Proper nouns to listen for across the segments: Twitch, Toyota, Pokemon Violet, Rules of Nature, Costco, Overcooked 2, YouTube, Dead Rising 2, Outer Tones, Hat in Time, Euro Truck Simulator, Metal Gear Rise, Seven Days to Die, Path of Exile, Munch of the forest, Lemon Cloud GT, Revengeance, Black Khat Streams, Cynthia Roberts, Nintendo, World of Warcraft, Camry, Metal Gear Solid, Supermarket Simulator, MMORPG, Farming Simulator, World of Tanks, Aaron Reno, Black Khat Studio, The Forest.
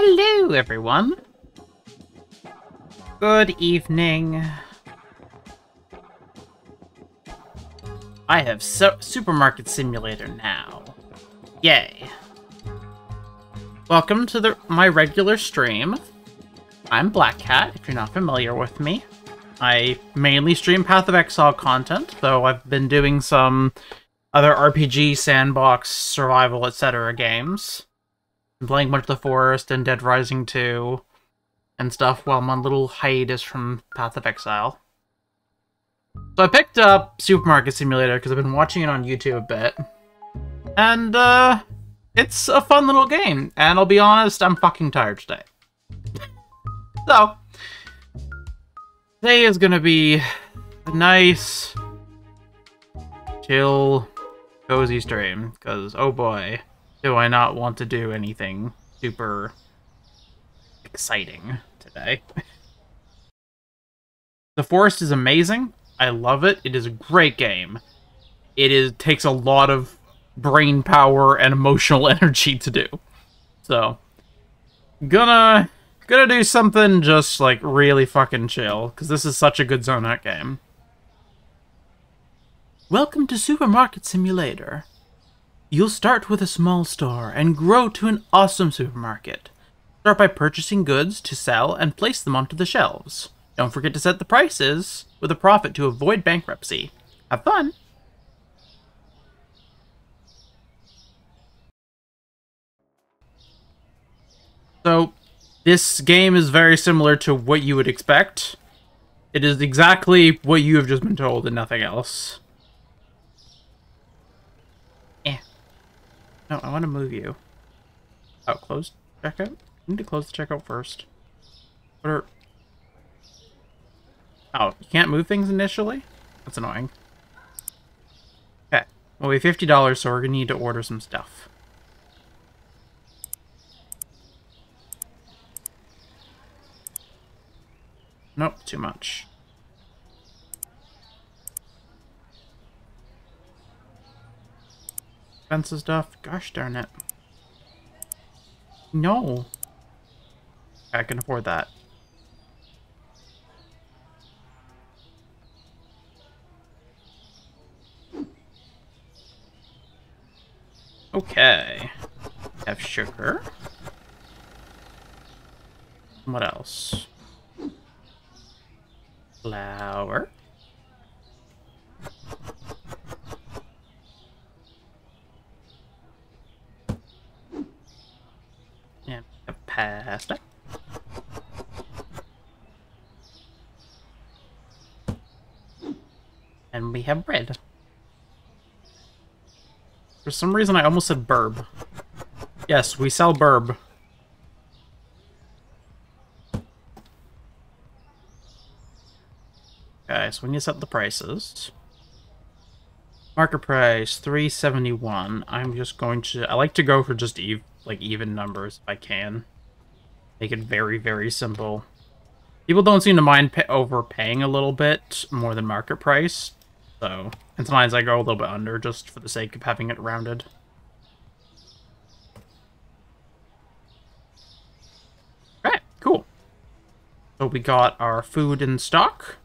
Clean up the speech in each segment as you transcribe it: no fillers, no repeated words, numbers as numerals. Hello, everyone. Good evening. I have Supermarket Simulator now. Yay. Welcome to my regular stream. I'm Black Khat, if you're not familiar with me. I mainly stream Path of Exile content, though I've been doing some other RPG, sandbox, survival, etc. games. I'm playing Munch of the Forest and Dead Rising 2 and stuff while I'm on a little hiatus from Path of Exile. So I picked up Supermarket Simulator because I've been watching it on YouTube a bit. And, it's a fun little game. And I'll be honest, I'm fucking tired today. So, today is gonna be a nice, chill, cozy stream, because, oh boy, do I not want to do anything super exciting today. The Forest is amazing. I love it. It is a great game. It takes a lot of brain power and emotional energy to do. So, gonna do something just, like, really fucking chill, because this is such a good zone-out game. Welcome to Supermarket Simulator. You'll start with a small store and grow to an awesome supermarket. Start by purchasing goods to sell and place them onto the shelves. Don't forget to set the prices with a profit to avoid bankruptcy. Have fun! So, this game is very similar to what you would expect. It is exactly what you have just been told and nothing else. No, I want to move you. Oh, close checkout? I need to close the checkout first. Oh, you can't move things initially? That's annoying. Okay, well, we have $50, so we're going to need to order some stuff. Nope, too much. Expensive stuff. Gosh darn it. No. I can afford that. Okay. Have sugar. What else? Flour. And a pasta. And we have bread. For some reason, I almost said burb. Yes, we sell burb. Okay, so we need to set the prices. Market price, $3.71. I'm just going to... I like to go for just even numbers if I can. Make it very, very simple. People don't seem to mind overpaying a little bit more than market price. So, and sometimes I go a little bit under just for the sake of having it rounded. Okay, cool. So we got our food in stock.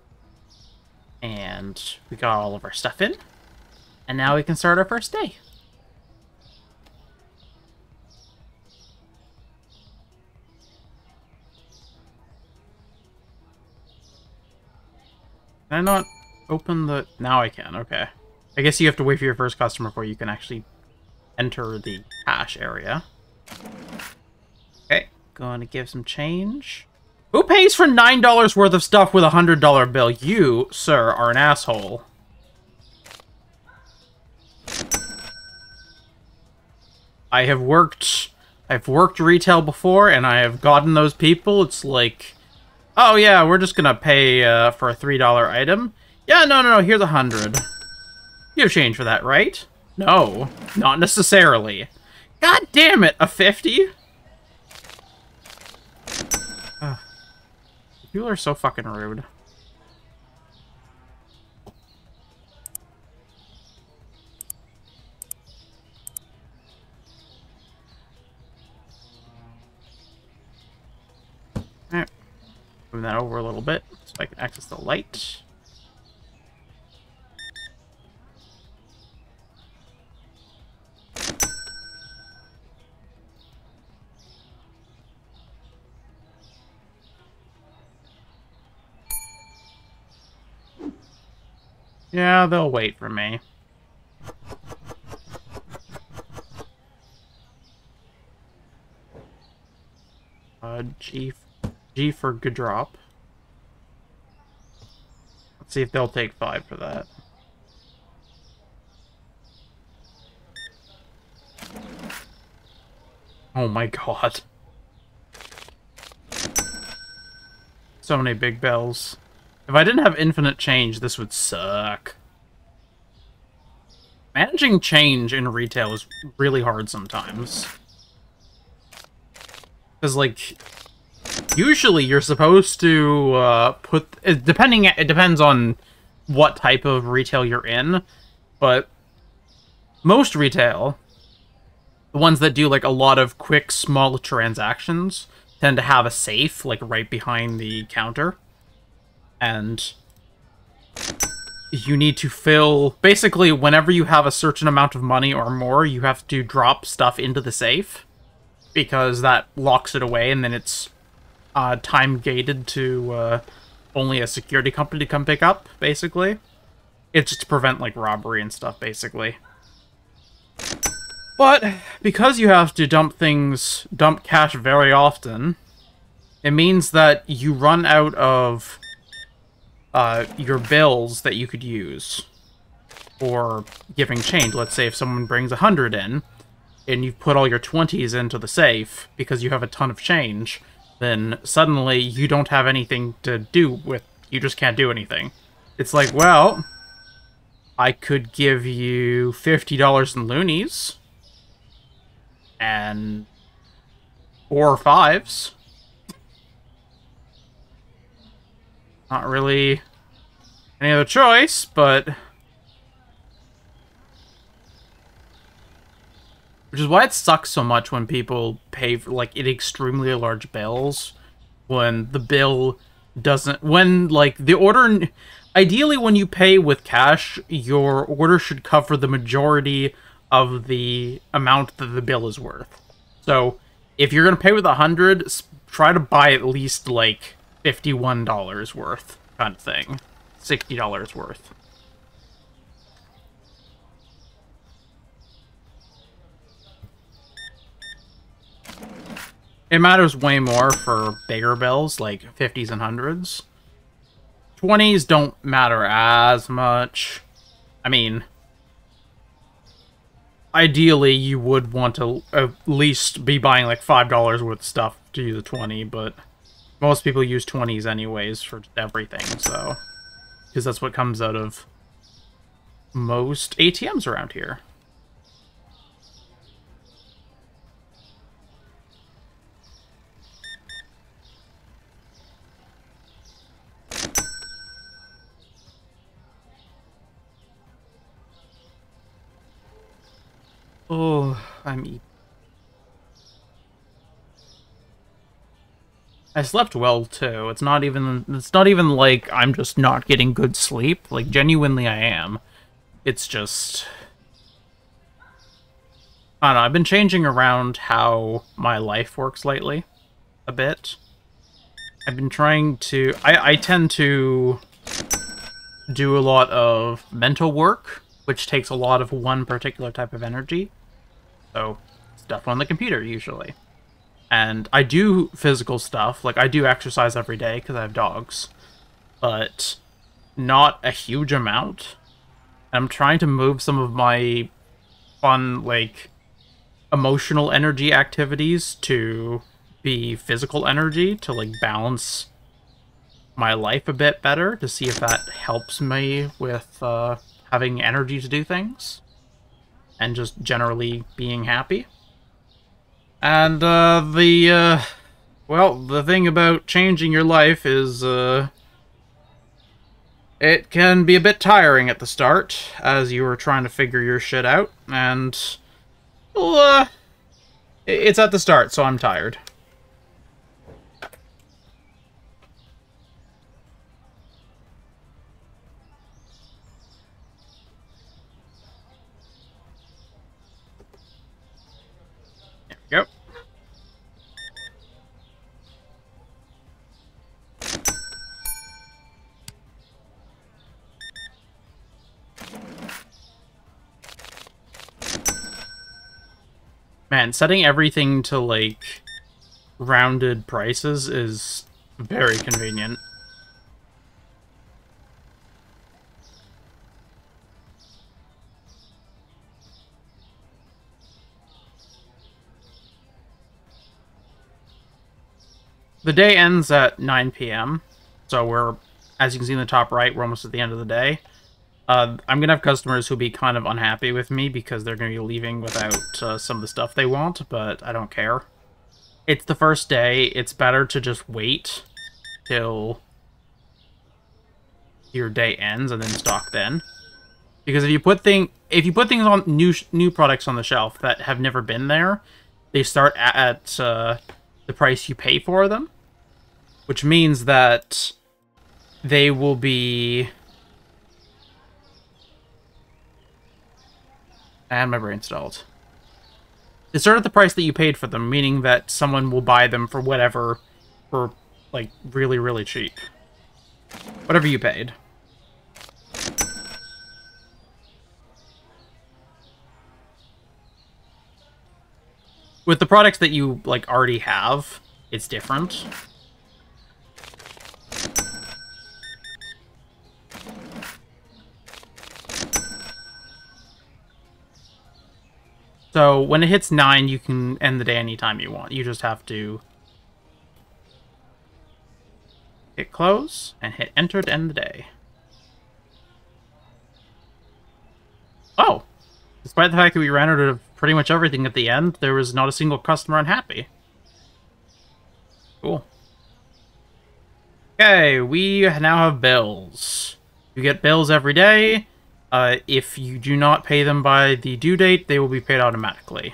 And we got all of our stuff in. And now we can start our first day. Can I not open the... Now I can, okay. I guess you have to wait for your first customer before you can actually enter the cash area. Okay, gonna give some change. Who pays for $9 worth of stuff with a $100 bill? You, sir, are an asshole. I have worked... I've worked retail before, and I have gotten those people. It's like, oh yeah, we're just gonna pay for a $3 item. Yeah, no, here's $100. You have change for that, right? No, not necessarily. God damn it, a 50? People are so fucking rude. that over a little bit so I can access the light. Yeah, they'll wait for me. G for good drop. Let's see if they'll take 5 for that. Oh my god. So many big bells. If I didn't have infinite change, this would suck. Managing change in retail is really hard sometimes. Because, like, usually you're supposed to put... It depends on what type of retail you're in, but most retail, the ones that do, like, a lot of quick, small transactions, tend to have a safe, like, right behind the counter. And you need to fill... Basically, whenever you have a certain amount of money or more, you have to drop stuff into the safe. Because that locks it away, and then it's time-gated to only a security company to come pick up, basically. It's just to prevent, like, robbery and stuff, basically. But because you have to dump cash very often, it means that you run out of... your bills that you could use for giving change. Let's say if someone brings 100 in, and you've put all your 20s into the safe because you have a ton of change, then suddenly you don't have anything to do with. You just can't do anything. It's like, well, I could give you $50 in loonies and 4 5s. Not really any other choice, but... Which is why it sucks so much when people pay for, like, extremely large bills, when the bill doesn't... When, like, the order... Ideally, when you pay with cash, your order should cover the majority of the amount that the bill is worth. So, if you're going to pay with 100, try to buy at least, like... $51 worth, kind of thing. $60 worth. It matters way more for bigger bills, like 50s and 100s. 20s don't matter as much. I mean, ideally you would want to at least be buying like $5 worth of stuff to use a 20, but... Most people use 20s anyways for everything, so... Because that's what comes out of most ATMs around here. Oh, I'm eating. I slept well too. It's not even like I'm just not getting good sleep. Like, genuinely I am. It's just, I don't know, I've been changing around how my life works lately a bit. I've been trying to I tend to do a lot of mental work, which takes a lot of one particular type of energy. So stuff on the computer usually. And I do physical stuff, like I do exercise every day because I have dogs, but not a huge amount. I'm trying to move some of my fun, like, emotional energy activities to be physical energy to, like, balance my life a bit better to see if that helps me with having energy to do things and just generally being happy. And, well, the thing about changing your life is, it can be a bit tiring at the start, as you were trying to figure your shit out, and, well, it's at the start, so I'm tired. Man, setting everything to, like, rounded prices is very convenient. The day ends at 9 p.m., so we're, as you can see in the top right, we're almost at the end of the day. I'm going to have customers who'll be kind of unhappy with me because they're going to be leaving without some of the stuff they want, but I don't care. It's the first day. It's better to just wait till your day ends and then stock then. Because if you put things on new products on the shelf that have never been there, they start at the price you pay for them, which means that they will be... And my brain stalled. They start at the price that you paid for them, meaning that someone will buy them for whatever, for, like, really, really cheap. Whatever you paid. With the products that you, like, already have, it's different. So, when it hits 9, you can end the day anytime you want. You just have to hit close and hit enter to end the day. Oh! Despite the fact that we ran out of pretty much everything at the end, there was not a single customer unhappy. Cool. Okay, we now have bills. You get bills every day. If you do not pay them by the due date, they will be paid automatically.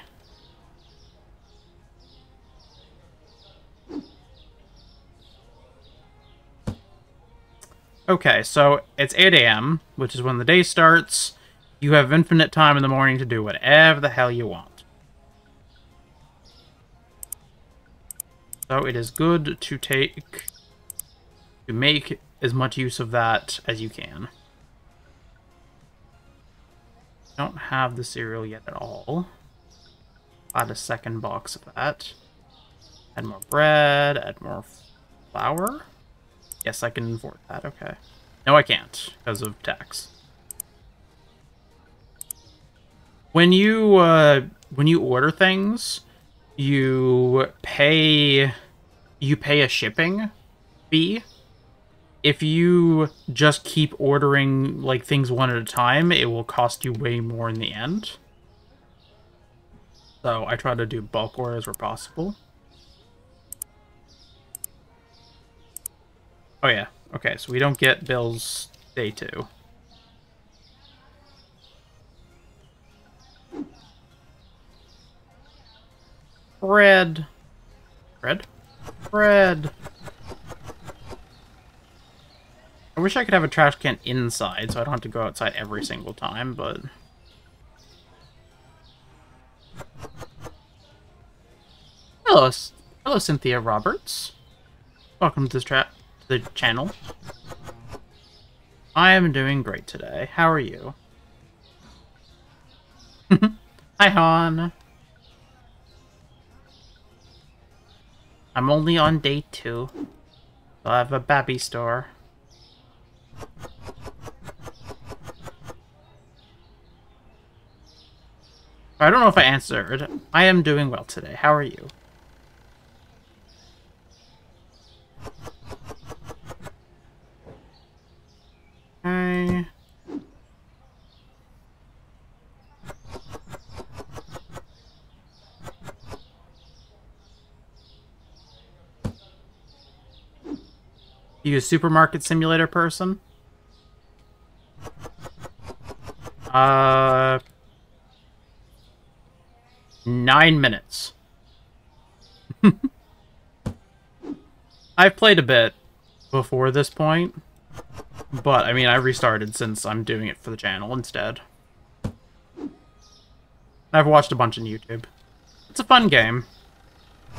Okay, so it's 8 a.m., which is when the day starts. You have infinite time in the morning to do whatever the hell you want. So it is good to make as much use of that as you can. Don't have the cereal yet at all. Add a second box of that. Add more bread, add more flour. Yes, I can afford that, okay. No, I can't, because of tax. When you order things, you pay a shipping fee. If you just keep ordering like things one at a time, it will cost you way more in the end. So I try to do bulk orders where possible. Oh yeah, okay, so we don't get bills day 2. Bread. Bread? Bread. I wish I could have a trash can inside, so I don't have to go outside every single time, but... Hello, Cynthia Roberts. Welcome to the channel. I am doing great today. How are you? Hi, Han. I'm only on day 2. I'll have a baby store. I don't know if I answered. I am doing well today. How are you? Okay. You a Supermarket Simulator person? $9 minutes. I've played a bit before this point, but I mean, I restarted since I'm doing it for the channel instead. I've watched a bunch on YouTube. It's a fun game.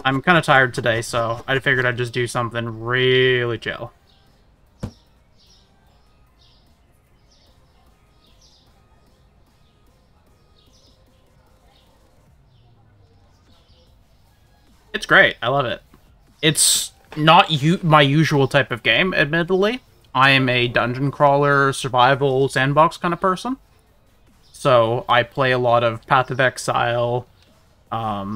I'm kind of tired today, so I figured I'd just do something really chill. It's great. I love it. It's not my usual type of game, admittedly. I am a dungeon crawler, survival, sandbox kind of person. So I play a lot of Path of Exile, Dead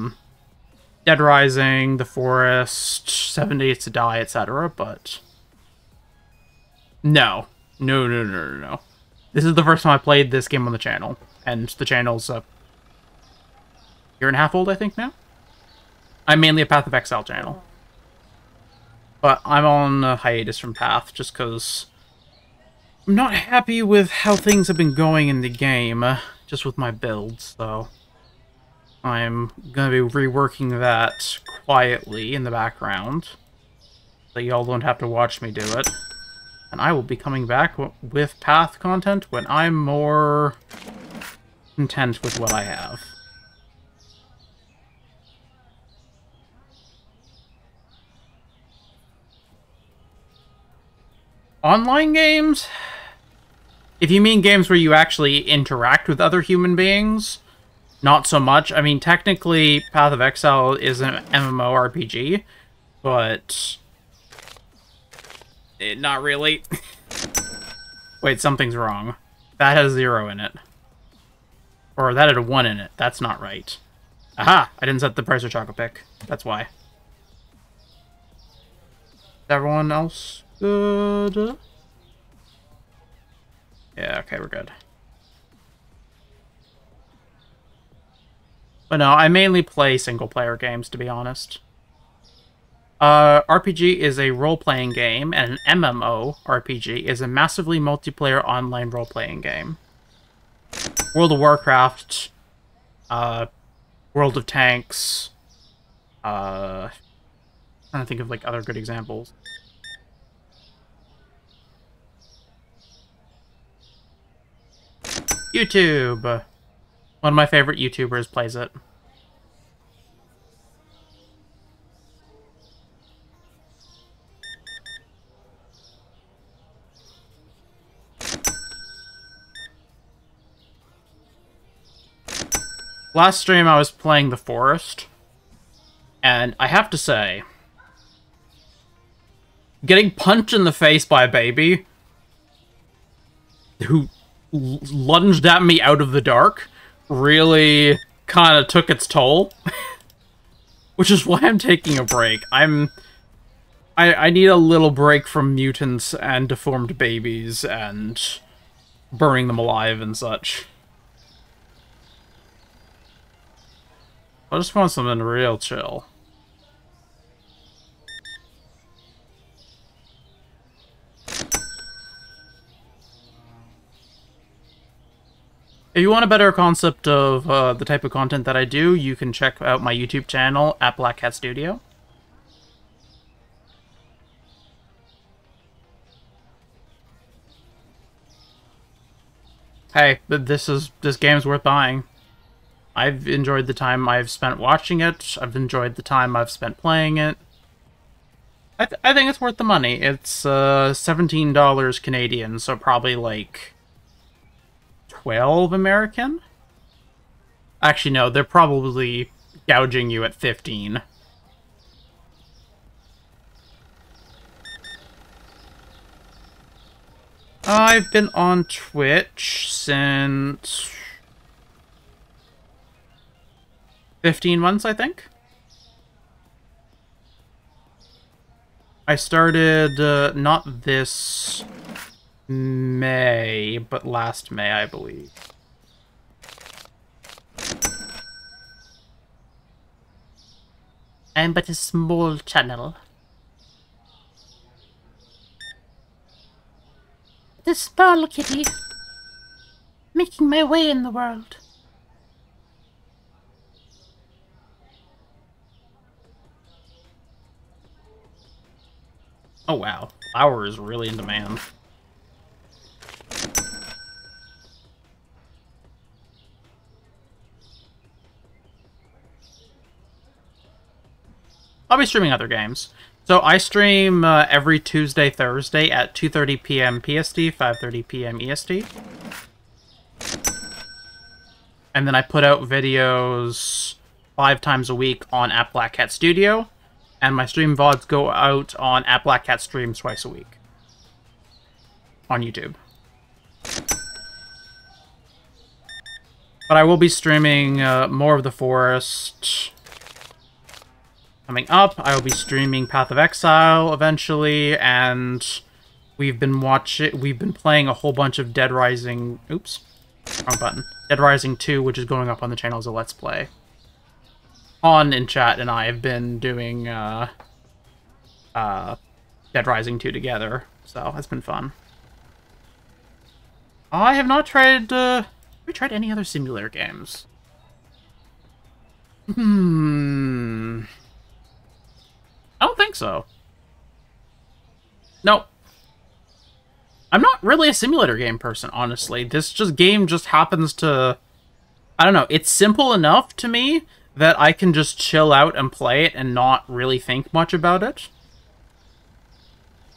Rising, The Forest, 7 Days to Die, etc. But no. This is the first time I played this game on the channel, and the channel's a year and a half old, I think, now. I'm mainly a Path of Exile channel. But I'm on a hiatus from Path just because I'm not happy with how things have been going in the game, just with my builds, so I'm going to be reworking that quietly in the background so y'all don't have to watch me do it. And I will be coming back with Path content when I'm more content with what I have. Online games? If you mean games where you actually interact with other human beings, not so much. I mean, technically, Path of Exile is an MMORPG, but not really. Wait, something's wrong. That has 0 in it. Or that had a 1 in it. That's not right. Aha! I didn't set the price of Choco Pick. That's why. Is everyone else good? Yeah, okay, we're good. But no, I mainly play single-player games, to be honest. RPG is a role-playing game, and an MMORPG is a massively multiplayer online role-playing game. World of Warcraft, World of Tanks, I'm trying to think of, like, other good examples. YouTube! One of my favorite YouTubers plays it. Last stream I was playing The Forest, and I have to say, getting punched in the face by a baby who lunged at me out of the dark really kind of took its toll. Which is why I'm taking a break. I need a little break from mutants and deformed babies and burning them alive and such. I just want something real chill. If you want a better concept of the type of content that I do, you can check out my YouTube channel at Black Khat Studio. Hey, this game's worth buying. I've enjoyed the time I've spent watching it. I've enjoyed the time I've spent playing it. I think it's worth the money. It's $17 Canadian, so probably like 12 American? Actually, no, they're probably gouging you at 15. I've been on Twitch since 15 months, I think. I started not this May, but last May, I believe. I'm but a small channel. This small kitty, making my way in the world. Oh wow, flour is really in demand. I'll be streaming other games. So I stream every Tuesday, Thursday at 2:30 p.m. PST, 5:30 p.m. EST. And then I put out videos 5 times a week on at Black Khat Studio, and my stream VODs go out on at Black Khat Streams twice a week on YouTube. But I will be streaming more of The Forest coming up. I will be streaming Path of Exile eventually, and we've been playing a whole bunch of Dead Rising. Oops, wrong button. Dead Rising 2, which is going up on the channel as a Let's Play. On in chat and I have been doing Dead Rising 2 together, so it's been fun. I have not tried. Have we tried any other simulator games? I don't think so. Nope. I'm not really a simulator game person, honestly. This game just happens to... I don't know, it's simple enough to me that I can just chill out and play it and not really think much about it.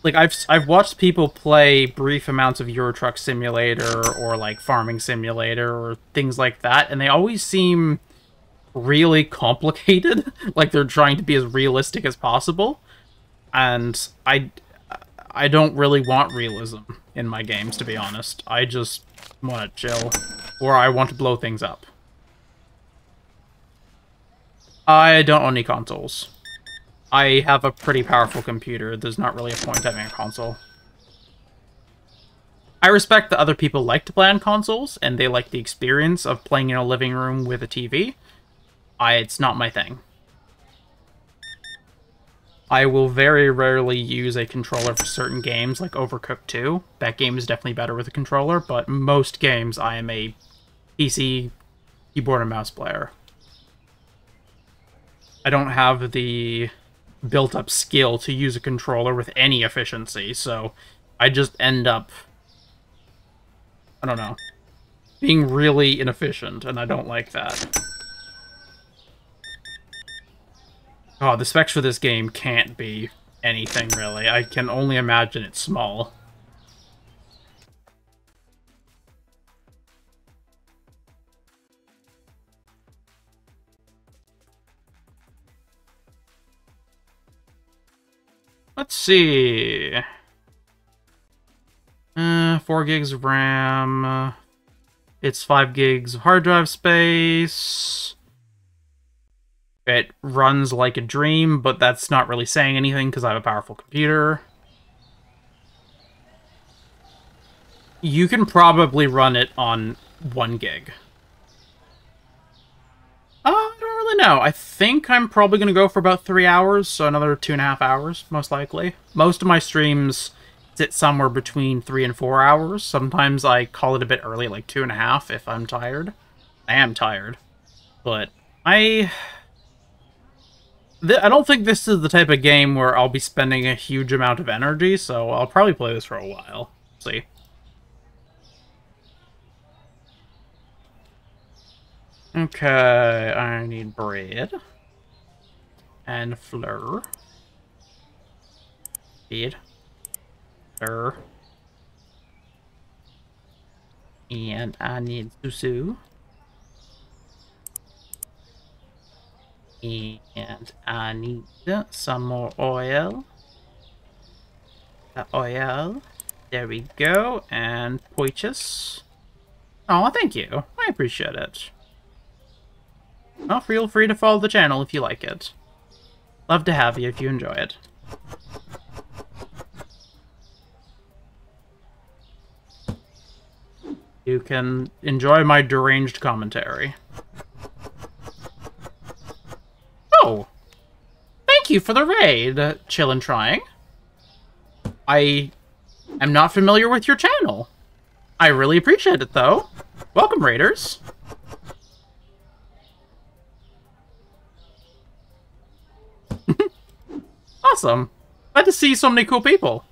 Like, I've watched people play brief amounts of Euro Truck Simulator or, like, Farming Simulator or things like that, and they always seem really complicated. Like, they're trying to be as realistic as possible. And I don't really want realism in my games, to be honest. I just want to chill, or I want to blow things up. I don't own any consoles. I have a pretty powerful computer. There's not really a point having a console. I respect that other people like to play on consoles, and they like the experience of playing in a living room with a TV. It's not my thing. I will very rarely use a controller for certain games, like Overcooked 2. That game is definitely better with a controller, but most games I am a PC keyboard and mouse player. I don't have the built-up skill to use a controller with any efficiency, so I just end up, I don't know, being really inefficient, and I don't like that. Oh, the specs for this game can't be anything, really. I can only imagine it's small. Let's see. 4 gigs of RAM. It's 5 gigs of hard drive space. It runs like a dream, but that's not really saying anything because I have a powerful computer. You can probably run it on 1 gig. I don't really know. I think I'm probably going to go for about 3 hours, so another 2.5 hours, most likely. Most of my streams sit somewhere between 3 and 4 hours. Sometimes I call it a bit early, like 2.5 if I'm tired. I am tired, but I don't think this is the type of game where I'll be spending a huge amount of energy, so I'll probably play this for a while. Let's see. Okay, I need bread. And flour. Feed. Flour. And I need susu. And I need some more oil. The oil. There we go. And poitches. Oh, thank you. I appreciate it. Well, feel free to follow the channel if you like it. Love to have you if you enjoy it. You can enjoy my deranged commentary. Oh! Thank you for the raid, Chill and Trying. I am not familiar with your channel. I really appreciate it, though. Welcome, raiders. Awesome. Glad to see so many cool people.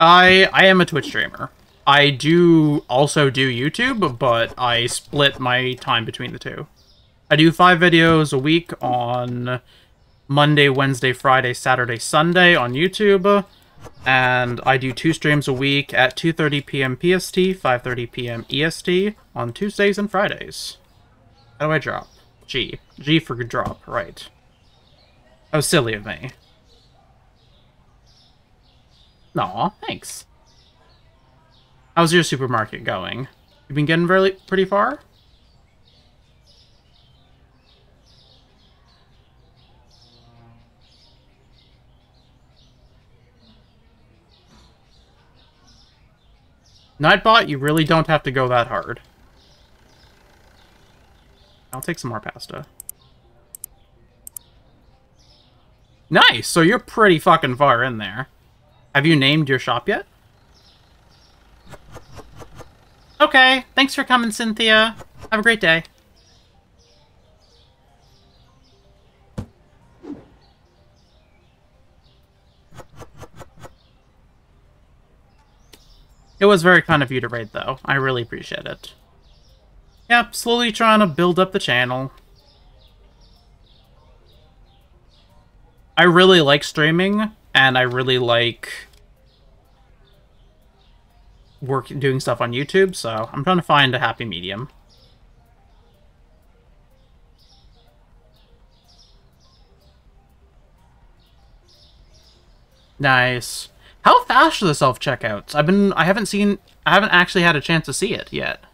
I am a Twitch streamer. I do also do YouTube, but I split my time between the two. I do 5 videos a week on Monday, Wednesday, Friday, Saturday, Sunday on YouTube. And I do 2 streams a week at 2:30 p.m. PST, 5:30 p.m. EST on Tuesdays and Fridays. How do I drop? G. G for drop, right. Oh, silly of me. Aw, thanks. How's your supermarket going? You've been getting pretty far? Nightbot, you really don't have to go that hard. I'll take some more pasta. Nice! So you're pretty fucking far in there. Have you named your shop yet? Okay, thanks for coming, Cynthia. Have a great day. It was very kind of you to raid, though. I really appreciate it. Yep, slowly trying to build up the channel. I really like streaming, and I really like doing stuff on YouTube, so I'm trying to find a happy medium. Nice. How fast are the self-checkouts? I haven't actually had a chance to see it yet.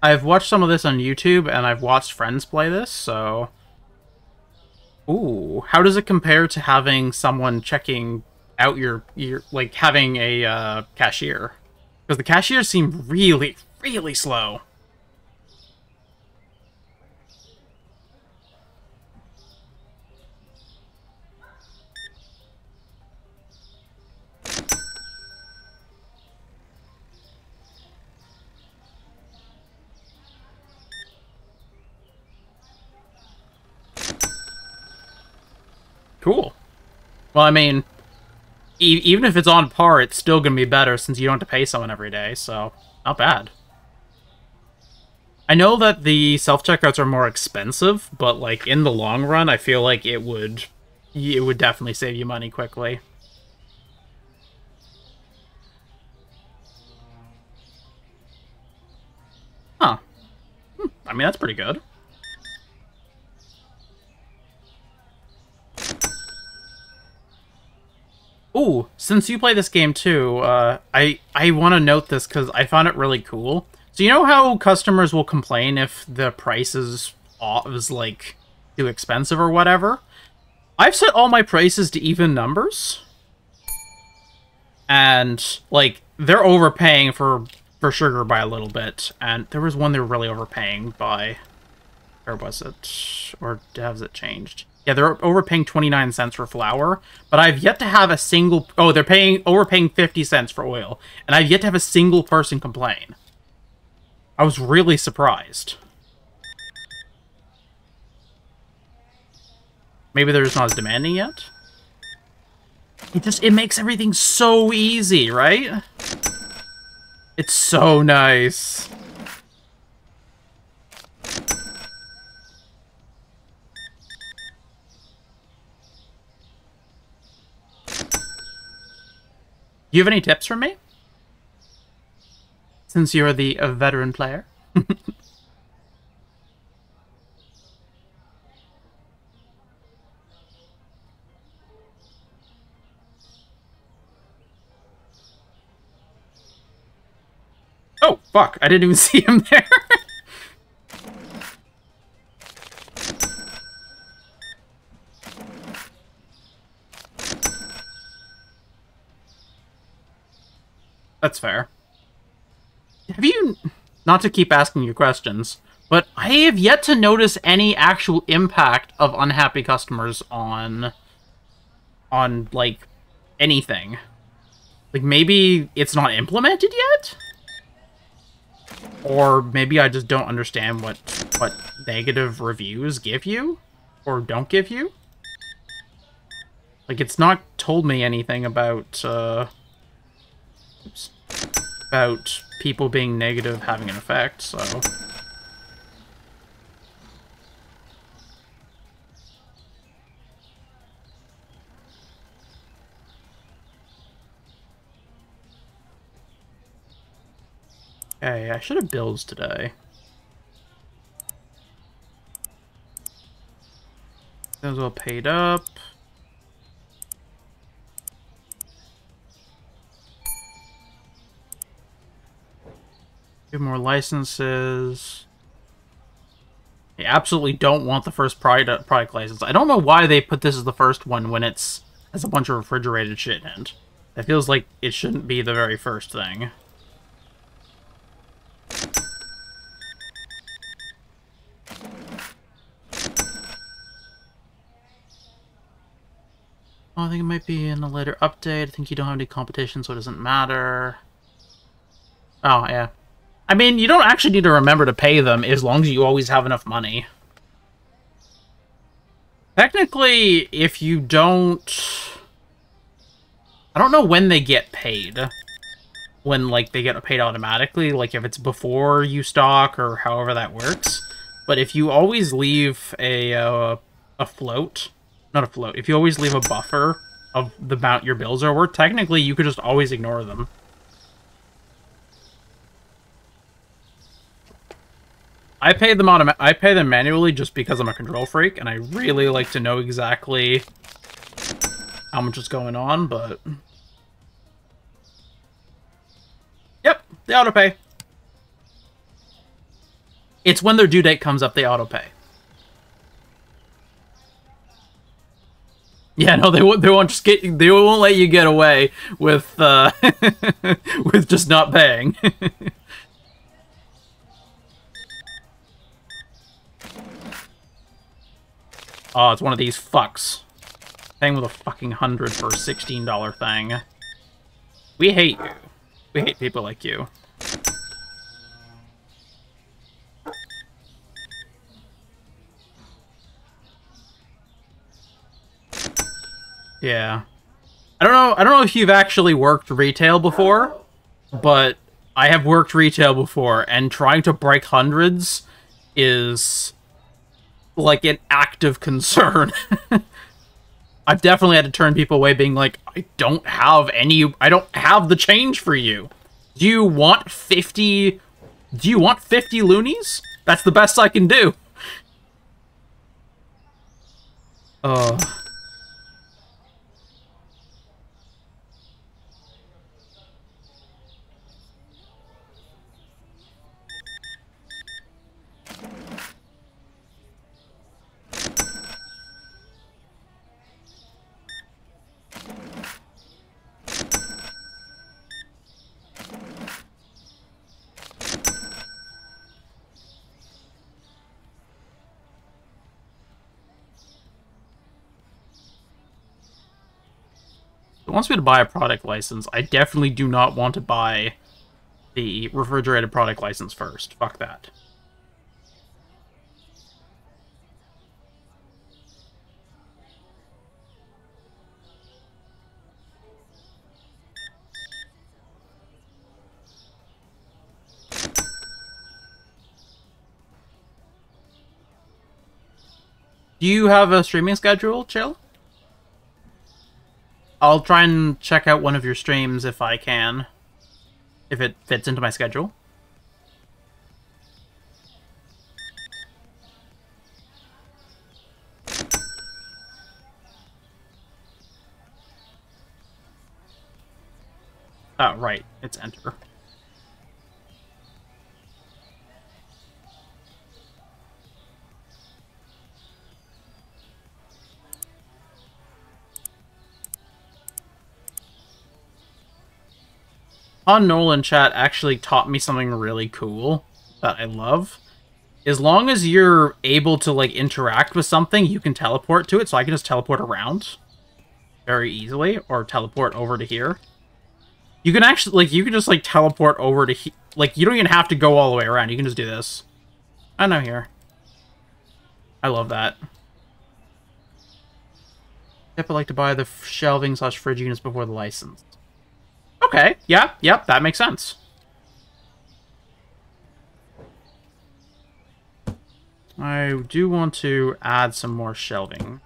I've watched some of this on YouTube, and I've watched friends play this, so... Ooh, how does it compare to having someone checking out your like, having a cashier? Because the cashiers seem really, really slow. Cool. Well, I mean, even if it's on par, it's still going to be better since you don't have to pay someone every day, so not bad. I know that the self-checkouts are more expensive, but, like, in the long run, I feel like it would definitely save you money quickly. Huh. I mean, that's pretty good. Ooh, since you play this game too, I want to note this because I found it really cool. So you know how customers will complain if the price is like too expensive or whatever? I've set all my prices to even numbers, and like they're overpaying for sugar by a little bit. And there was one they were really overpaying by, or was it, or has it changed? Yeah, they're overpaying 29 cents for flour, but I've yet to have a single... Oh, they're overpaying 50 cents for oil, and I've yet to have a single person complain. I was really surprised. Maybe they're just not as demanding yet? It makes everything so easy, right? It's so nice. Do you have any tips for me? Since you're a veteran player. Oh, fuck. I didn't even see him there. That's fair. Have you... Not to keep asking you questions, but I have yet to notice any actual impact of unhappy customers on, like, anything. Like, maybe it's not implemented yet? Or maybe I just don't understand what negative reviews give you, or don't give you. Like, it's not told me anything about, Oops. about people being negative having an effect, so... Hey, I should have builds today. Those well paid up. Give more licenses. I absolutely don't want the first product license. I don't know why they put this as the first one when it's has a bunch of refrigerated shit in it. That feels like it shouldn't be the very first thing. Oh, I think it might be in a later update. I think you don't have any competition, so it doesn't matter. Oh, yeah. I mean, you don't actually need to remember to pay them as long as you always have enough money. Technically, if you don't... I don't know when they get paid. When, like, they get paid automatically. Like, if it's before you stock or however that works. But if you always leave a float... Not a float. If you always leave a buffer of the amount your bills are worth, technically you could just always ignore them. I pay them manually just because I'm a control freak, and I really like to know exactly how much is going on, but... Yep, they auto-pay. It's when their due date comes up, they auto-pay. Yeah, no, they won't let you get away with with just not paying. Oh, it's one of these fucks. Paying with a fucking 100 for a $16 thing. We hate you. We hate people like you. Yeah. I don't know if you've actually worked retail before, but I have worked retail before, and trying to break hundreds is like an active concern. I've definitely had to turn people away being like, I don't have the change for you. Do you want 50 loonies? That's the best I can do. It wants me to buy a product license. I definitely do not want to buy the refrigerated product license first. Fuck that. Do you have a streaming schedule, Chill? I'll try and check out one of your streams if I can. If it fits into my schedule. Oh, right. It's enter. On Nolan chat actually taught me something really cool that I love. As long as you're able to like interact with something, you can teleport to it. So I can just teleport around very easily, or teleport over to here. You can actually like you can just like teleport over to like you don't even have to go all the way around. You can just do this. I'm out here. I love that. I'd like to buy the shelving/fridge units before the license. Okay, yeah, yep, that makes sense. I do want to add some more shelving.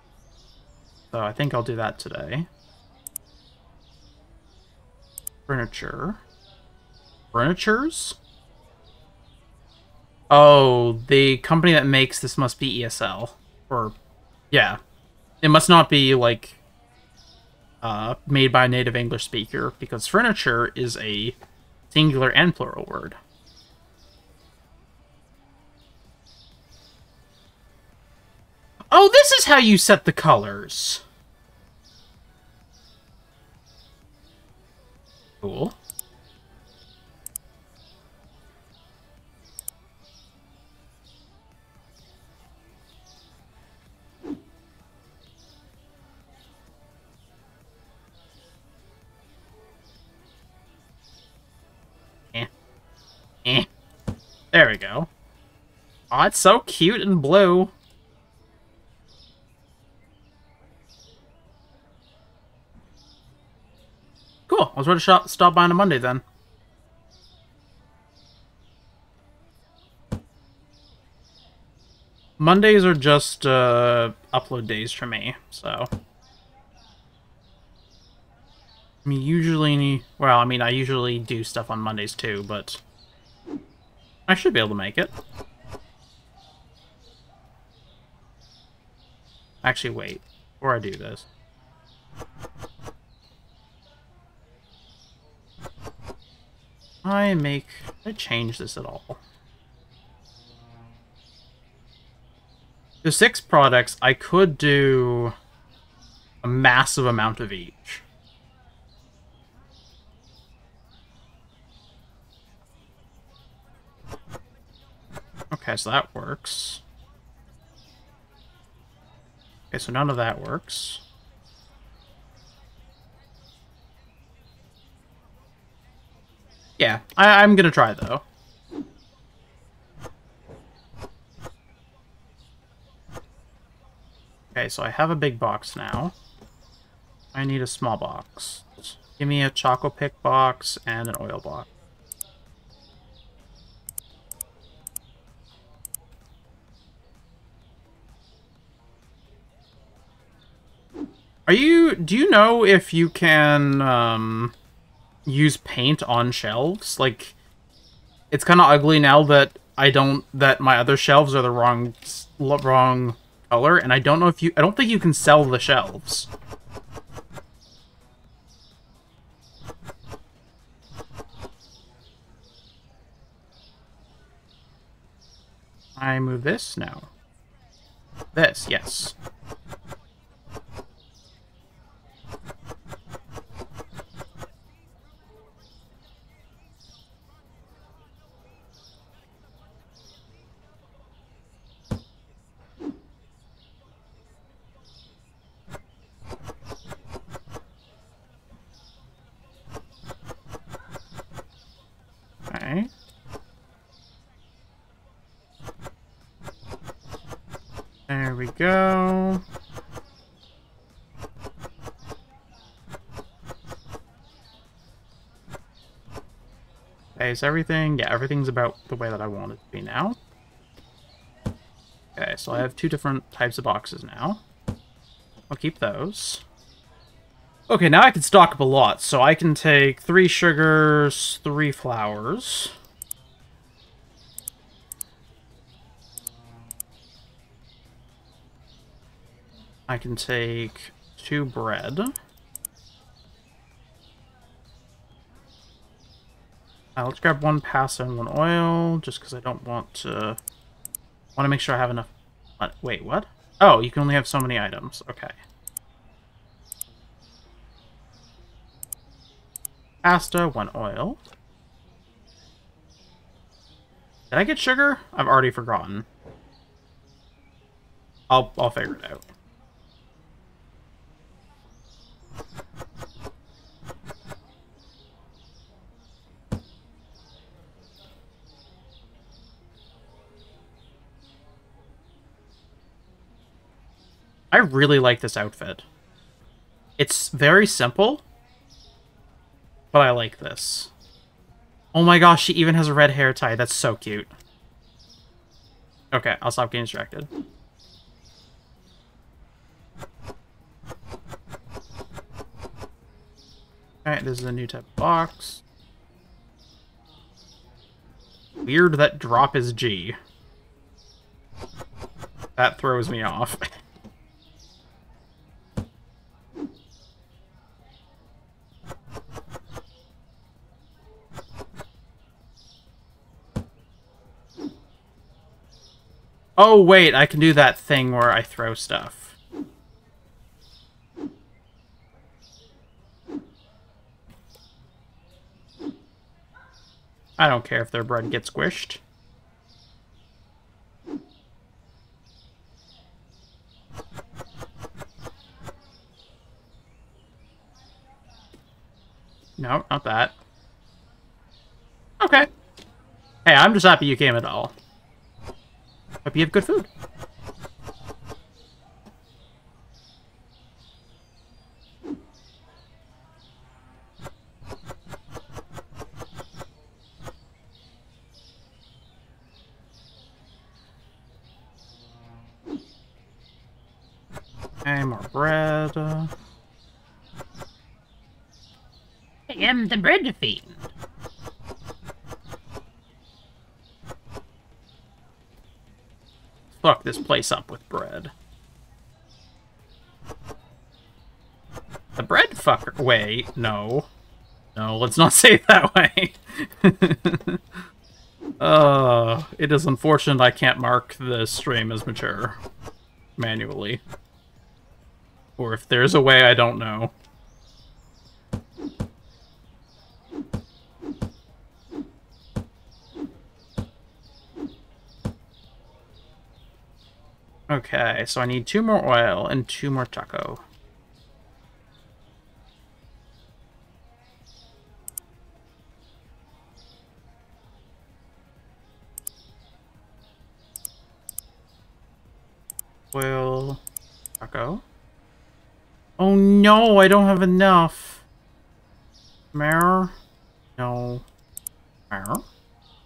So I think I'll do that today. Furniture. Furnitures? Oh, the company that makes this must be ESL. Or, yeah. It must not be, like, made by a native English speaker, because furniture is a singular and plural word. Oh, this is how you set the colors! Cool. There we go. Oh, it's so cute and blue. Cool. I was ready to stop by on a Monday then. Mondays are just upload days for me, so. I mean, usually, well, I mean, I usually do stuff on Mondays too, but I should be able to make it. Actually, wait. Before I do this. I change this at all. The 6 products, I could do a massive amount of each. Okay, so that works. Okay, so none of that works. Yeah, I'm gonna try, though. Okay, so I have a big box now. I need a small box. Give me a Choco Pick box and an oil box. Do you know if you can use paint on shelves? Like, it's kind of ugly now that my other shelves are the wrong color, and I don't know if I don't think you can sell the shelves. I move this now. This, yes. There we go. Okay, is everything? Yeah, everything's about the way that I want it to be now. Okay, so I have 2 different types of boxes now. I'll keep those. Okay, now I can stock up a lot, so I can take 3 sugars, 3 flours. I can take 2 bread. Let's grab 1 pasta and 1 oil, just because I don't want to... I want to make sure I have enough... Wait, what? Oh, you can only have so many items. Okay. Pasta, 1 oil. Did I get sugar? I've already forgotten. I'll figure it out. I really like this outfit. It's very simple, but I like this. Oh my gosh, she even has a red hair tie. That's so cute. Okay, I'll stop getting distracted. Alright, this is a new type of box. Weird that drop is G. That throws me off. Oh, wait, I can do that thing where I throw stuff. I don't care if their bread gets squished. No, not that. Okay. Hey, I'm just happy you came at all. Hope you have good food. Okay, more bread. I am the bread fiend. Fuck this place up with bread. The bread fucker way. No. No, let's not say it that way. It is unfortunate I can't mark the stream as mature manually. Or if there's a way, I don't know. Okay, so I need 2 more oil and 2 more taco. Oil, taco. Oh no, I don't have enough. Mare, no. Mare,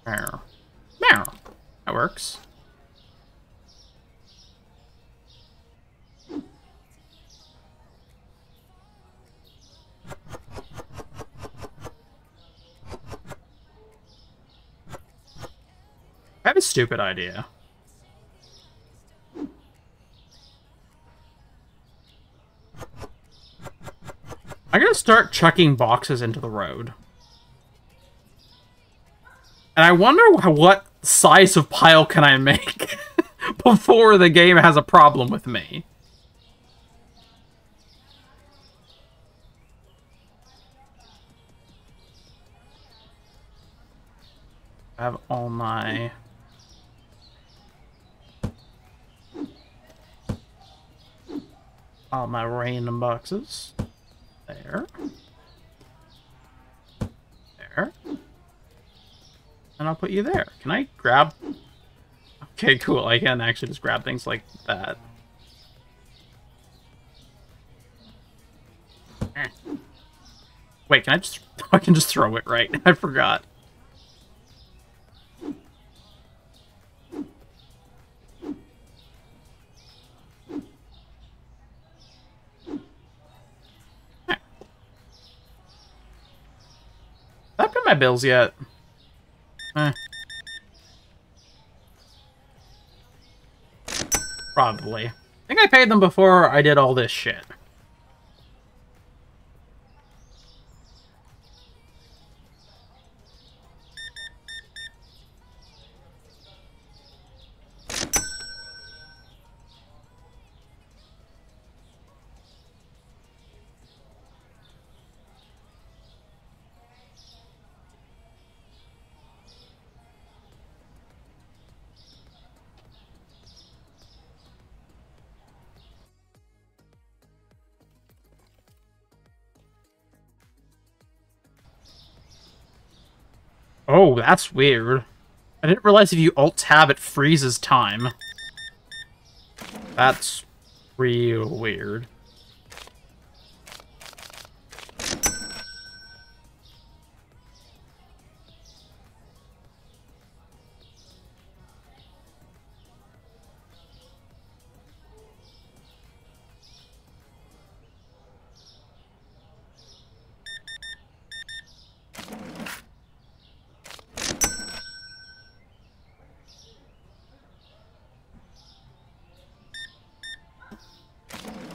mare, mare. That works. I have a stupid idea. I'm gonna start chucking boxes into the road. And I wonder what size of pile can I make before the game has a problem with me. I have all my... all my random boxes. There. There. And I'll put you there. Can I grab... Okay, cool. I can actually just grab things like that. Wait, can I just... I can just throw it, right? I forgot. I've got my bills yet. Eh. Probably. I think I paid them before I did all this shit. Oh, that's weird. I didn't realize if you Alt-Tab, it freezes time. That's real weird.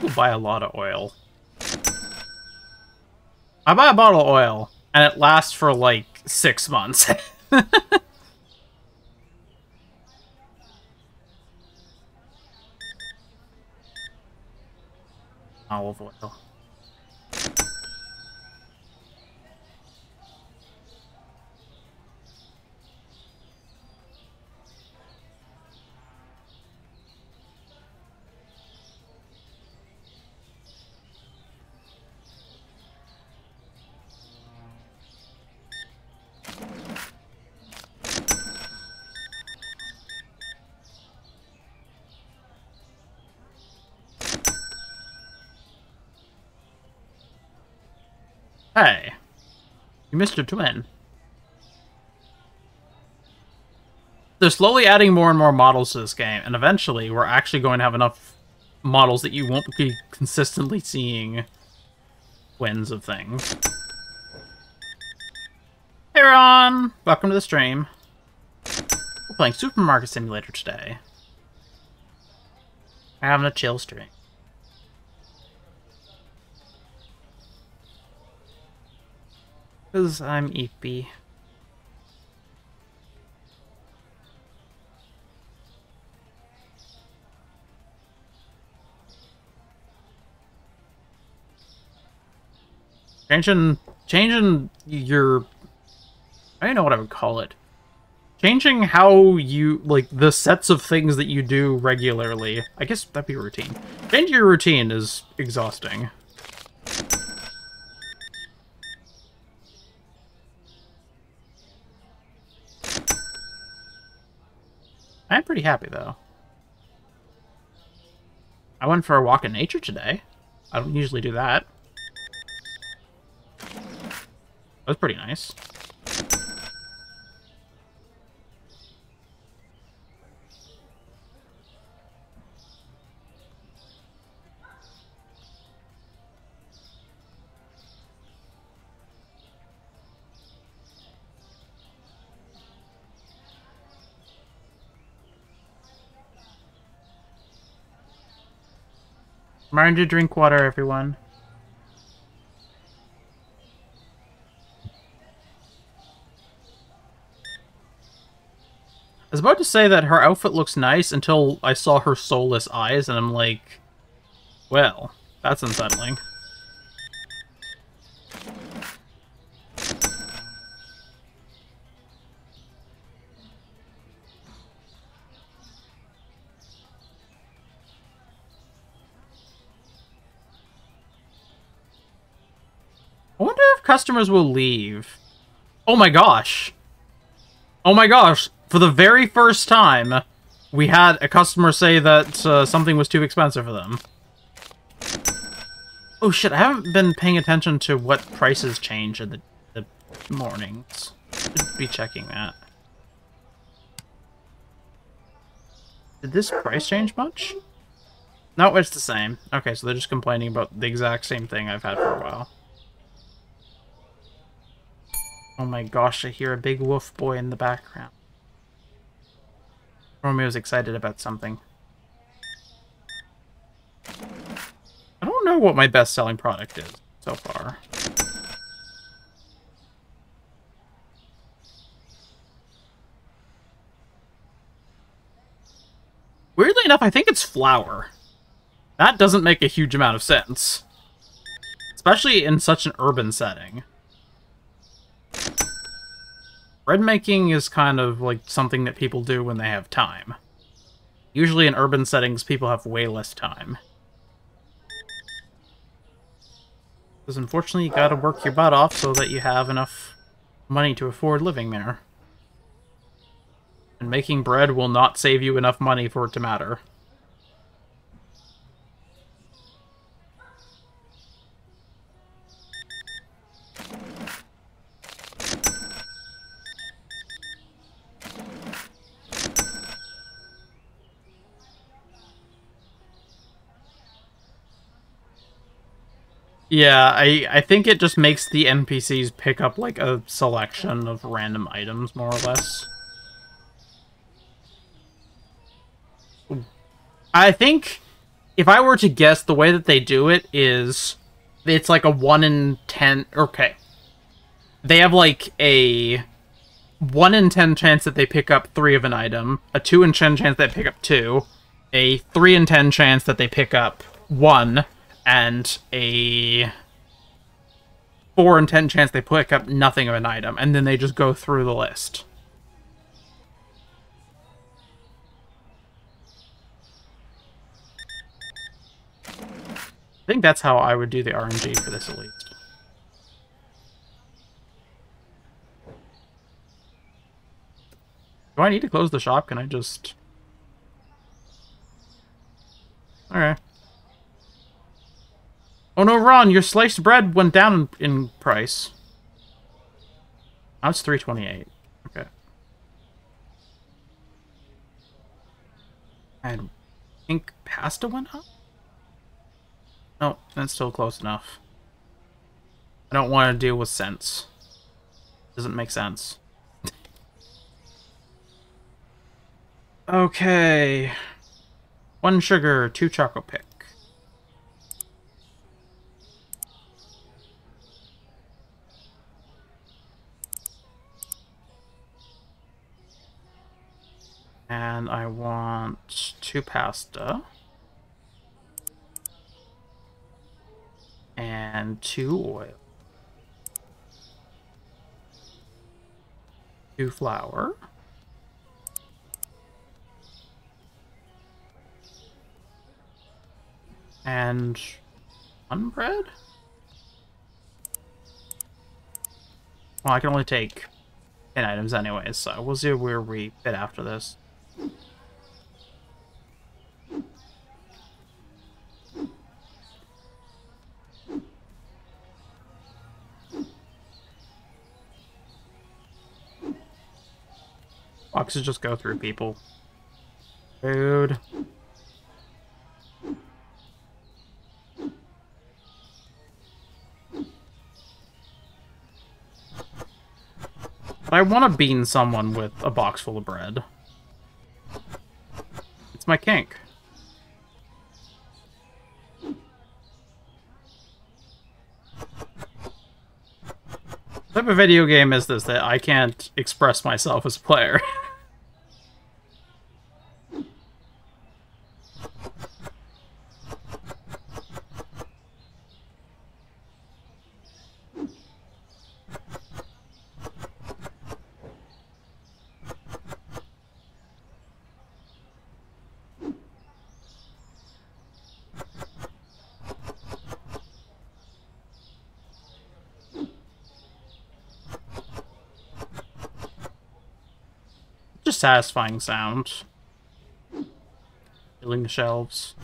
People buy a lot of oil. I buy a bottle of oil, and it lasts for, like, 6 months. Olive oil. Hey, you missed your twin. They're slowly adding more and more models to this game, and eventually we're actually going to have enough models that you won't be consistently seeing twins of things. Hey Ron! Welcome to the stream. We're playing Supermarket Simulator today. I'm having a chill stream. Because I'm eepy. Changing your... I don't know what I would call it. Changing how you, like, the sets of things that you do regularly. I guess that'd be routine. Changing your routine is exhausting. I'm pretty happy, though. I went for a walk in nature today. I don't usually do that. That was pretty nice. Remember to drink water, everyone. I was about to say that her outfit looks nice until I saw her soulless eyes, and I'm like, well, that's unsettling. Customers will leave. Oh my gosh. Oh my gosh. For the very first time, we had a customer say that something was too expensive for them. Oh shit, I haven't been paying attention to what prices change in the mornings. Should be checking that. Did this price change much? No, it's the same. Okay, so they're just complaining about the exact same thing I've had for a while. Oh my gosh, I hear a big wolf boy in the background. Romeo's excited about something. I don't know what my best-selling product is so far. Weirdly enough, I think it's flour. That doesn't make a huge amount of sense. Especially in such an urban setting. Bread making is kind of like something that people do when they have time. Usually in urban settings, people have way less time. Because unfortunately, you gotta work your butt off so that you have enough money to afford living there. And making bread will not save you enough money for it to matter. Yeah, I think it just makes the NPCs pick up, like, a selection of random items, more or less. I think if I were to guess, the way that they do it is it's like a 1 in 10. Okay, they have like a 1 in 10 chance that they pick up 3 of an item, a 2 in 10 chance that they pick up 2, a 3 in 10 chance that they pick up 1, and a 4 in 10 chance they pick up nothing of an item, and then they just go through the list. I think that's how I would do the RNG for this, at least. Do I need to close the shop? Can I just... Okay. Oh no, Ron, your sliced bread went down in price. Now it's $3.28. Okay. And I think pasta went up? No, that's still close enough. I don't want to deal with cents. Doesn't make sense. Okay. 1 sugar, 2 choco pick. And I want 2 pasta. And 2 oil. 2 flour. And 1 bread? Well, I can only take 10 items anyways, so we'll see where we fit after this. Boxes just go through people. Food. But I want to bean someone with a box full of bread. It's my kink. What type of video game is this that I can't express myself as a player? Satisfying sound. Filling the shelves.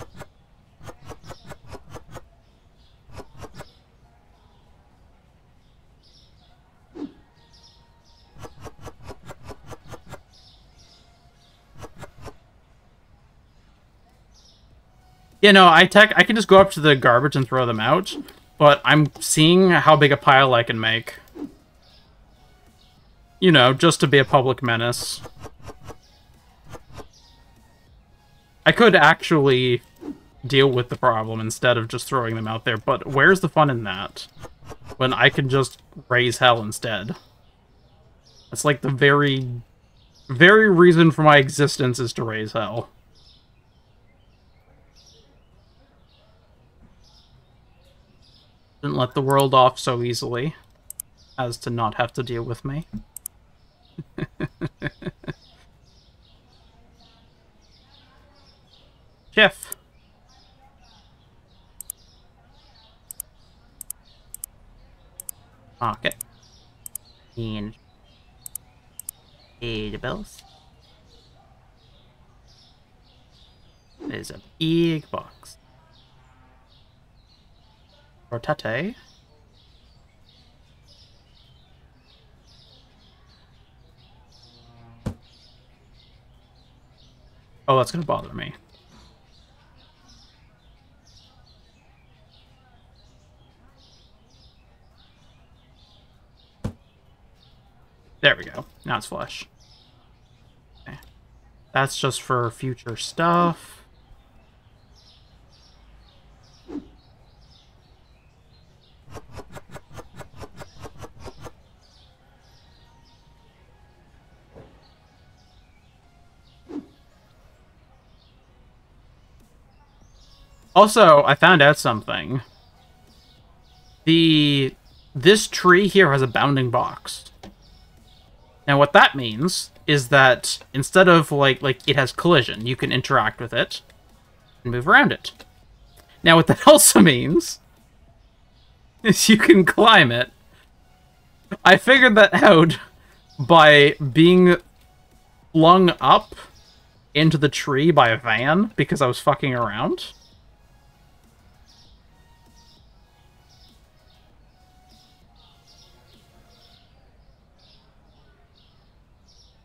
You know, I can just go up to the garbage and throw them out, but I'm seeing how big a pile I can make. You know, just to be a public menace. I could actually deal with the problem instead of just throwing them out there, but where's the fun in that? When I can just raise hell instead. It's like the very, very reason for my existence is to raise hell. Didn't let the world off so easily as to not have to deal with me. Chef. Market. And pay the bills. There's a big box. Rotate. Oh, that's gonna bother me. There we go. Now it's flush. Okay. That's just for future stuff. Also, I found out something. This tree here has a bounding box. Now what that means is that instead of like it has collision, you can interact with it and move around it. Now what that also means is you can climb it. I figured that out by being flung up into the tree by a van because I was fucking around.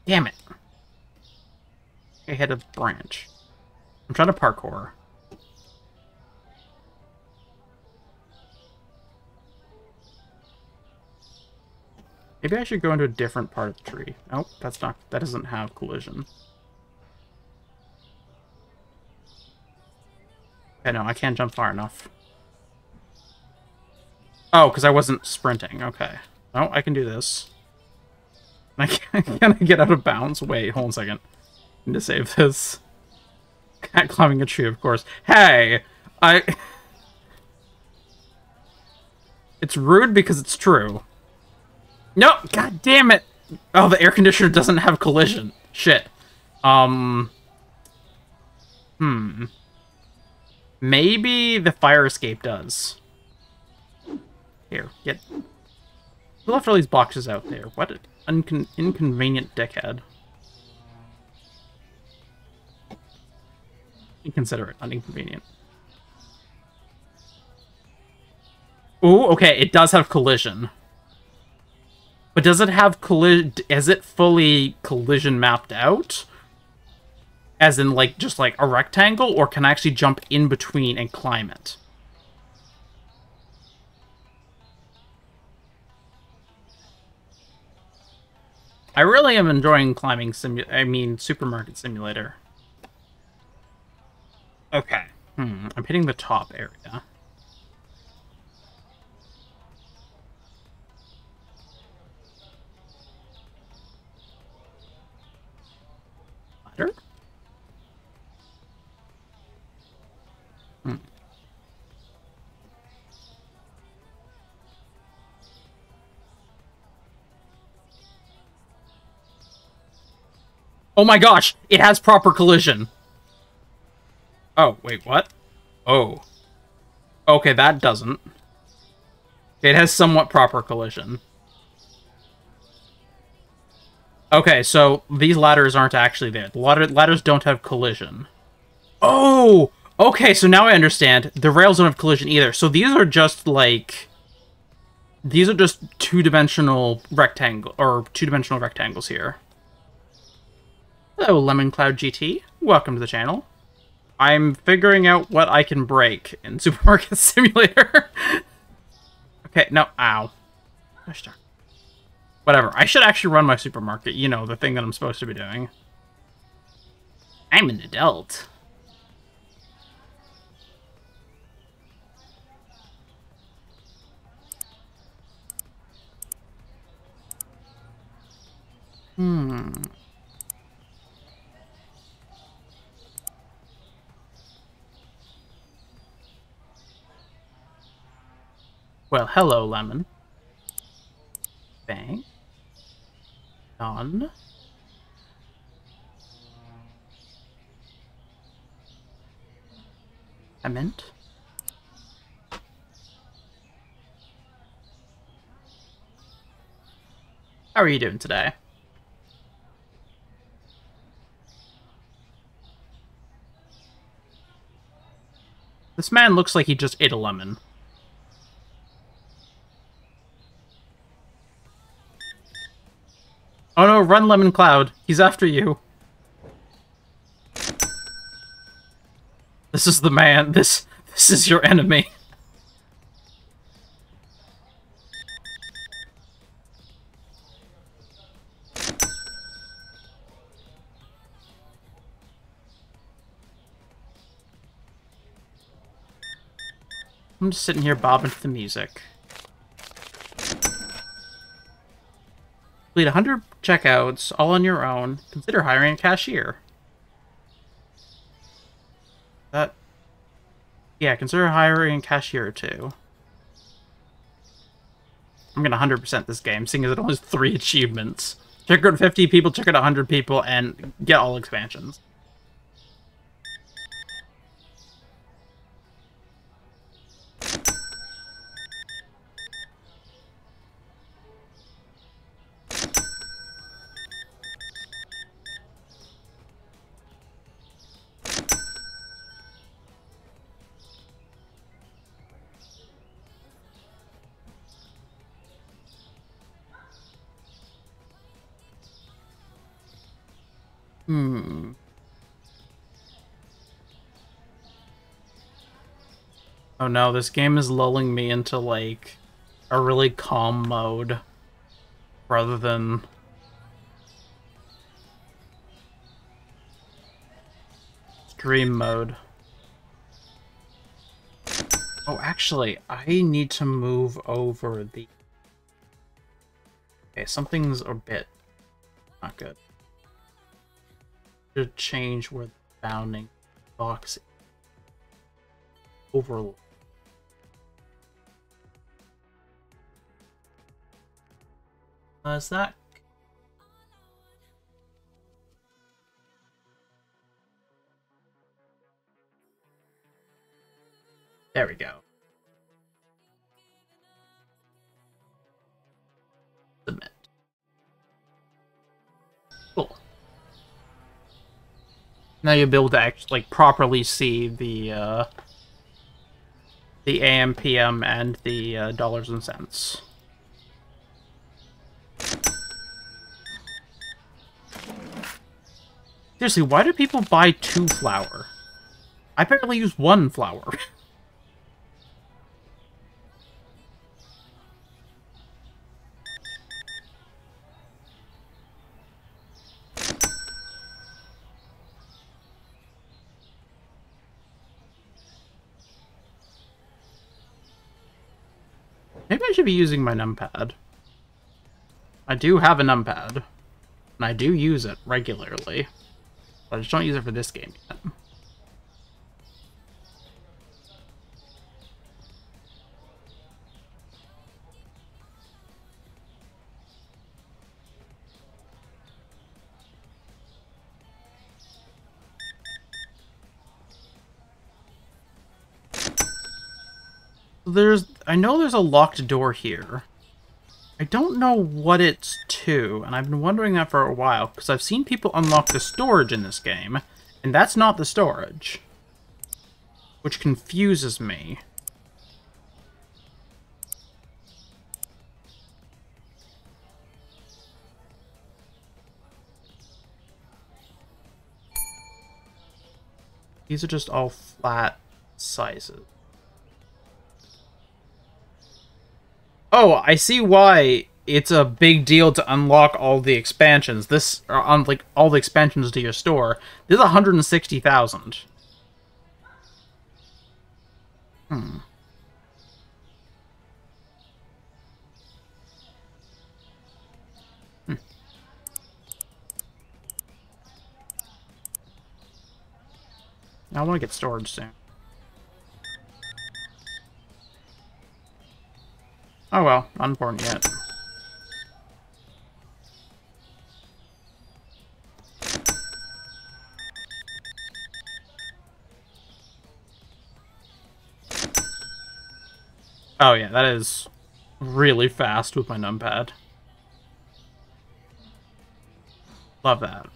Damn it. I hit a branch. I'm trying to parkour. Maybe I should go into a different part of the tree. Nope, that's not, that doesn't have collision. Okay, no, I can't jump far enough. Oh, because I wasn't sprinting. Okay. No, I can do this. Can I get out of bounds? Wait, hold on a second. I need to save this. Cat climbing a tree, of course. Hey! It's rude because it's true. No! God damn it! Oh, the air conditioner doesn't have collision. Shit. Maybe the fire escape does. Here, get... Who left all these boxes out there? What an inconvenient dickhead. Inconsiderate, not inconvenient. Ooh, okay, it does have collision. But does it have collision? Is it fully collision mapped out? As in, like, just like a rectangle? Or can I actually jump in between and climb it? I really am enjoying Supermarket Simulator. Okay. I'm hitting the top area. Ladder? Oh my gosh, it has proper collision. Oh, wait, what? Oh. Okay, that doesn't. It has somewhat proper collision. Okay, so these ladders aren't actually there. The ladders don't have collision. Oh! Okay, so now I understand. The rails don't have collision either. So these are just, like... These are just two-dimensional rectangles here. Hello, Lemon Cloud GT. Welcome to the channel. I'm figuring out what I can break in Supermarket Simulator. Okay, no, ow. Gosh darn. Whatever, I should actually run my supermarket. You know, the thing that I'm supposed to be doing. I'm an adult. Well, hello, Lemon. Bang. Done. Lemon. How are you doing today? This man looks like he just ate a lemon. Oh no, run, Lemon Cloud. He's after you. This is the man. This is your enemy. I'm just sitting here bobbing to the music. Complete 100 checkouts, all on your own. Consider hiring a cashier. That Yeah, consider hiring a cashier too. I'm gonna 100% this game, seeing as it only has 3 achievements. Check out 50 people, check out 100 people, and get all expansions. Oh no, this game is lulling me into, like, a really calm mode, rather than... stream mode. Oh, actually, I need to move over the... Okay, something's a bit not good. To change where the bounding box is. Overload. Is that? There we go. Submit. Cool. Now you'll be able to actually, like, properly see the AM, PM, and the dollars and cents. Seriously, why do people buy 2 flour? I barely use 1 flour. Maybe I should be using my numpad. I do have a numpad, and I do use it regularly. I just don't use it for this game yet. I know there's a locked door here. I don't know what it's to, and I've been wondering that for a while, because I've seen people unlock the storage in this game, and that's not the storage. Which confuses me. These are just all flat sizes. Oh, I see why it's a big deal to unlock all the expansions. This, on like all the expansions to your store. This is 160,000. I want to get storage soon. Oh well, not important yet. Oh yeah, that is really fast with my numpad. Love that.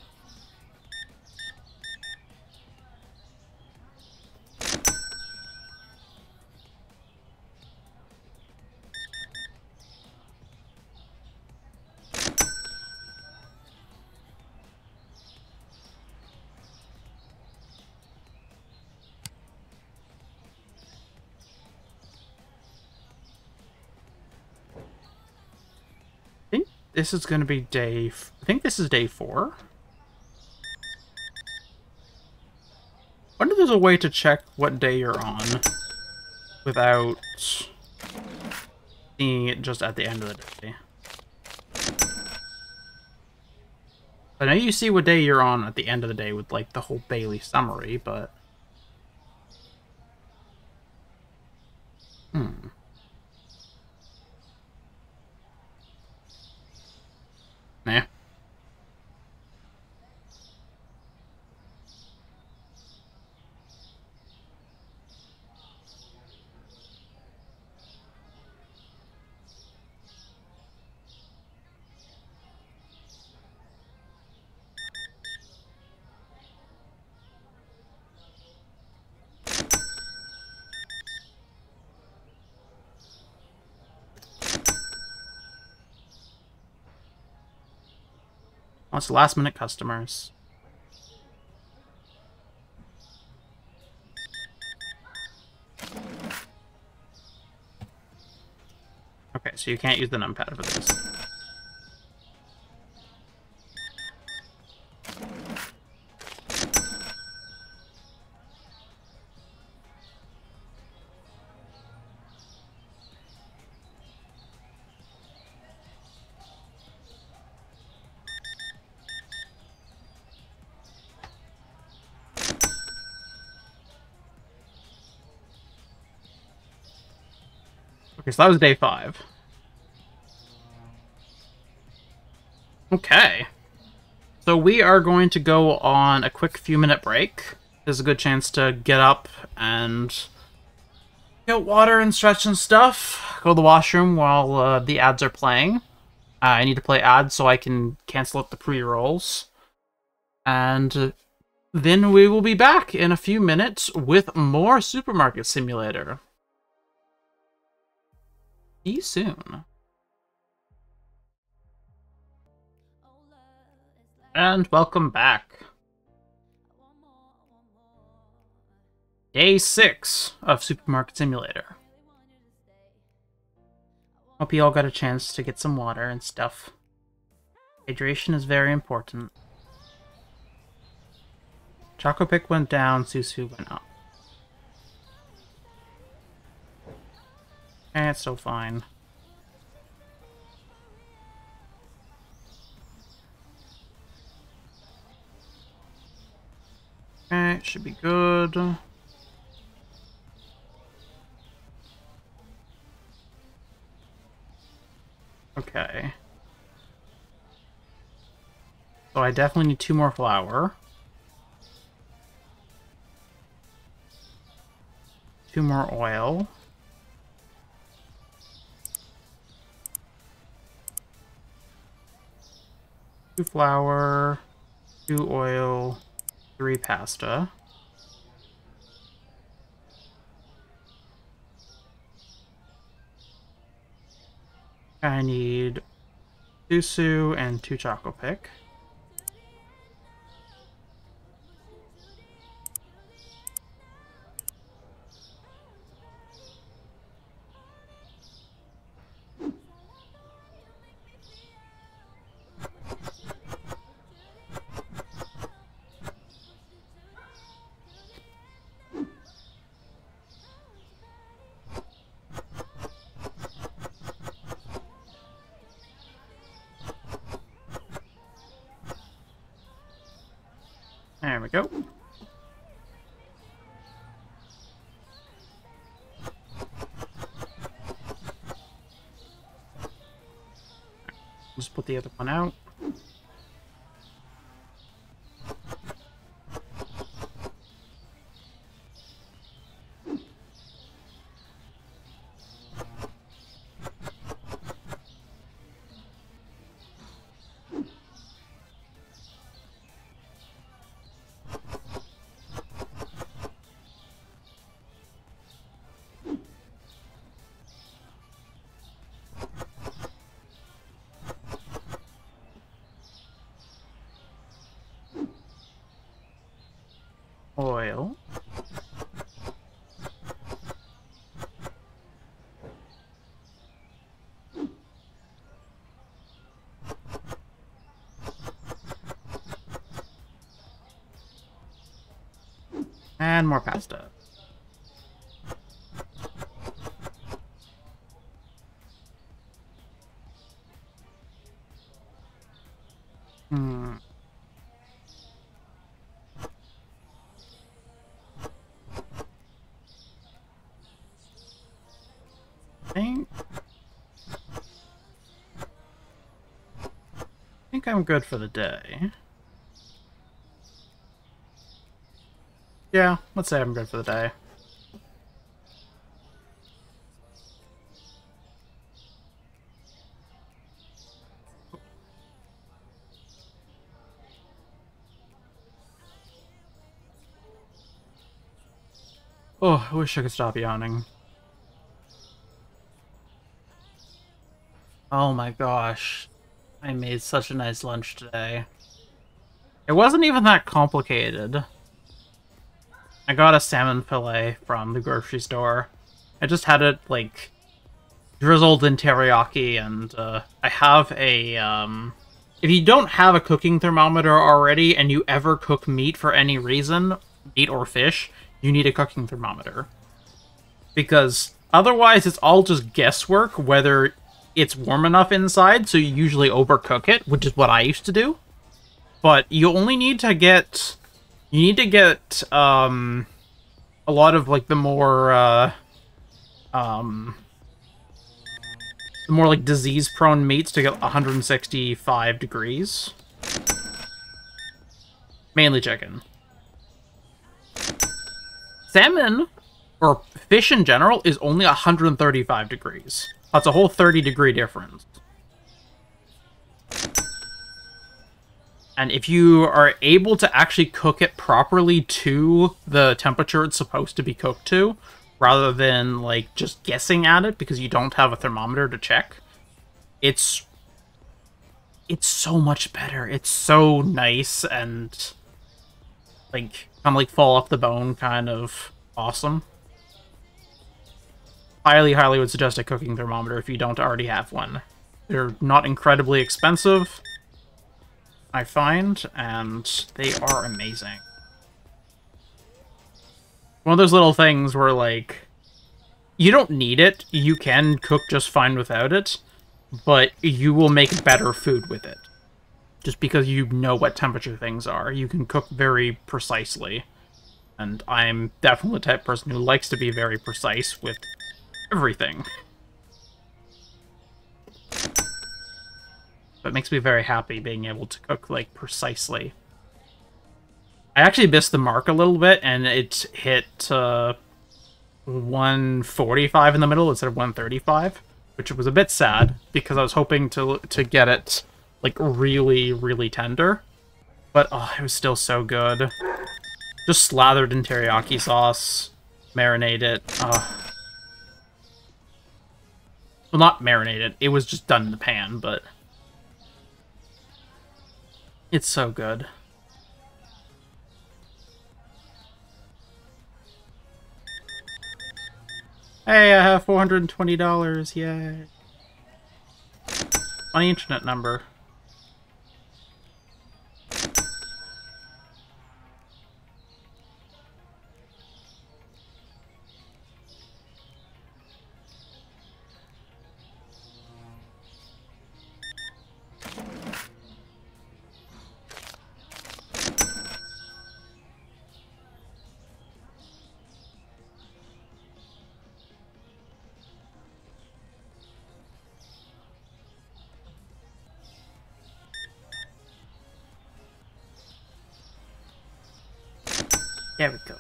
This is going to be day... I think this is day 4. I wonder if there's a way to check what day you're on without seeing it just at the end of the day. I know you see what day you're on at the end of the day with, like, the whole daily summary, but... Nah. Wants last-minute customers. Okay, so you can't use the numpad for this. Okay, so that was day 5. Okay. So we are going to go on a quick few-minute break. There's a good chance to get up and get water and stretch and stuff. Go to the washroom while the ads are playing. I need to play ads so I can cancel out the pre-rolls. And then we will be back in a few minutes with more Supermarket Simulator. See you soon. And welcome back. Day 6 of Supermarket Simulator. Hope you all got a chance to get some water and stuff. Hydration is very important. Choco Pick went down, Susu went up. Eh, it's so fine. Eh, it should be good. Okay. So I definitely need 2 more flour. 2 more oil. Two flour, 2 oil, 3 pasta. I need susu and 2 Choco Pick. There we go. Just put the other one out. Oil. And more pasta. think I'm good for the day. Yeah, let's say I'm good for the day. Oh, I wish I could stop yawning. Oh my gosh. I made such a nice lunch today. It wasn't even that complicated. I got a salmon fillet from the grocery store. I just had it, like, drizzled in teriyaki, and I have a, if you don't have a cooking thermometer already and you ever cook meat for any reason, meat or fish, you need a cooking thermometer. Because otherwise it's all just guesswork whether it's warm enough inside, so you usually overcook it, which is what I used to do. But you only need to get... You need to get, a lot of, like, the more, the more, like, disease-prone meats to get 165 degrees. Mainly chicken. Salmon, or fish in general, is only 135 degrees. That's a whole 30-degree difference. And if you are able to actually cook it properly to the temperature it's supposed to be cooked to, rather than, like, just guessing at it because you don't have a thermometer to check, it's so much better. It's so nice and, like, kind of like fall off the bone kind of awesome. Highly, highly would suggest a cooking thermometer if you don't already have one. They're not incredibly expensive, I find, and they are amazing. One of those little things where, like, you don't need it, you can cook just fine without it, but you will make better food with it. Just because you know what temperature things are, you can cook very precisely. And I'm definitely the type of person who likes to be very precise with everything. But it makes me very happy being able to cook, like, precisely. I actually missed the mark a little bit, and it hit 145 in the middle instead of 135, which was a bit sad, because I was hoping to get it, like, really, really tender. But, oh, it was still so good. Just slathered in teriyaki sauce, marinate it. Well, not marinated. It was just done in the pan, but... It's so good. Hey, I have $420, yay. My internet number. There we go.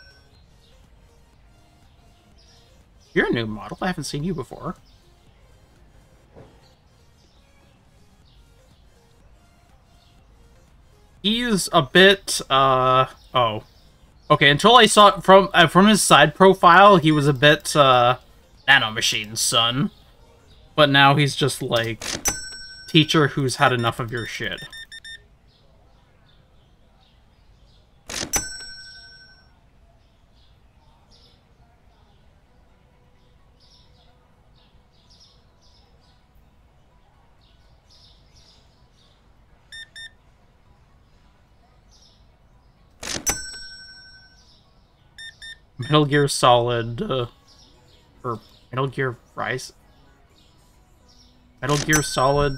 You're a new model. I haven't seen you before. He's a bit, oh. Okay, until I saw, from his side profile, he was a bit, nanomachine son. But now he's just, like, teacher who's had enough of your shit. Metal Gear Solid, or Metal Gear Rise? Metal Gear Solid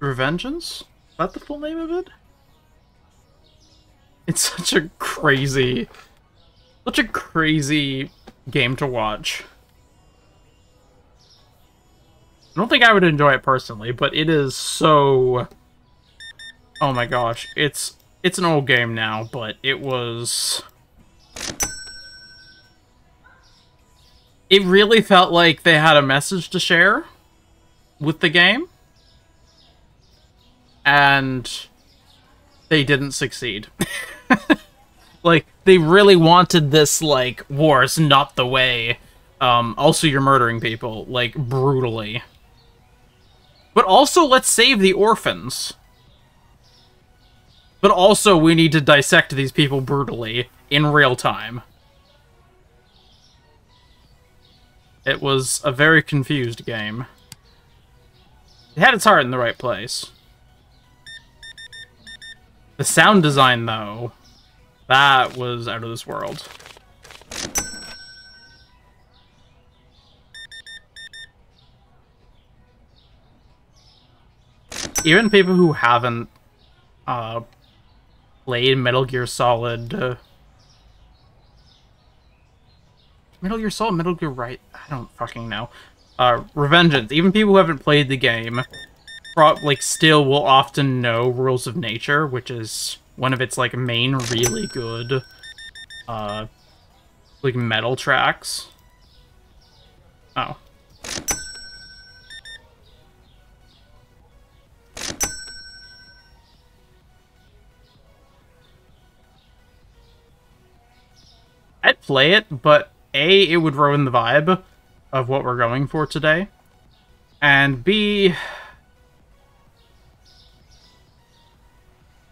Revengeance? Is that the full name of it? It's such a crazy game to watch. I don't think I would enjoy it personally, but it is so Oh my gosh, it's an old game now, but it was... It really felt like they had a message to share with the game, and they didn't succeed. Like, they really wanted this, like, war is not the way. Also, you're murdering people, like, brutally. But also, let's save the orphans. But also, we need to dissect these people brutally in real time. It was a very confused game. It had its heart in the right place. The sound design, though, that was out of this world. Even people who haven't played Metal Gear Rise, I don't fucking know. Revengeance. Even people who haven't played the game, like, still will often know Rules of Nature, which is one of its, like, main really good, like, metal tracks. Oh. I'd play it, but A, it would ruin the vibe of what we're going for today, and B,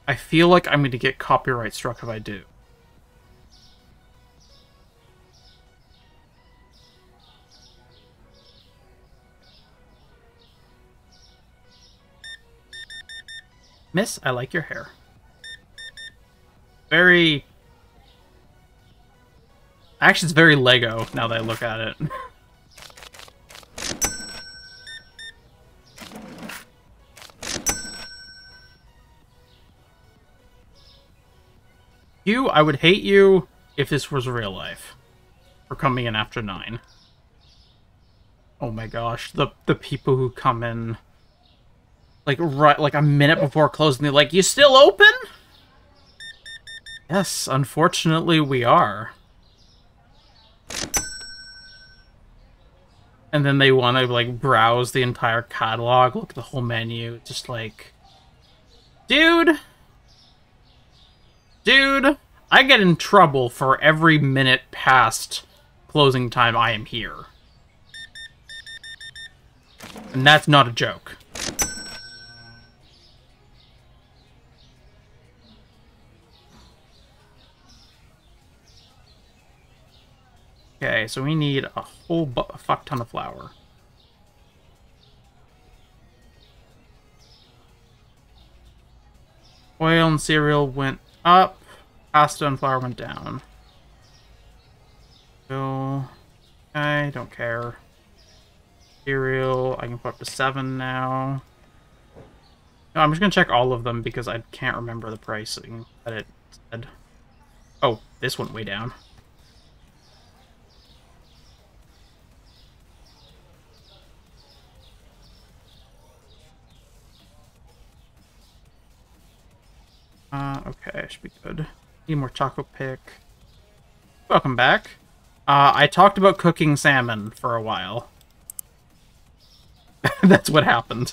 I feel like I'm going to get copyright struck if I do. Miss, I like your hair. Very... Actually, it's very Lego, now that I look at it. You, I would hate you if this was real life. For coming in after 9. Oh my gosh, the people who come in like right like a minute before closing, they're like, "You still open?" Yes, unfortunately we are. And then they want to like browse the entire catalog, look at the whole menu, just like, dude. Dude, I get in trouble for every minute past closing time I am here. And that's not a joke. Okay, so we need a whole fuck ton of flour. Oil and cereal went up, pasta and flour went down. So, I don't care. Cereal, I can put up to 7 now. No, I'm just gonna check all of them because I can't remember the pricing that it said. Oh, this went way down. Okay, should be good. Need more Taco Pick. Welcome back. I talked about cooking salmon for a while. That's what happened.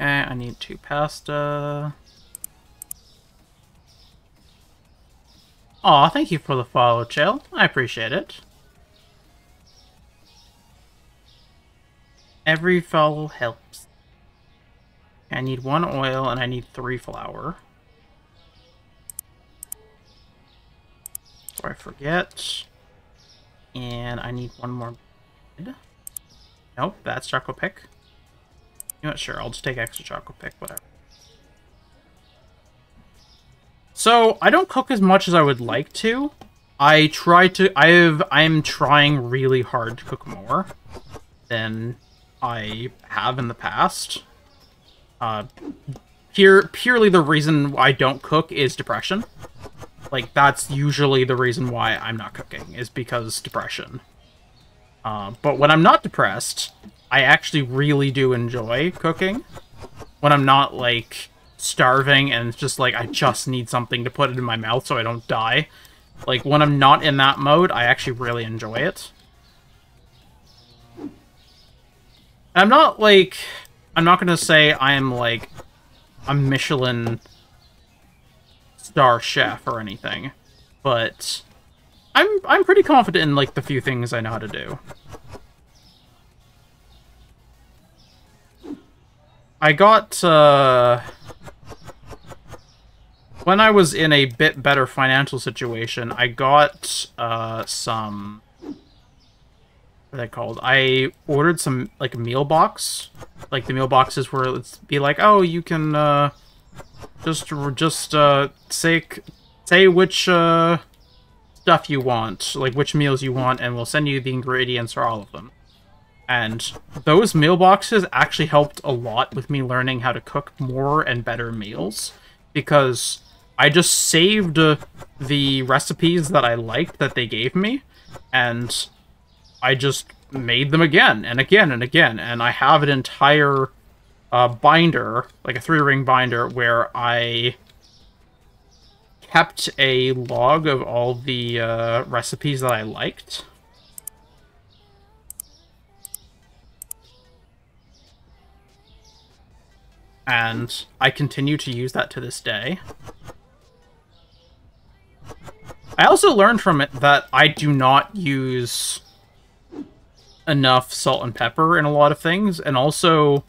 Okay, I need 2 pasta. Aw, thank you for the follow, Chill. I appreciate it. Every follow helps. I need 1 oil and I need 3 flour. Before I forget. And I need 1 more. Nope, that's Choco Pick. You know what, sure, I'll just take extra Choco Pick, whatever. So, I don't cook as much as I would like to. I'm trying really hard to cook more than I have in the past. Purely the reason I don't cook is depression. Like, that's usually the reason why I'm not cooking, is because depression. But when I'm not depressed, I actually really do enjoy cooking when I'm not, like, starving and it's just like, I just need something to put it in my mouth so I don't die. Like, when I'm not in that mode, I actually really enjoy it. And I'm not, like... I'm not gonna say I'm, like, a Michelin star chef or anything, but I'm pretty confident in, like, the few things I know how to do. I got, when I was in a bit better financial situation, I got, some... What are they called? I ordered some, like, a meal box. Like, the meal boxes where it's be like, oh, you can, say which, stuff you want. Like, which meals you want, and we'll send you the ingredients for all of them. And those meal boxes actually helped a lot with me learning how to cook more and better meals. Because I just saved the recipes that I liked that they gave me, and... I just made them again, and again, and again, and I have an entire binder, like a 3-ring binder, where I kept a log of all the recipes that I liked. And I continue to use that to this day. I also learned from it that I do not use... enough salt and pepper in a lot of things, and also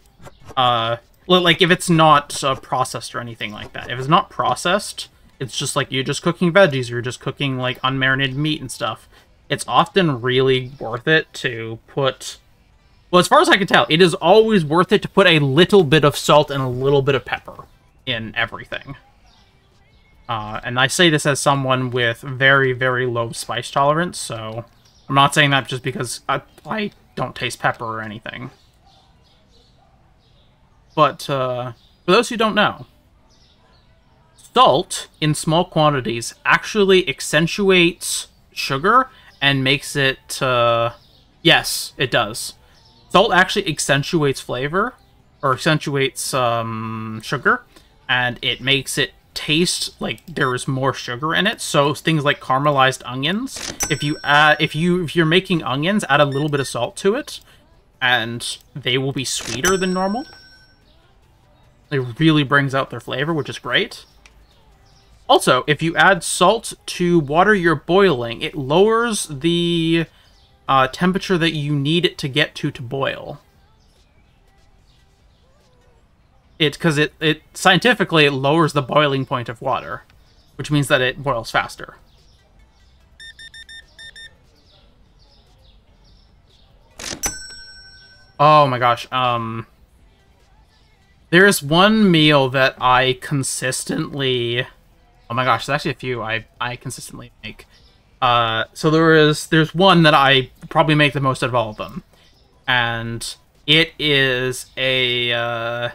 like if it's not processed or anything like that. If it's not processed, it's just like you're just cooking veggies, you're just cooking like unmarinated meat and stuff. It's often really worth it to put, well, as far as I can tell, it is always worth it to put a little bit of salt and a little bit of pepper in everything. And I say this as someone with very, very low spice tolerance, so I'm not saying that just because I don't taste pepper or anything. But, for those who don't know, salt, in small quantities, actually accentuates sugar and makes it, yes, it does. Salt actually accentuates flavor, or accentuates, sugar, and it makes it taste like there is more sugar in it. So things like caramelized onions, if you're making onions, add a little bit of salt to it and they will be sweeter than normal. It really brings out their flavor, which is great. Also, if you add salt to water you're boiling, it lowers the temperature that you need it to get to boil. Because it scientifically, it lowers the boiling point of water, which means that it boils faster. Oh my gosh, there is one meal that I consistently... Oh my gosh, there's actually a few I consistently make. So there's one that I probably make the most out of all of them. And it is a...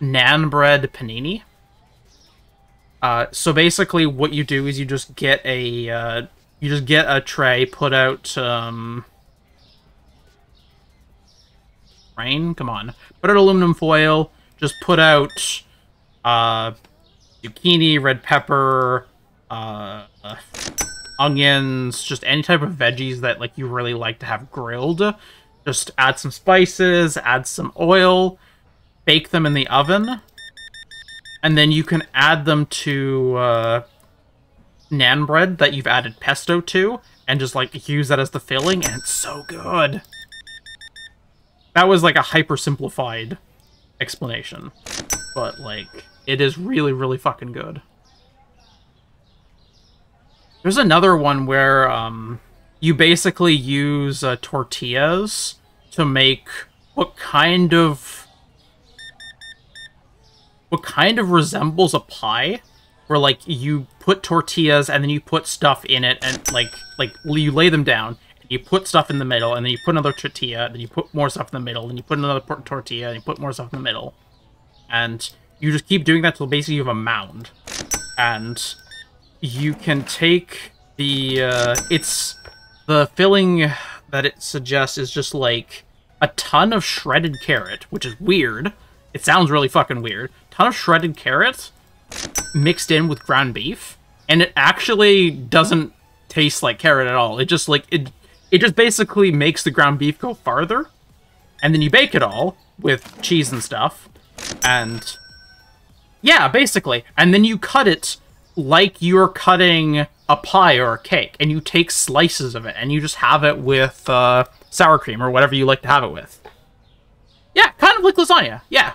naan bread panini. So basically what you do is you just get a tray, put out put out aluminum foil, just put out zucchini, red pepper, onions, just any type of veggies that like you really like to have grilled. Just add some spices, add some oil, bake them in the oven, and then you can add them to naan bread that you've added pesto to, and just like use that as the filling, and it's so good. That was like a hyper simplified explanation, but like it is really, really fucking good. There's another one where you basically use tortillas to make what kind of resembles a pie, where, like, you put tortillas and then you put stuff in it, and, like you lay them down, and you put stuff in the middle, and then you put another tortilla, and then you put more stuff in the middle, and you put another tortilla, and you put more stuff in the middle. And you just keep doing that till basically you have a mound. And you can take the, the filling that it suggests is just, like, a ton of shredded carrot, which is weird. It sounds really fucking weird. Ton of shredded carrots mixed in with ground beef, and it actually doesn't taste like carrot at all. It just like it just basically makes the ground beef go farther, and then you bake it all with cheese and stuff, and yeah, basically. And then you cut it like you're cutting a pie or a cake, and you take slices of it, and you just have it with sour cream or whatever you like to have it with. Yeah, kind of like lasagna, yeah.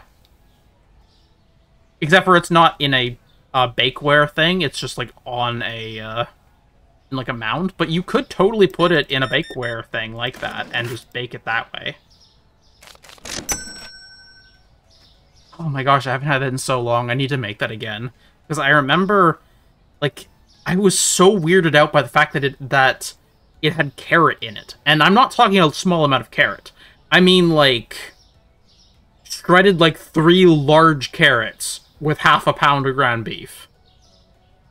Except for it's not in a bakeware thing, it's just like on a, in like a mound. But you could totally put it in a bakeware thing like that and just bake it that way. Oh my gosh, I haven't had it in so long. I need to make that again. Because I remember, like, I was so weirded out by the fact that it had carrot in it. And I'm not talking a small amount of carrot. I mean, like, shredded, like, 3 large carrots with half a pound of ground beef.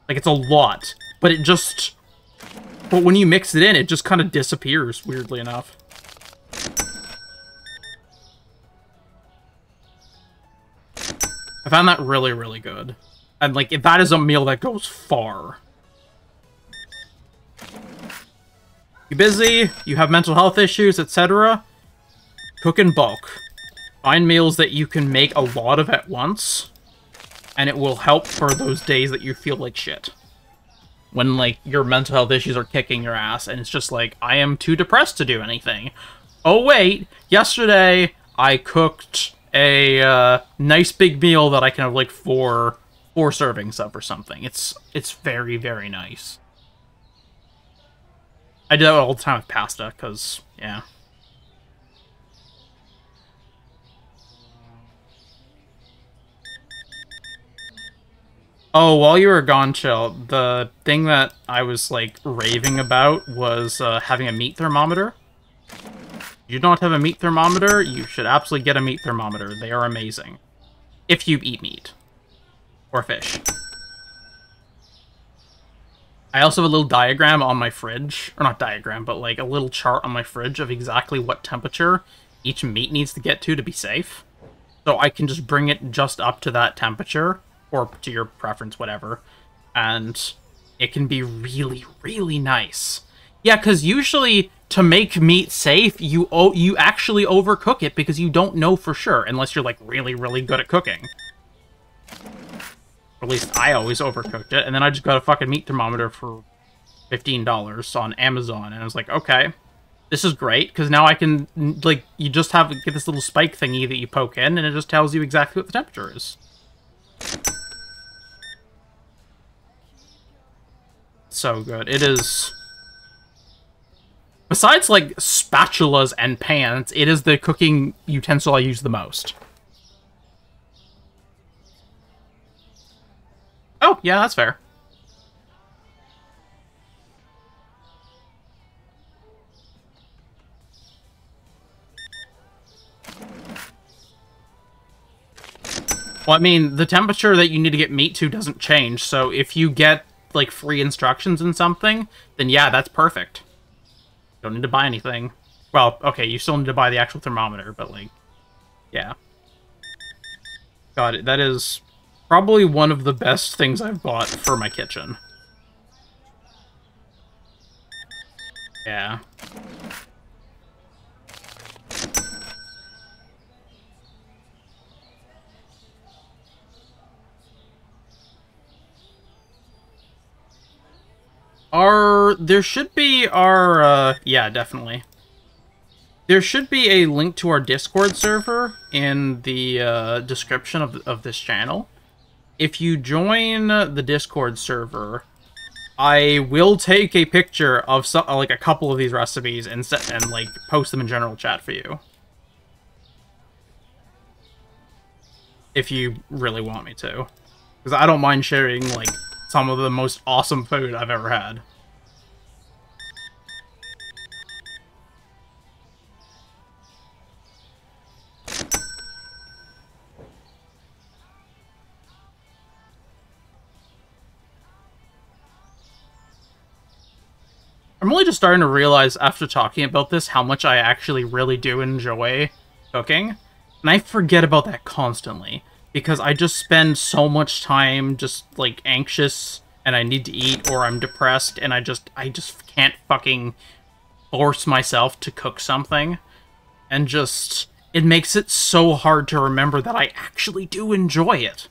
Like, it's a lot. But it just... But when you mix it in, it just kind of disappears, weirdly enough. I found that really, really good. And, like, that is a meal that goes far. You're busy, you have mental health issues, etc. Cook in bulk. Find meals that you can make a lot of at once, and it will help for those days that you feel like shit. When, like, your mental health issues are kicking your ass, and it's just like, I am too depressed to do anything. Oh, wait, yesterday I cooked a nice big meal that I can have, like, four servings of or something. It's very, very nice. I do that all the time with pasta, because, yeah. Oh, while you were gone, Chill, the thing that I was, like, raving about was having a meat thermometer. If you don't have a meat thermometer, you should absolutely get a meat thermometer. They are amazing. If you eat meat. Or fish. I also have a little diagram on my fridge. Or not diagram, but, like, a little chart on my fridge of exactly what temperature each meat needs to get to be safe. So I can just bring it just up to that temperature, or to your preference, whatever, and it can be really, really nice. Yeah, because usually, to make meat safe, you actually overcook it, because you don't know for sure, unless you're, like, really, really good at cooking. Or at least I always overcooked it, and then I just got a fucking meat thermometer for $15 on Amazon, and I was like, okay, this is great, because now I can, like, you just have, get this little spike thingy that you poke in, and it just tells you exactly what the temperature is. So good. It is, besides like spatulas and pans, it is the cooking utensil I use the most. Oh, yeah, that's fair. Well, I mean, the temperature that you need to get meat to doesn't change, so if you get, like, free instructions in something, then yeah, that's perfect. Don't need to buy anything. Well, okay, you still need to buy the actual thermometer, but, like, yeah. God, that is probably one of the best things I've bought for my kitchen. Yeah. There should be our, yeah, definitely. There should be a link to our Discord server in the, description of this channel. If you join the Discord server, I will take a picture of, like, a couple of these recipes and, like, post them in general chat for you. If you really want me to. Because I don't mind sharing, like, some of the most awesome food I've ever had. really just starting to realize after talking about this how much I actually really do enjoy cooking. And I forget about that constantly, because I just spend so much time just, like, anxious, and I need to eat, or I'm depressed, and I just can't fucking force myself to cook something. And just, it makes it so hard to remember that I actually do enjoy it.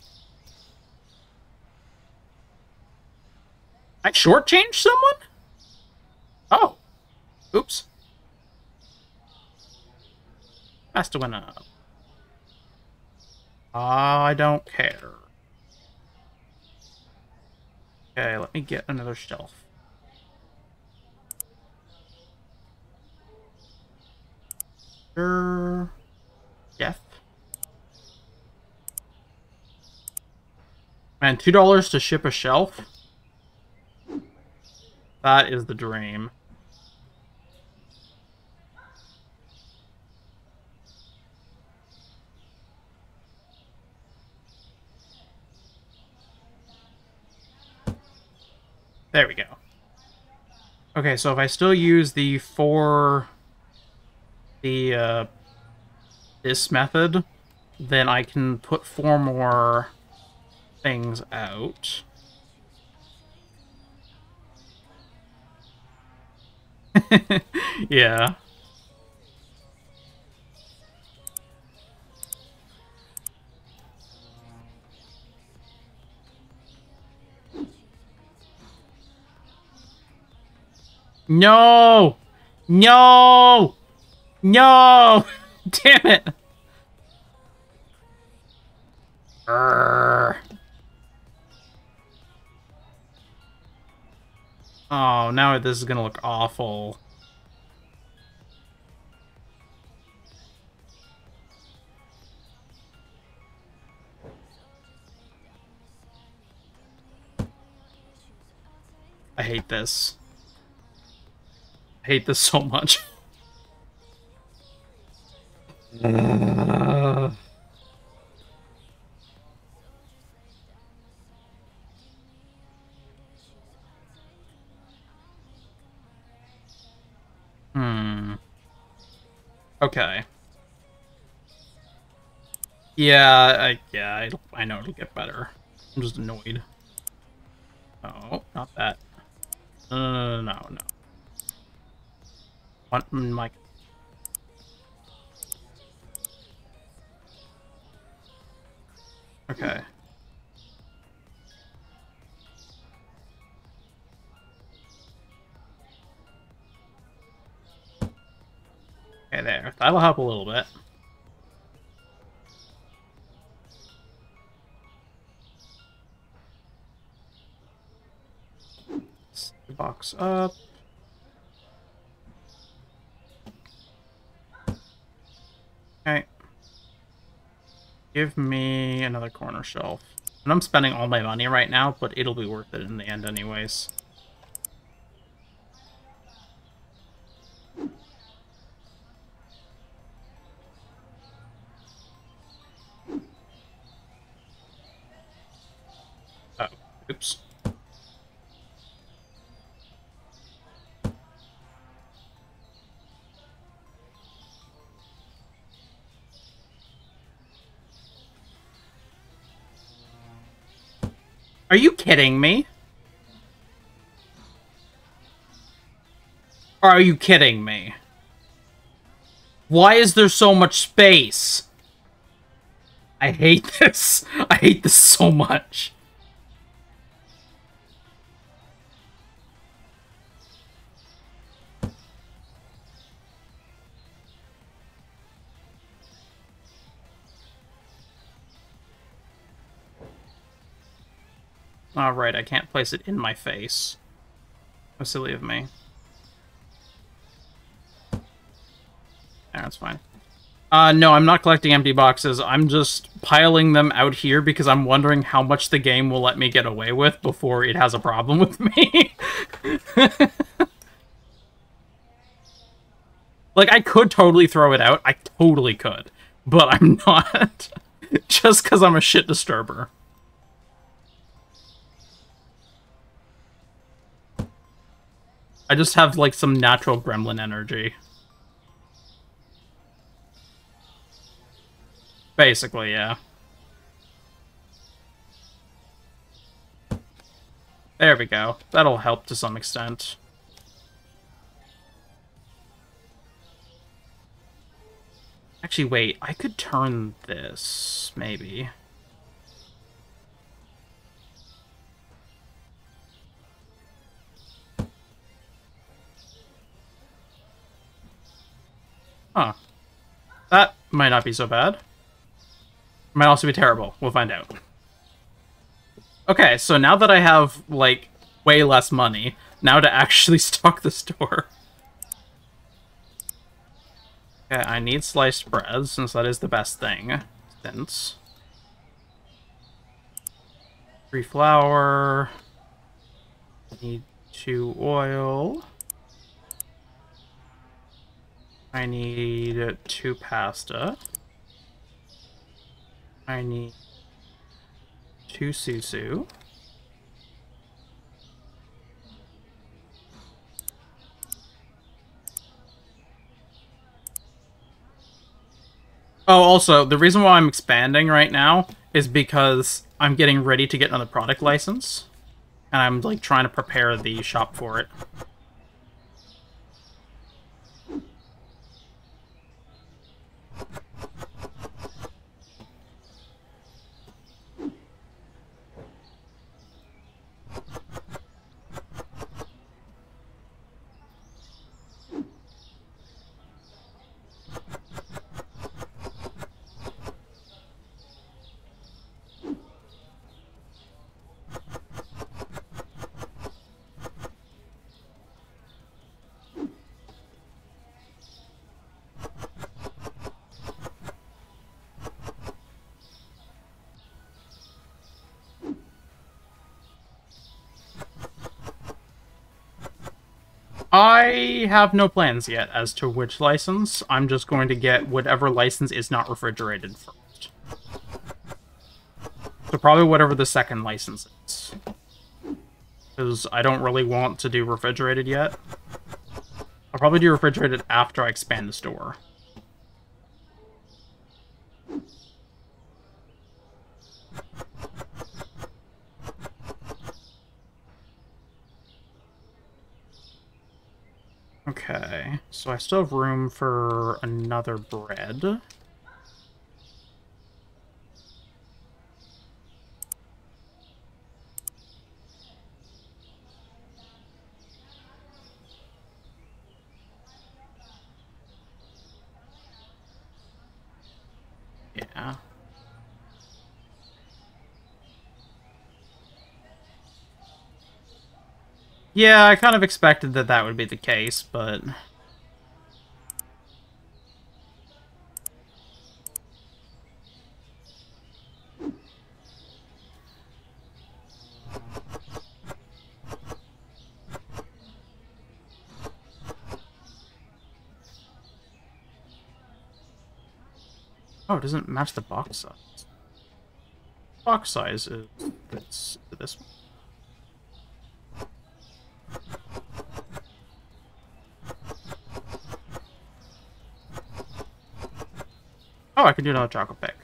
I shortchanged someone? Oh. Oops. Pasta went up. I don't care. Okay, let me get another shelf. Chef. Man, $2 to ship a shelf? That is the dream. There we go. Okay, so if I still use the this method, then I can put 4 more things out. Yeah. No! No! No! Damn it! Urgh. Oh, now this is gonna look awful. I hate this. I hate this so much. Okay. Yeah, I know it'll get better. I'm just annoyed. Oh, not that. No. Like, okay. Okay, there. That'll help a little bit. Set the box up. Okay. Give me another corner shelf. And I'm spending all my money right now, but it'll be worth it in the end anyways. Oh, oops. Are you kidding me? Are you kidding me? Why is there so much space? I hate this. I hate this so much. Alright, I can't place it in my face. How silly of me. That's fine. No, I'm not collecting empty boxes. I'm just piling them out here because I'm wondering how much the game will let me get away with before it has a problem with me. Like, I could totally throw it out. I totally could. But I'm not. Just because I'm a shit disturber. I I just have like some natural gremlin energy. Basically, yeah. There we go. That'll help to some extent. Actually, wait, I could turn this, maybe. Huh. That might not be so bad. Might also be terrible. We'll find out. Okay, so now that I have, like, way less money, now to actually stock the store. Okay, I need sliced bread, since that is the best thing. Since. Free flour. I need 2 oil. I need 2 pasta. I need 2 susu. Oh, also, the reason why I'm expanding right now is because I'm getting ready to get another product license, and I'm, like, trying to prepare the shop for it. I have no plans yet as to which license. I'm just going to get whatever license is not refrigerated first. So probably whatever the second license is. Because I don't really want to do refrigerated yet. I'll probably do refrigerated after I expand the store. Okay, so I still have room for another bread. Yeah. Yeah, I kind of expected that that would be the case, but... Oh, it doesn't match the box size. Box size is this one. Oh, I can do another chocolate pick.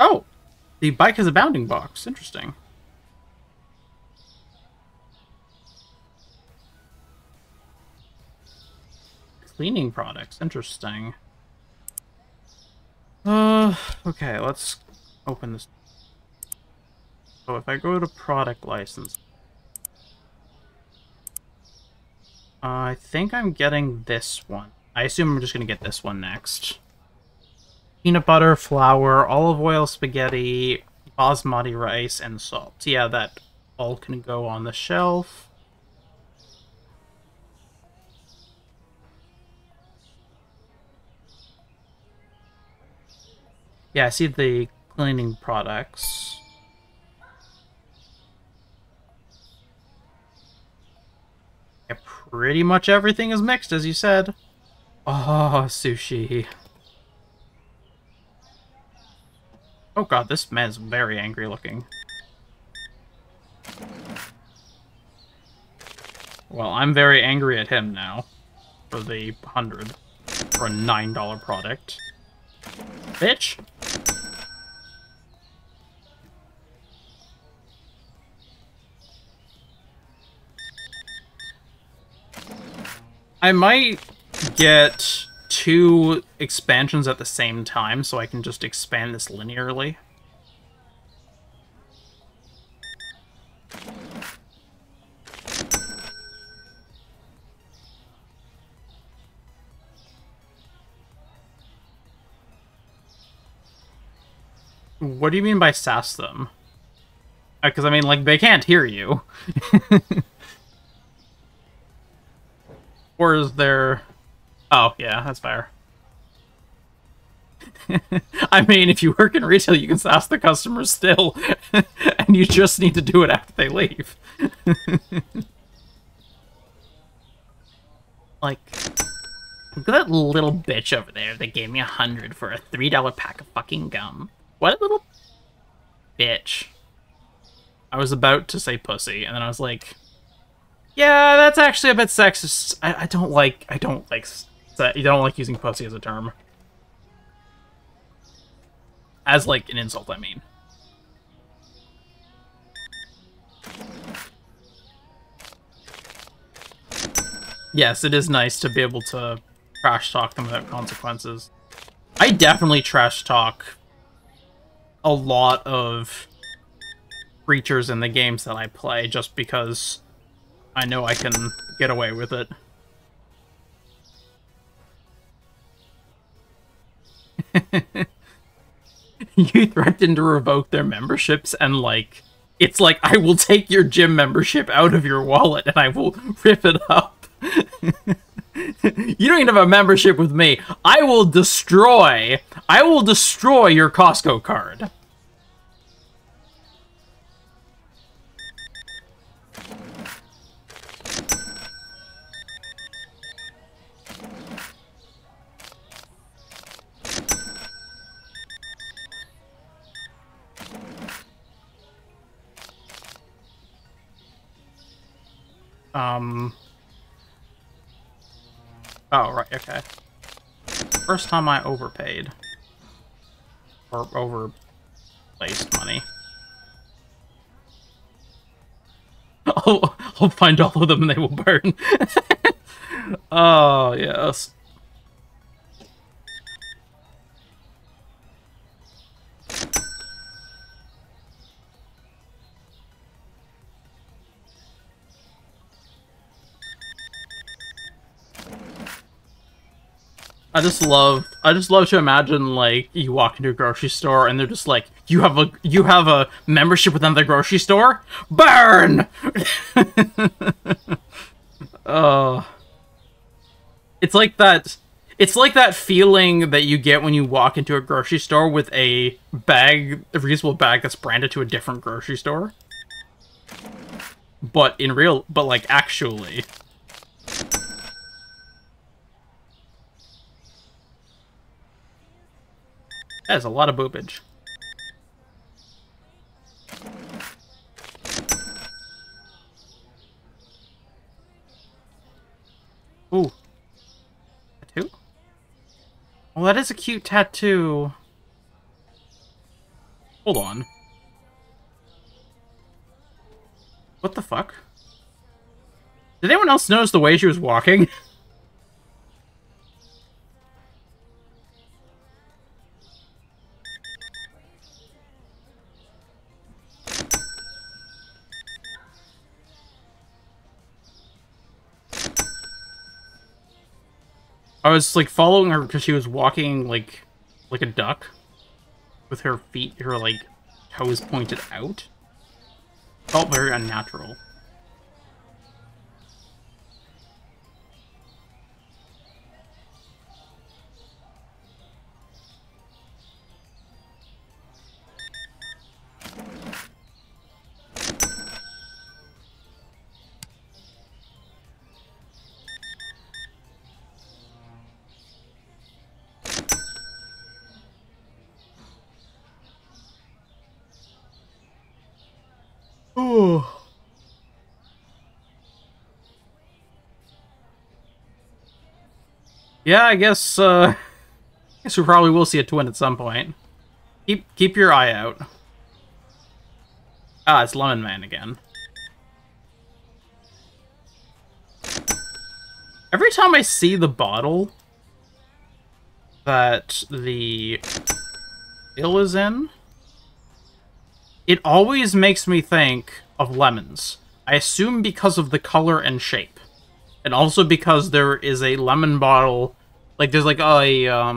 Oh! The bike has a bounding box. Interesting. Cleaning products. Interesting. Okay, let's open this. So if I go to product license, I think I'm getting this one. I assume I'm just going to get this one next. Peanut butter, flour, olive oil, spaghetti, basmati rice, and salt. Yeah, that all can go on the shelf. Yeah, I see the cleaning products. Yeah, pretty much everything is mixed, as you said. Oh, sushi. Oh god, this man's very angry looking. Well, I'm very angry at him now. For the 100. For a $9 product. Bitch! I might get 2 expansions at the same time, so I can just expand this linearly. What do you mean by sass them? Because I mean, like, they can't hear you. Or is there... Oh, yeah, that's fair. I mean, if you work in retail, you can sass the customers still. And you just need to do it after they leave. Like, look at that little bitch over there that gave me $100 for a $3 pack of fucking gum. What a little bitch. I was about to say pussy, and then I was like, yeah, that's actually a bit sexist. I don't like using pussy as a term. As like an insult, I mean. Yes, it is nice to be able to trash talk them without consequences. I definitely trash talk a lot of creatures in the games that I play just because I know I can get away with it. You threatened to revoke their memberships and, like, it's like, I will take your gym membership out of your wallet and I will rip it up. You don't even have a membership with me. I will destroy your Costco card. Oh, right, okay. First time I overpaid. Or overplaced money. Oh, I'll find all of them and they will burn. Oh, yes. I just love to imagine, like, you walk into a grocery store and they're just like, you have a membership with another grocery store? Burn! Oh. It's like that feeling that you get when you walk into a grocery store with a bag, a reusable bag that's branded to a different grocery store. But actually. That is a lot of boobage. Ooh. Tattoo? Well, that is a cute tattoo. Hold on. What the fuck? Did anyone else notice the way she was walking? I was, like, following her because she was walking, like a duck. With her feet, her, like, toes pointed out. Felt very unnatural. Yeah, I guess we probably will see a twin at some point. Keep your eye out. Ah, it's Lemon Man again. Every time I see the bottle that the bill is in, it always makes me think of lemons. I assume because of the color and shape. And also because there is a lemon bottle, like there's like a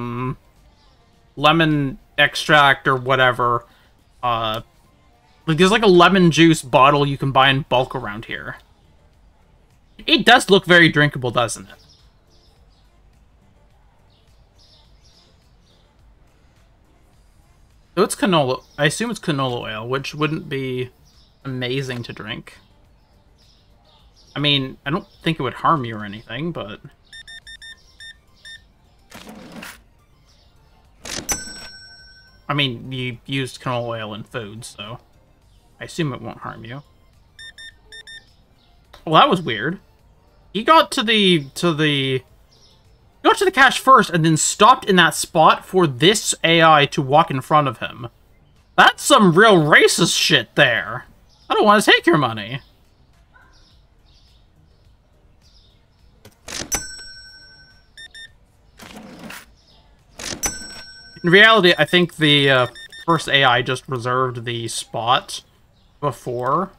lemon extract or whatever. Like there's like a lemon juice bottle you can buy in bulk around here. It does look very drinkable, doesn't it? So it's canola. I assume it's canola oil, which wouldn't be amazing to drink. I mean, I don't think it would harm you or anything, but... I mean, you used canola oil in food, so I assume it won't harm you. Well, that was weird. He got to the cache first and then stopped in that spot for this AI to walk in front of him. That's some real racist shit there. I don't want to take your money. In reality, I think the first AI just reserved the spot before.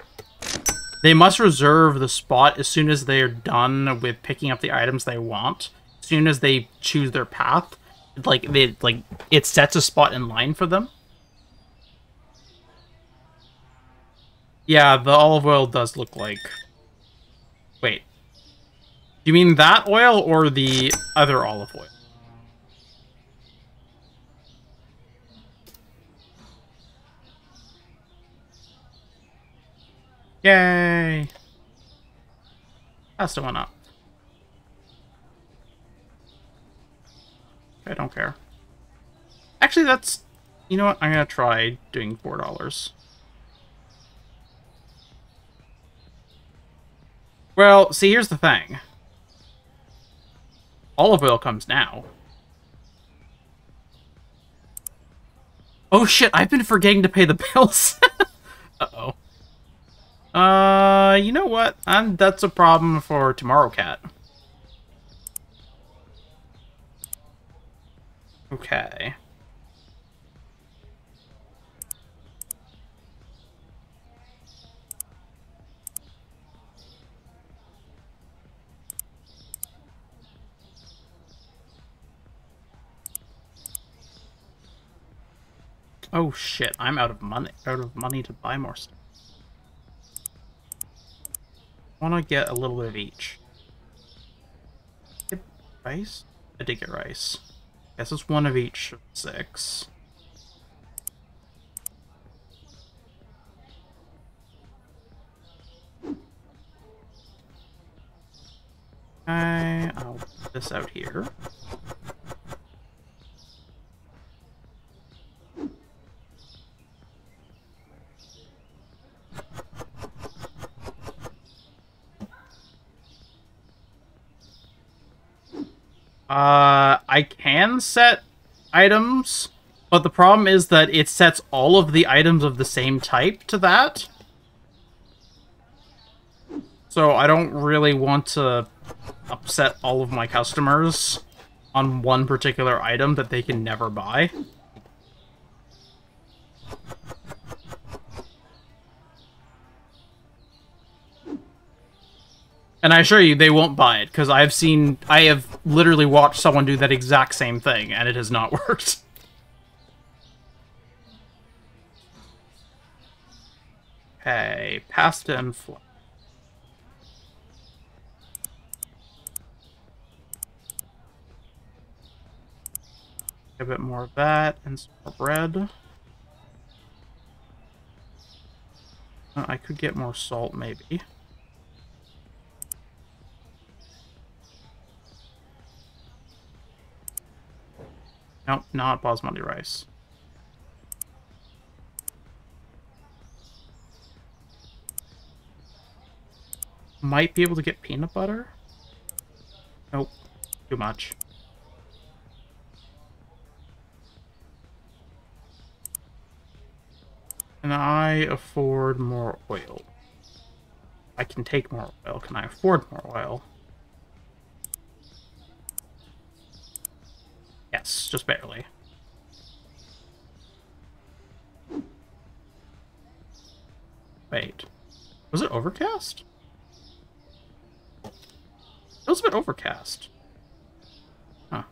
They must reserve the spot as soon as they're done with picking up the items they want. As soon as they choose their path, it sets a spot in line for them. Yeah, the olive oil does look like... Wait. You mean that oil or the other olive oil? Yay! That's the one up. I don't care. Actually, that's... You know what? I'm gonna try doing $4. Well, see, here's the thing. Olive oil comes now. Oh shit, I've been forgetting to pay the bills. Uh-oh. You know what? That's a problem for Tomorrow Cat. Okay. Oh shit, I'm out of money to buy more stuff. I want to get a little bit of each. Did I get rice? I did get rice. Guess it's one of each of 6. Okay, I'll put this out here. I can set items, but the problem is that it sets all of the items of the same type to that. So I don't really want to upset all of my customers on one particular item that they can never buy. And I assure you, they won't buy it, because I have literally watched someone do that exact same thing, and it has not worked. Okay, pasta and flour. A bit more of that, and some bread. I could get more salt, maybe. Nope, not basmati rice. Might be able to get peanut butter? Nope, too much. Can I afford more oil? I can take more oil. Can I afford more oil? Yes, just barely. Wait. Was it overcast? It was a bit overcast. Huh.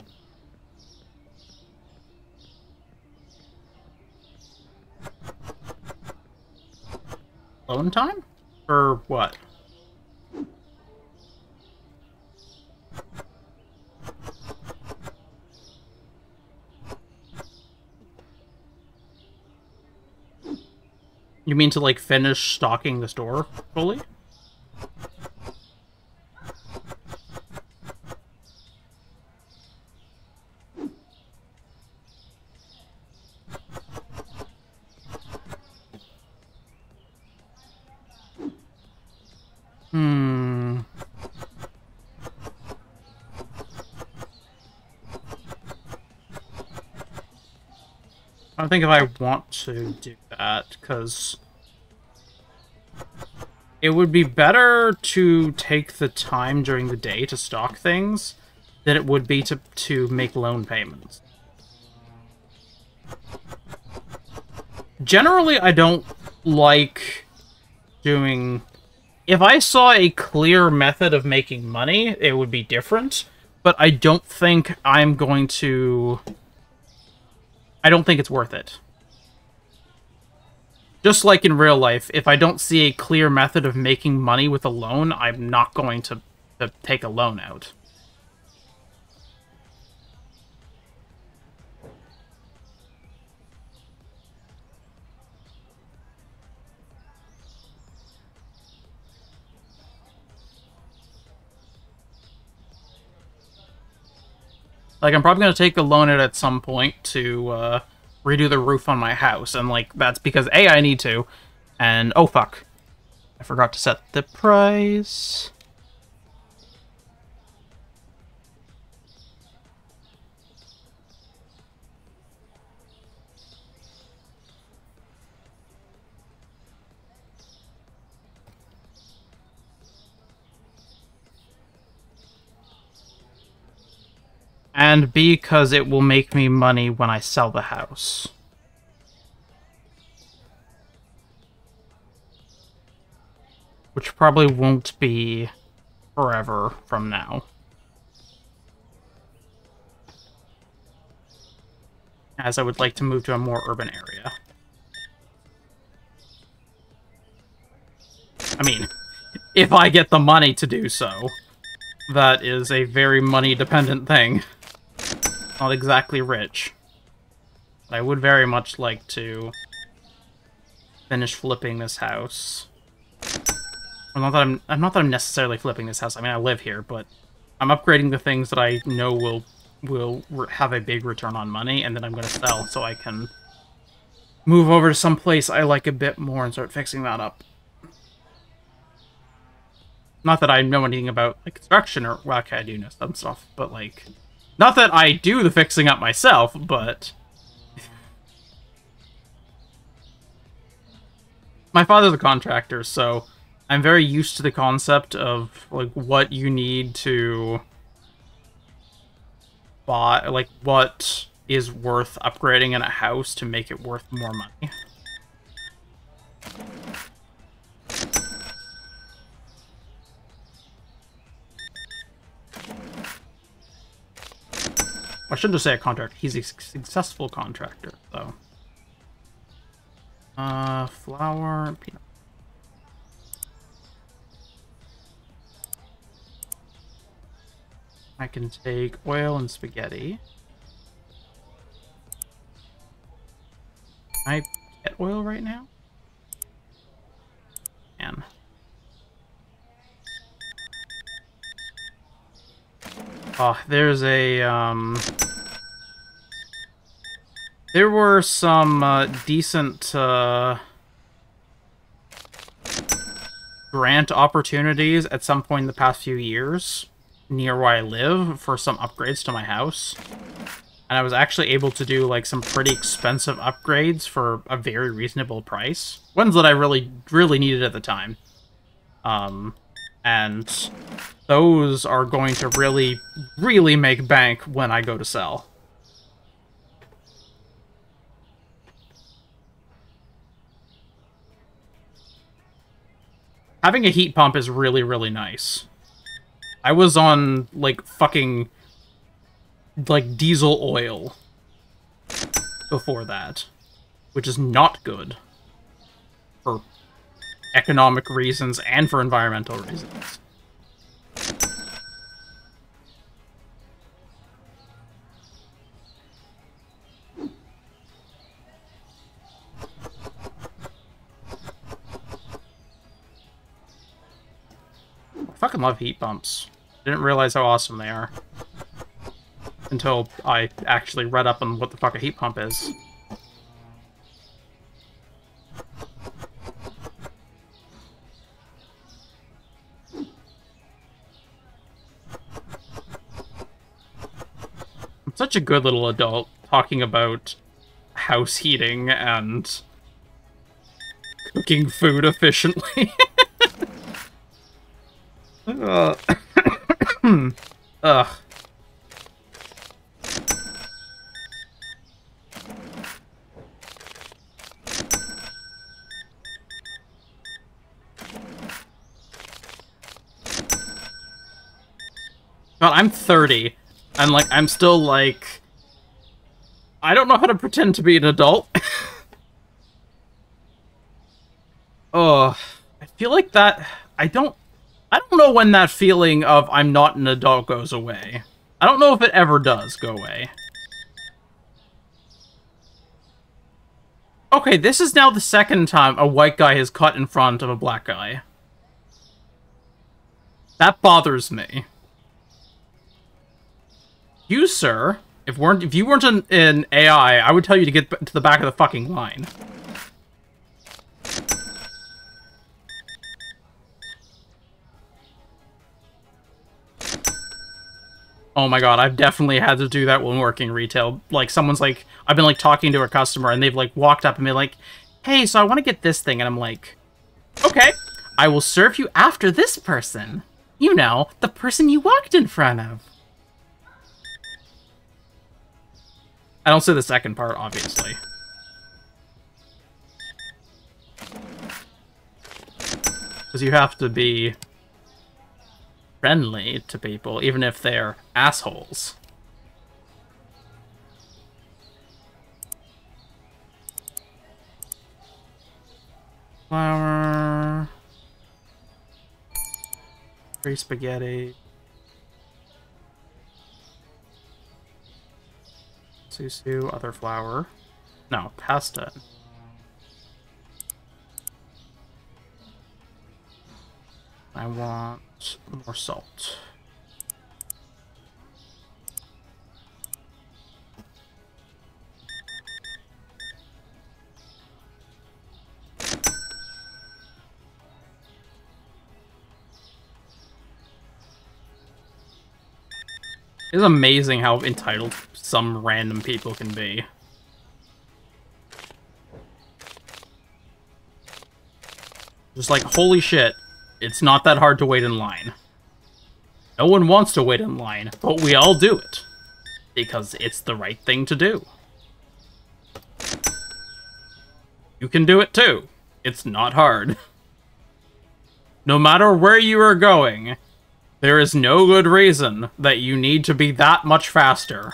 Clone time? Or what? You mean to, like, finish stocking this door fully? I think if I want to do that, because it would be better to take the time during the day to stock things than it would be to make loan payments. Generally, I don't like doing... If I saw a clear method of making money, it would be different, but I don't think I'm going to... I don't think it's worth it. Just like in real life, if I don't see a clear method of making money with a loan, I'm not going to take a loan out. Like, I'm probably going to take a loan out at some point to redo the roof on my house. And, like, that's because, A, I need to. And, oh, fuck. I forgot to set the price. And B, because it will make me money when I sell the house. Which probably won't be forever from now. As I would like to move to a more urban area. I mean, if I get the money to do so. That is a very money-dependent thing. Not exactly rich. I would very much like to finish flipping this house. Well, not that I'm necessarily flipping this house. I mean, I live here, but I'm upgrading the things that I know will have a big return on money, and then I'm going to sell so I can move over to some place I like a bit more and start fixing that up. Not that I know anything about, like, construction or, well, okay, I do know some stuff, but, like, not that I do the fixing up myself, but... My father's a contractor, so I'm very used to the concept of, like, what you need to buy, like, what is worth upgrading in a house to make it worth more money. I shouldn't just say a contractor. He's a successful contractor, though. So. Flour, peanut. I can take oil and spaghetti. Can I get oil right now? Man. Oh, there's a, there were some, decent, grant opportunities at some point in the past few years near where I live for some upgrades to my house. And I was actually able to do like some pretty expensive upgrades for a very reasonable price. Ones that I really needed at the time. And those are going to really make bank when I go to sell. Having a heat pump is really nice. I was on, like, fucking, like, diesel oil before that, which is not good for economic reasons and for environmental reasons. I fucking love heat pumps. Didn't realize how awesome they are until I actually read up on what the fuck a heat pump is. I'm such a good little adult talking about house heating and cooking food efficiently. Ugh. God, I'm 30, and like I'm still like I don't know how to pretend to be an adult. Oh, I feel like that. I don't know when that feeling of I'm not an adult goes away. I don't know if it ever does go away. Okay, this is now the second time a white guy has cut in front of a black guy. That bothers me. You, sir, if you weren't in AI, I would tell you to get to the back of the fucking line. Oh my god, I've definitely had to do that when working retail. Like, someone's like, I've been like talking to a customer and they've like walked up and been like, hey, so I want to get this thing. And I'm like, okay, I will serve you after this person. You know, the person you walked in front of. I don't say the second part, obviously. Because you have to be friendly to people, even if they're assholes. Flour. Free spaghetti. Susu, other flour. No, pasta. I want more salt. It's amazing how entitled some random people can be. Just like, holy shit. It's not that hard to wait in line. No one wants to wait in line, but we all do it. Because it's the right thing to do. You can do it too. It's not hard. No matter where you are going, there is no good reason that you need to be that much faster.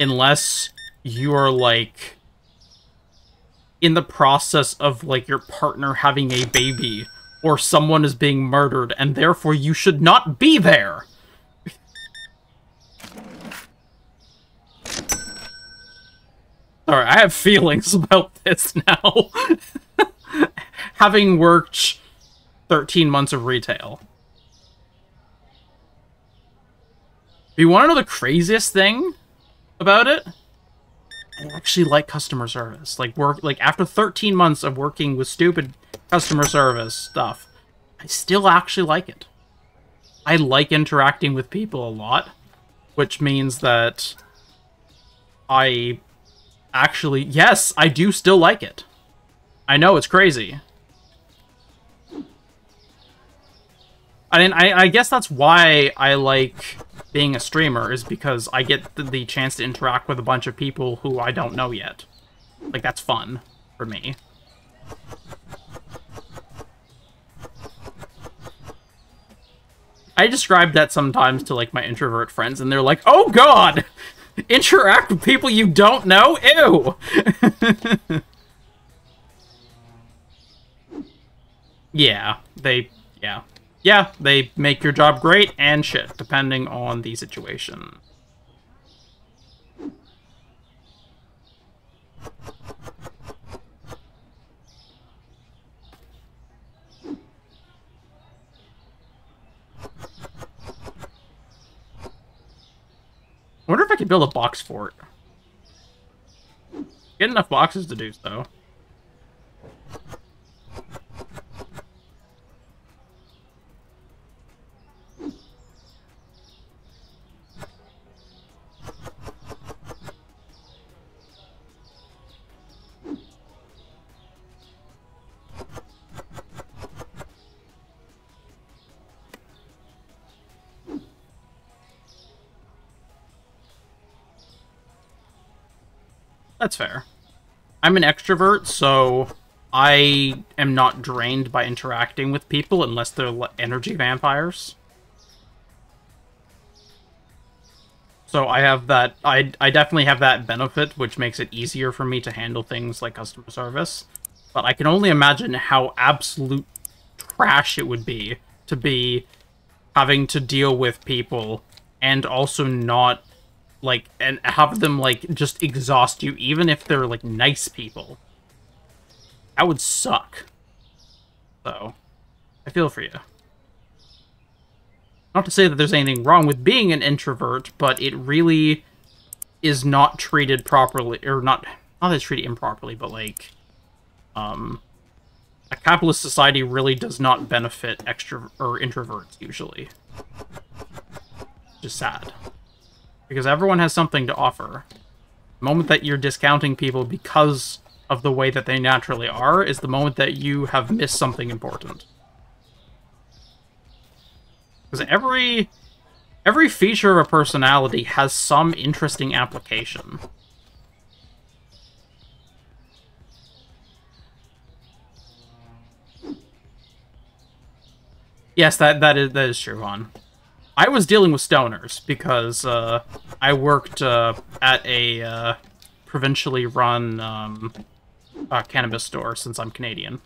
Unless you are like in the process of like your partner having a baby. Or someone is being murdered, and therefore you should not be there! Sorry, I have feelings about this now. Having worked 13 months of retail. You want to know the craziest thing about it? I actually like customer service. Like after 13 months of working with stupid customer service stuff, I still actually like it. I like interacting with people a lot, which means that I actually, yes, I do still like it. I know it's crazy. I mean, I guess that's why I like being a streamer, is because I get the chance to interact with a bunch of people who I don't know yet. Like, that's fun for me. I describe that sometimes to, like, my introvert friends, and they're like, "Oh god! Interact with people you don't know? Ew!" Yeah, they make your job great and shit, depending on the situation. I wonder if I could build a box fort. Get enough boxes to do so. That's fair. I'm an extrovert, so I am not drained by interacting with people unless they're energy vampires. So I have that, I definitely have that benefit, which makes it easier for me to handle things like customer service. But I can only imagine how absolute trash it would be to be having to deal with people and also not, like, and have them, like, just exhaust you, even if they're, like, nice people. That would suck. So, I feel for you. Not to say that there's anything wrong with being an introvert, but it really is not treated properly, or not that it's treated improperly, but, like, a capitalist society really does not benefit extrovert or introverts, usually. Just sad. Because everyone has something to offer. The moment that you're discounting people because of the way that they naturally are is the moment that you have missed something important. Because every feature of a personality has some interesting application. Yes, that is true, Vaughn. I was dealing with stoners because I worked at a provincially run cannabis store, since I'm Canadian.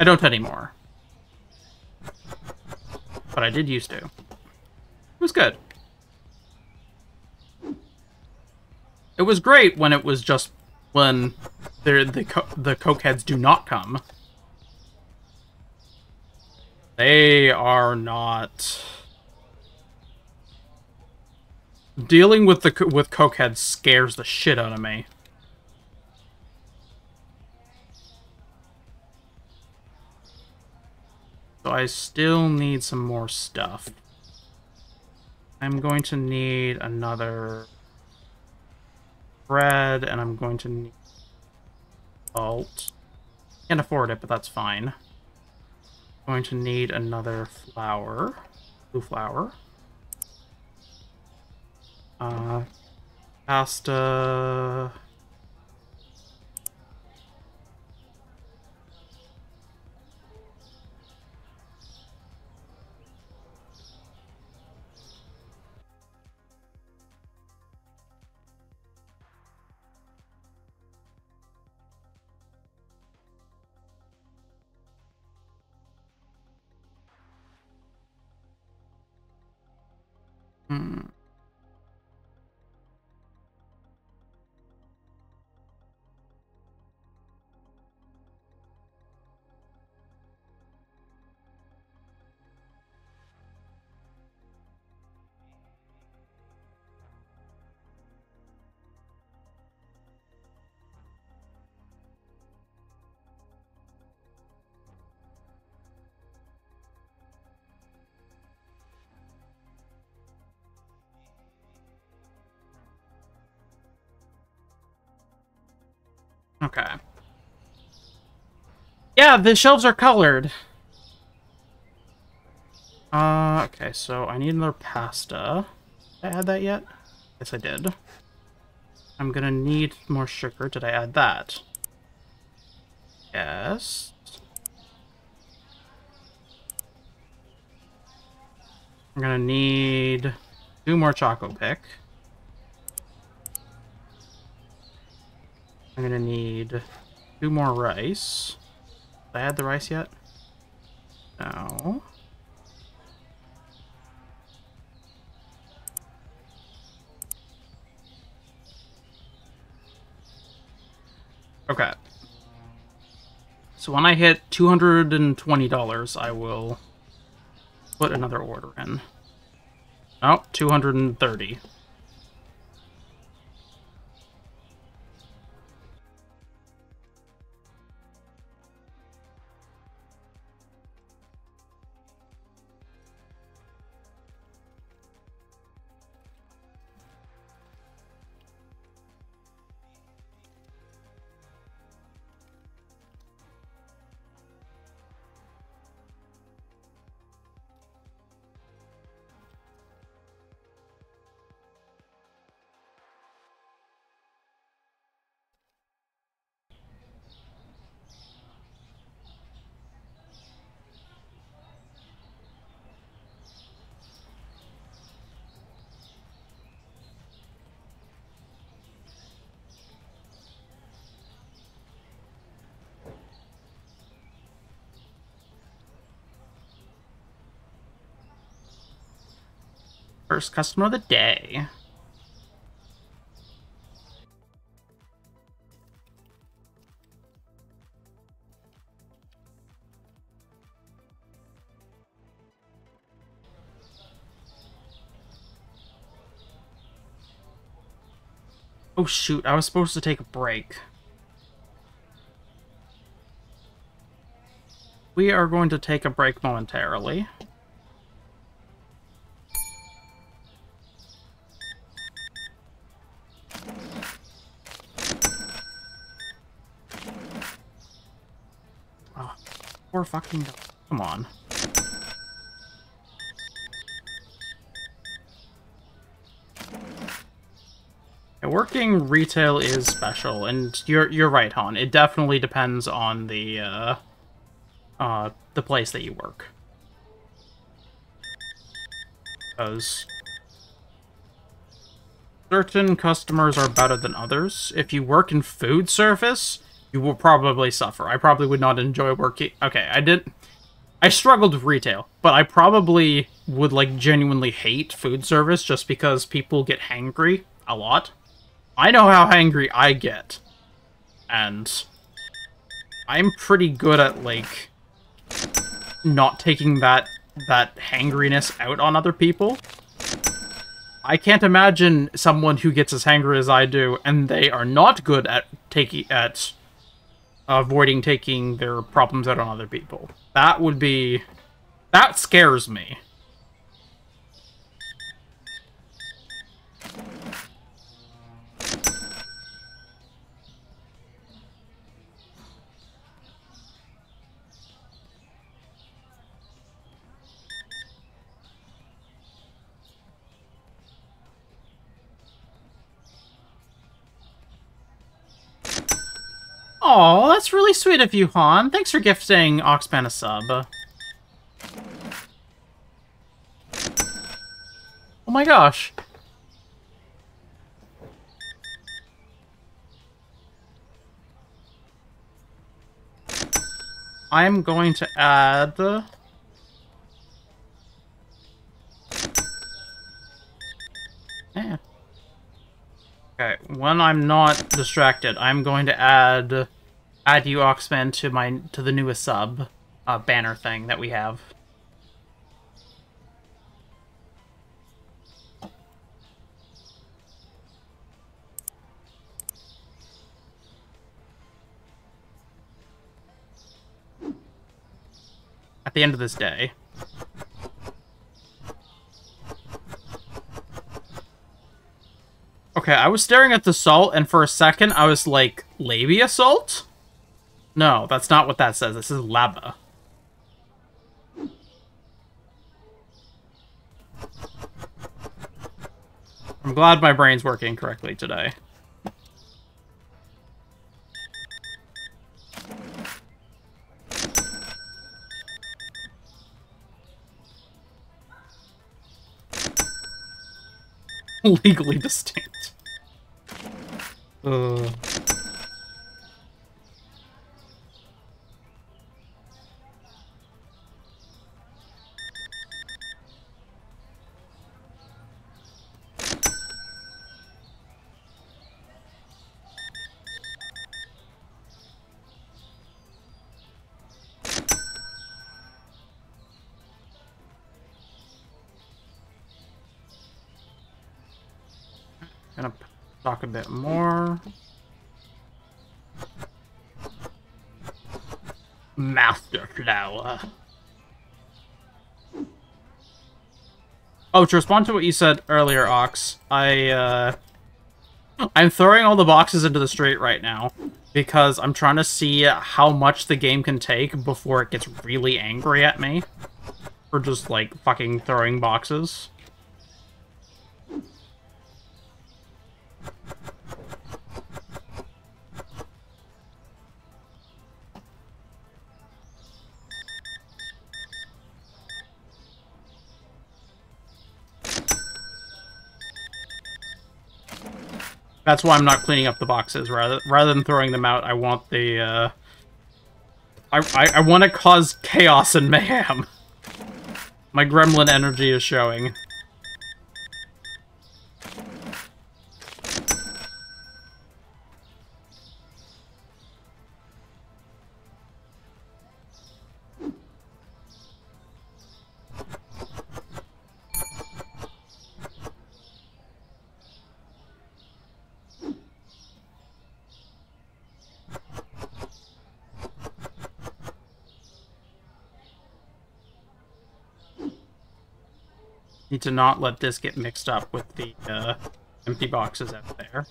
I don't anymore. But I did used to. It was good. It was great when it was just... when the cokeheads do not come. They are not... Dealing with cokeheads scares the shit out of me. So I still need some more stuff. I'm going to need another... bread, and I'm going to need salt. Can't afford it, but that's fine. I'm going to need another flour. Blue flour. Pasta. Okay. Yeah, the shelves are colored. Okay, so I need another pasta. Did I add that yet? Yes, I did. I'm gonna need more sugar. Did I add that? Yes. I'm gonna need 2 more Choco Pick. I'm gonna need 2 more rice. Did I add the rice yet? No. Okay. So when I hit $220, I will put another order in. Oh, 230. First customer of the day. Oh shoot, I was supposed to take a break. We are going to take a break momentarily. Fucking come on. Yeah, working retail is special, and you're right, Han. It definitely depends on the place that you work. Because certain customers are better than others. If you work in food service, you will probably suffer. I probably would not enjoy working. Okay, I struggled with retail, but I probably would, like, genuinely hate food service just because people get hangry a lot. I know how hangry I get. And I'm pretty good at, like, not taking that hangriness out on other people. I can't imagine someone who gets as hangry as I do and they are not good at avoiding taking their problems out on other people. That would be... that scares me. Aw, that's really sweet of you, Han. Thanks for gifting Oxpan a sub. Oh my gosh. I'm going to add... yeah. Okay, when I'm not distracted, I'm going to add you, Oxman, to the newest sub banner thing that we have. At the end of this day. Okay, I was staring at the salt, and for a second, I was like, labia salt? No, that's not what that says. This is lava. I'm glad my brain's working correctly today. Legally distinct. Gonna talk a bit more. Master Flower. Oh, to respond to what you said earlier, Ox, I'm throwing all the boxes into the street right now because I'm trying to see how much the game can take before it gets really angry at me for just, like, fucking throwing boxes. That's why I'm not cleaning up the boxes. Rather than throwing them out, I want the, I want to cause chaos and mayhem. My gremlin energy is showing. Need to not let this get mixed up with the empty boxes out there.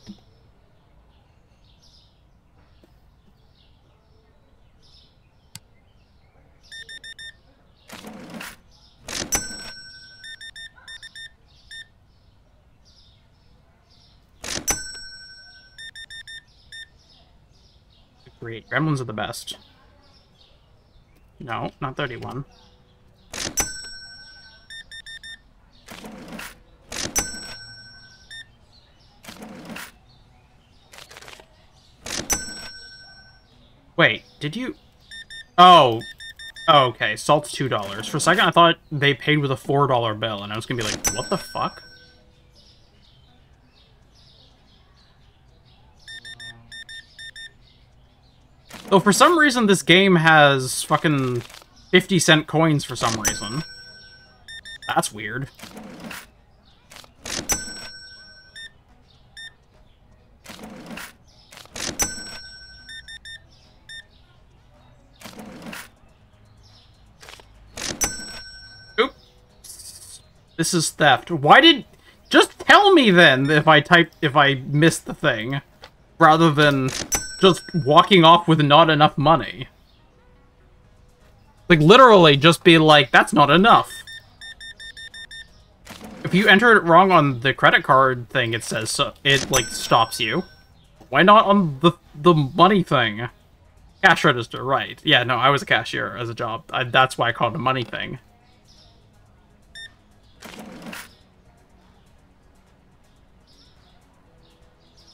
Great, gremlins are the best. No, not 31. Wait, did you... Oh. Oh, okay. Salt's $2. For a second, I thought they paid with a $4 bill, and I was gonna be like, what the fuck? Though for some reason, this game has fucking 50-cent coins for some reason. That's weird. This is theft. Why did... Just tell me, then, if I missed the thing. Rather than just walking off with not enough money. Like, literally, just be like, that's not enough. If you enter it wrong on the credit card thing, it says so. It, like, stops you. Why not on the money thing? Cash register, right. Yeah, no, I was a cashier as a job. That's why I called it a money thing.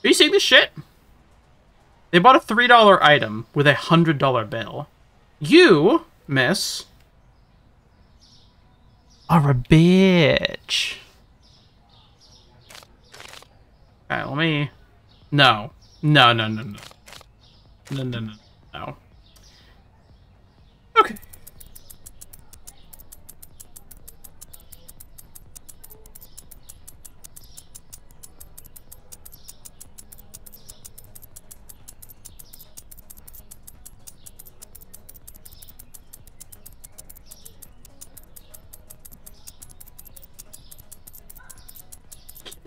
Are you seeing this shit? They bought a $3 item with a $100 bill. You, miss, are a bitch. Alright, let me... No. No, no, no, no. No, no, no, no. Okay.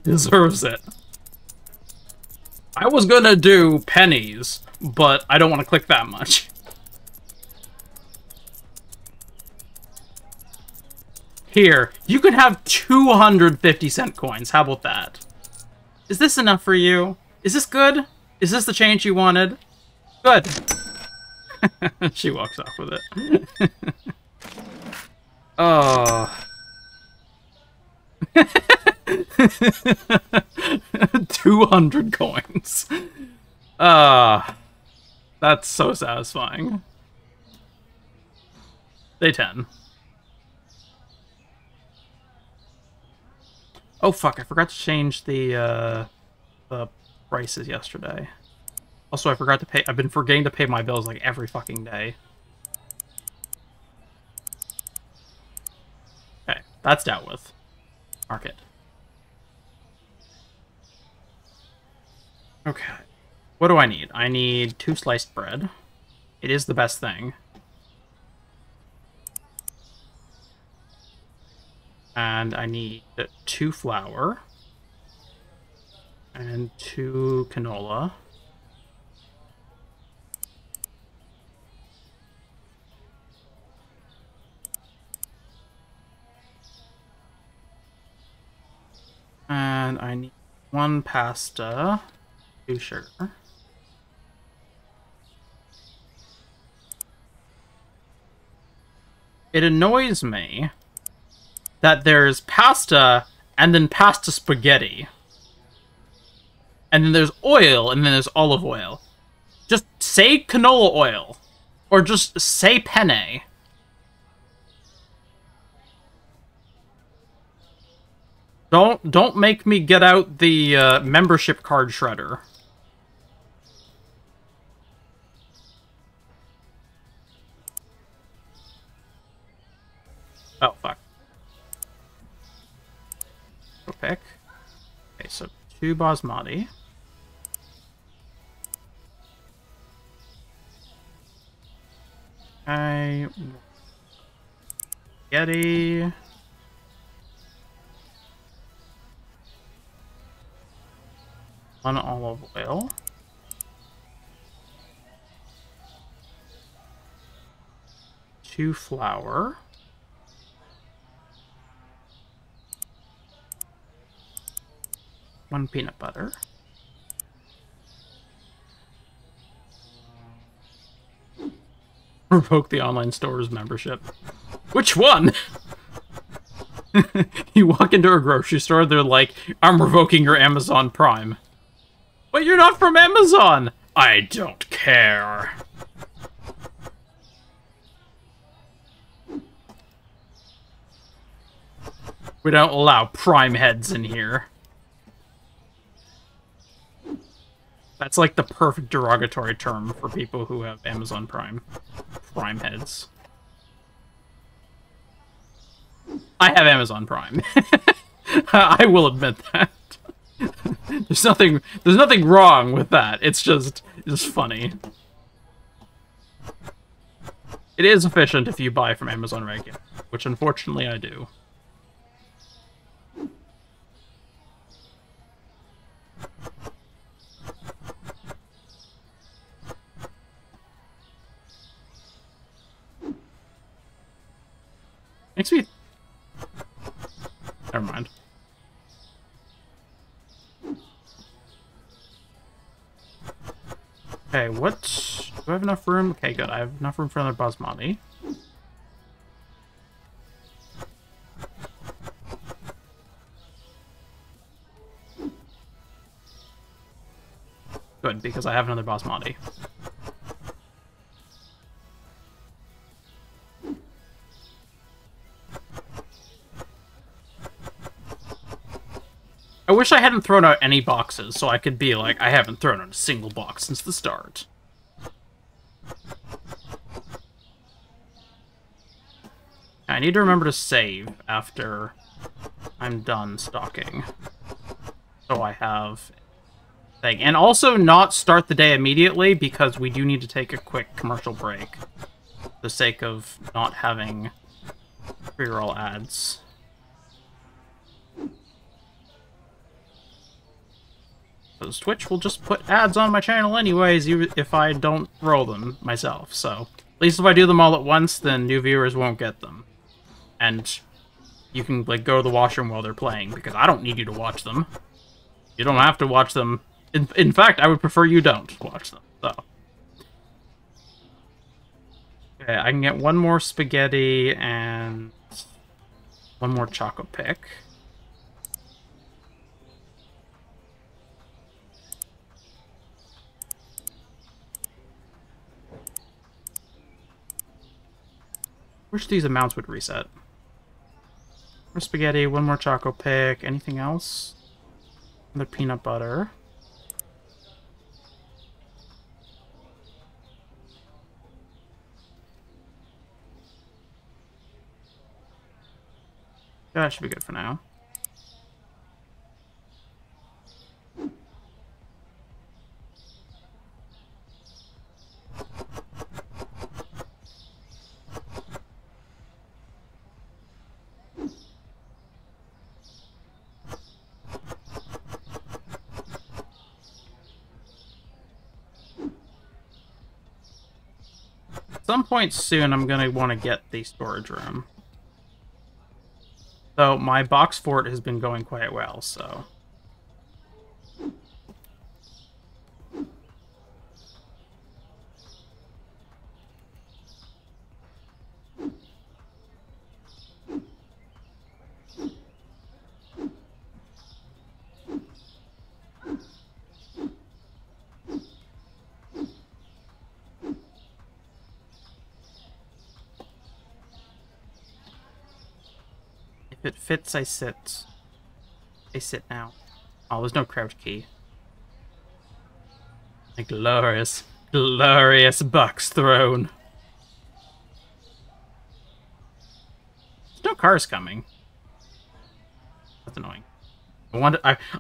Deserves it. I was gonna do pennies, but I don't want to click that much. Here, you could have 250-cent coins. How about that? Is this enough for you? Is this good? Is this the change you wanted? Good. She walks off with it. Oh. $200 coins. That's so satisfying. Day 10. Oh fuck, I forgot to change the prices yesterday. Also, I forgot to pay. I've been forgetting to pay my bills like every fucking day. Okay, that's dealt with. Market. Okay. What do I need? I need 2 sliced bread. It is the best thing. And I need 2 flour. And 2 canola. And I need 1 pasta, 2 sugar. It annoys me that there's pasta and then pasta spaghetti. And then there's oil and then there's olive oil. Just say canola oil. Or just say penne. Don't make me get out the membership card shredder. Oh fuck. Go pick. Okay, so 2 basmati. Okay. Spaghetti. On olive oil. Two flour. One peanut butter. Revoke the online store's membership. Which one? You walk into a grocery store, they're like, I'm revoking your Amazon Prime. But you're not from Amazon! I don't care. We don't allow prime heads in here. That's like the perfect derogatory term for people who have Amazon Prime. Prime heads. I have Amazon Prime. I will admit that. There's nothing wrong with that. It's just funny. It is efficient if you buy from Amazon regular, which unfortunately I do. Makes me... Never mind. Okay, what? Do I have enough room? Okay, good. I have enough room for another basmati. Good, because I have another basmati. I wish I hadn't thrown out any boxes, so I could be like, I haven't thrown out a single box since the start. I need to remember to save after I'm done stocking. So I have a thing. And also not start the day immediately, because we do need to take a quick commercial break. For the sake of not having pre-roll ads. Because Twitch will just put ads on my channel anyways if I don't roll them myself, so... At least if I do them all at once, then new viewers won't get them. And you can, like, go to the washroom while they're playing, because I don't need you to watch them. You don't have to watch them. In fact, I would prefer you don't watch them, so... Okay, I can get one more spaghetti and... one more chocolate pick. Wish these amounts would reset. More spaghetti, one more choco pick, anything else? Another peanut butter. That should be good for now. At some point soon, I'm going to want to get the storage room. Though my box fort has been going quite well, so... If it fits, I sit. I sit now. Oh, there's no crouch key. A glorious, glorious bucks throne. There's no cars coming. That's annoying.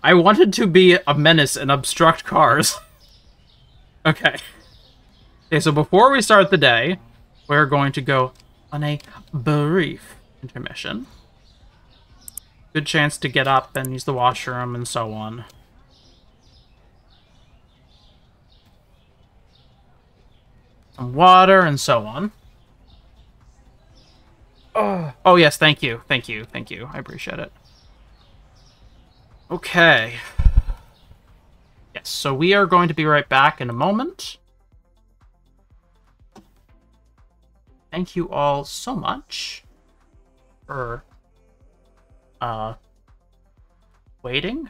I wanted to be a menace and obstruct cars. Okay. Okay, so before we start the day, we're going to go on a brief intermission. Good chance to get up and use the washroom and so on. Some water and so on. Oh yes, thank you, thank you, thank you. I appreciate it. Okay. Yes, so we are going to be right back in a moment. Thank you all so much for... waiting?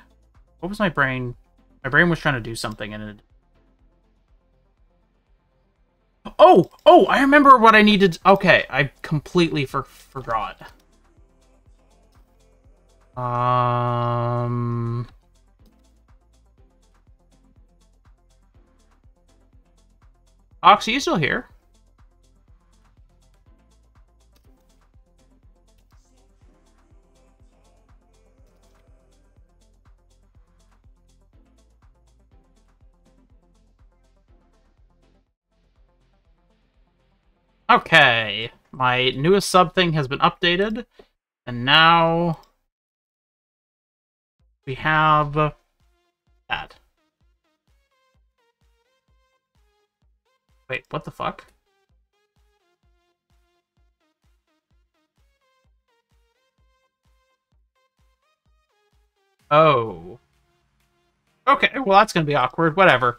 What was my brain? My brain was trying to do something and it... Oh, I remember what I needed. Okay, I completely forgot. Ox, are you still here? Okay, my newest sub thing has been updated, and now we have that. Wait, what the fuck? Oh. Okay, well that's gonna be awkward, whatever.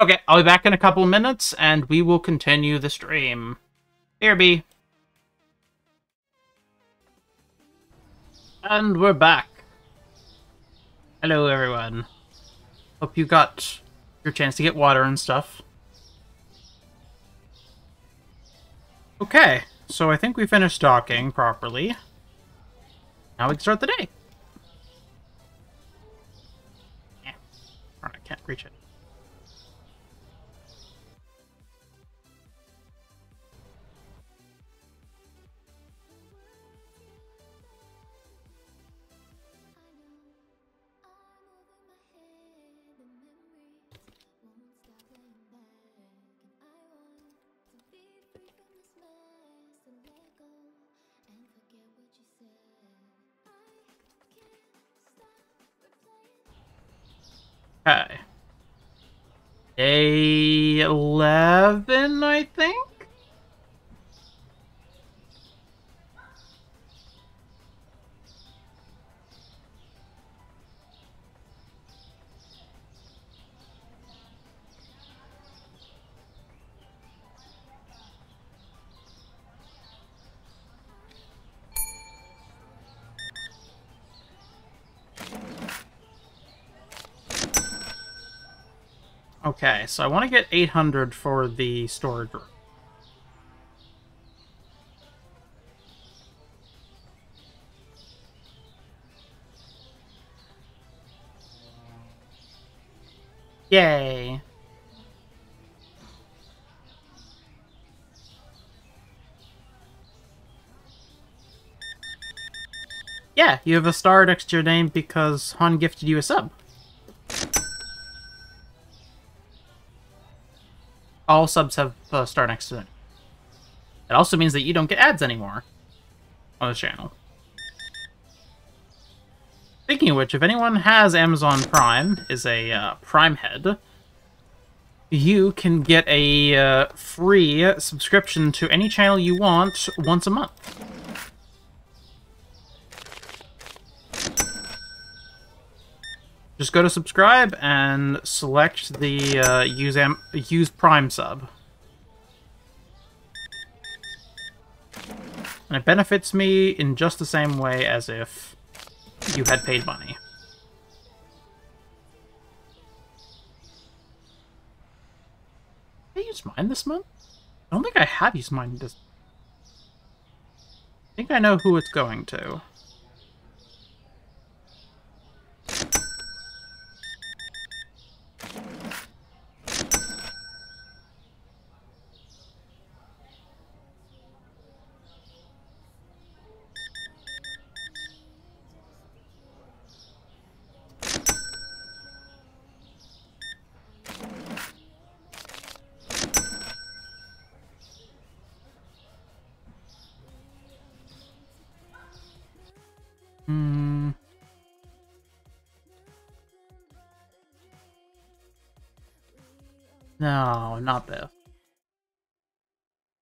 Okay, I'll be back in a couple minutes, and we will continue the stream. BRB. And we're back. Hello, everyone. Hope you got your chance to get water and stuff. Okay, so I think we finished talking properly. Now we can start the day. Yeah. Alright, I can't reach it. Okay. Day 11, I think? Okay, so I want to get 800 for the storage room. Yay! Yeah, you have a star next to your name because Han gifted you a sub. All subs have a star next to it. It also means that you don't get ads anymore on the channel. Speaking of which, if anyone has Amazon Prime, is a Prime head, you can get a free subscription to any channel you want once a month. Just go to subscribe and select the use Prime sub. And it benefits me in just the same way as if you had paid money. Did I use mine this month? I don't think I have used mine this month. I think I know who it's going to. No, not this.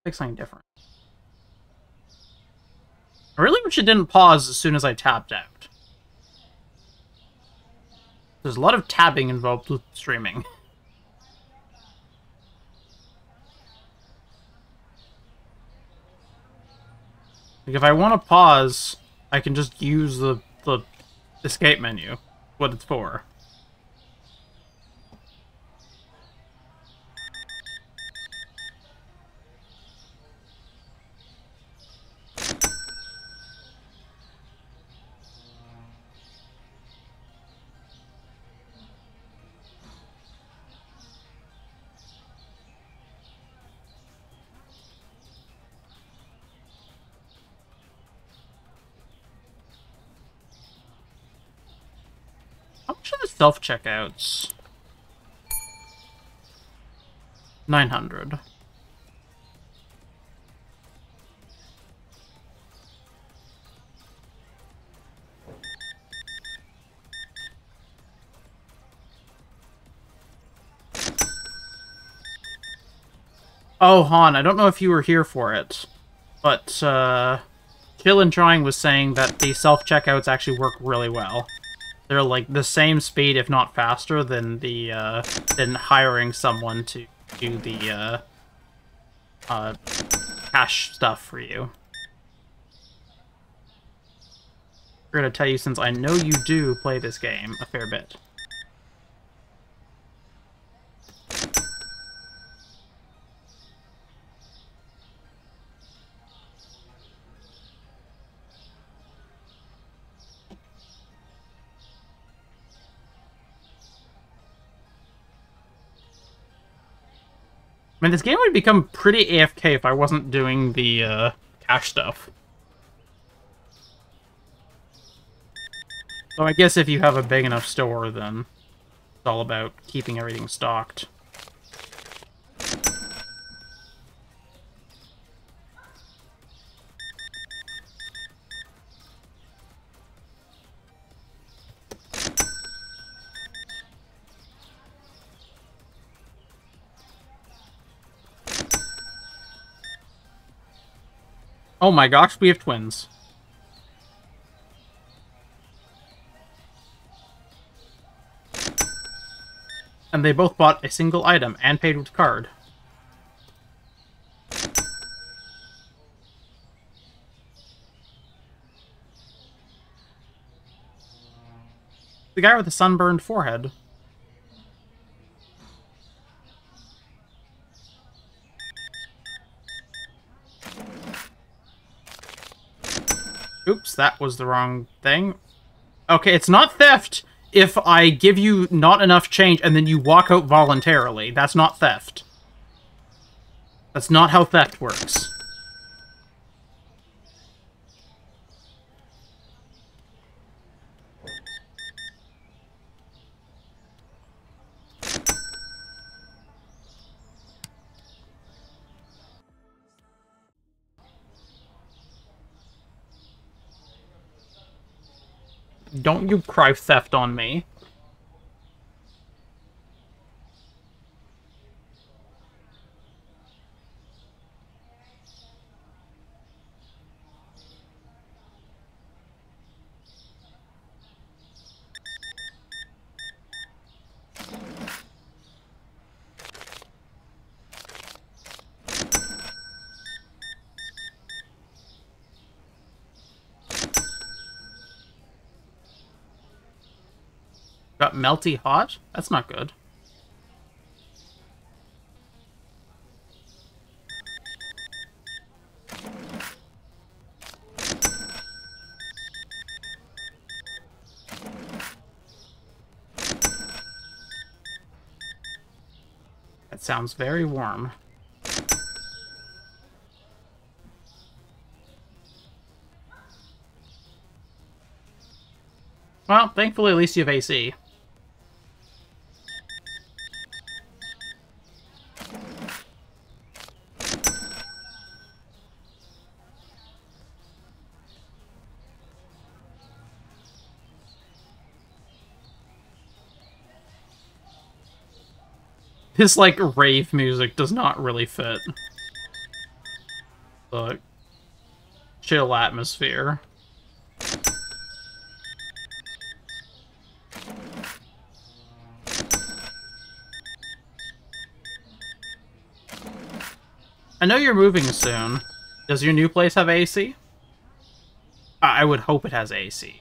Pick something different. I really wish it didn't pause as soon as I tapped out. There's a lot of tabbing involved with streaming. Like if I want to pause, I can just use the escape menu. What it's for. Self-checkouts. 900. Oh, Han, I don't know if you were here for it, but Chill and Trying was saying that the self-checkouts actually work really well. They're like the same speed, if not faster, than the than hiring someone to do the cash stuff for you. We're gonna tell you since I know you do play this game a fair bit. I mean, this game would become pretty AFK if I wasn't doing the cash stuff. So I guess if you have a big enough store, then it's all about keeping everything stocked. Oh my gosh, we have twins. And they both bought a single item and paid with card. The guy with the sunburned forehead. Oops, that was the wrong thing. Okay, it's not theft if I give you not enough change and then you walk out voluntarily. That's not theft. That's not how theft works. Don't you cry theft on me. Got melty hot? That's not good. That sounds very warm. Well, thankfully at least you have AC. This, like, rave music does not really fit the chill atmosphere. I know you're moving soon. Does your new place have AC? I would hope it has AC.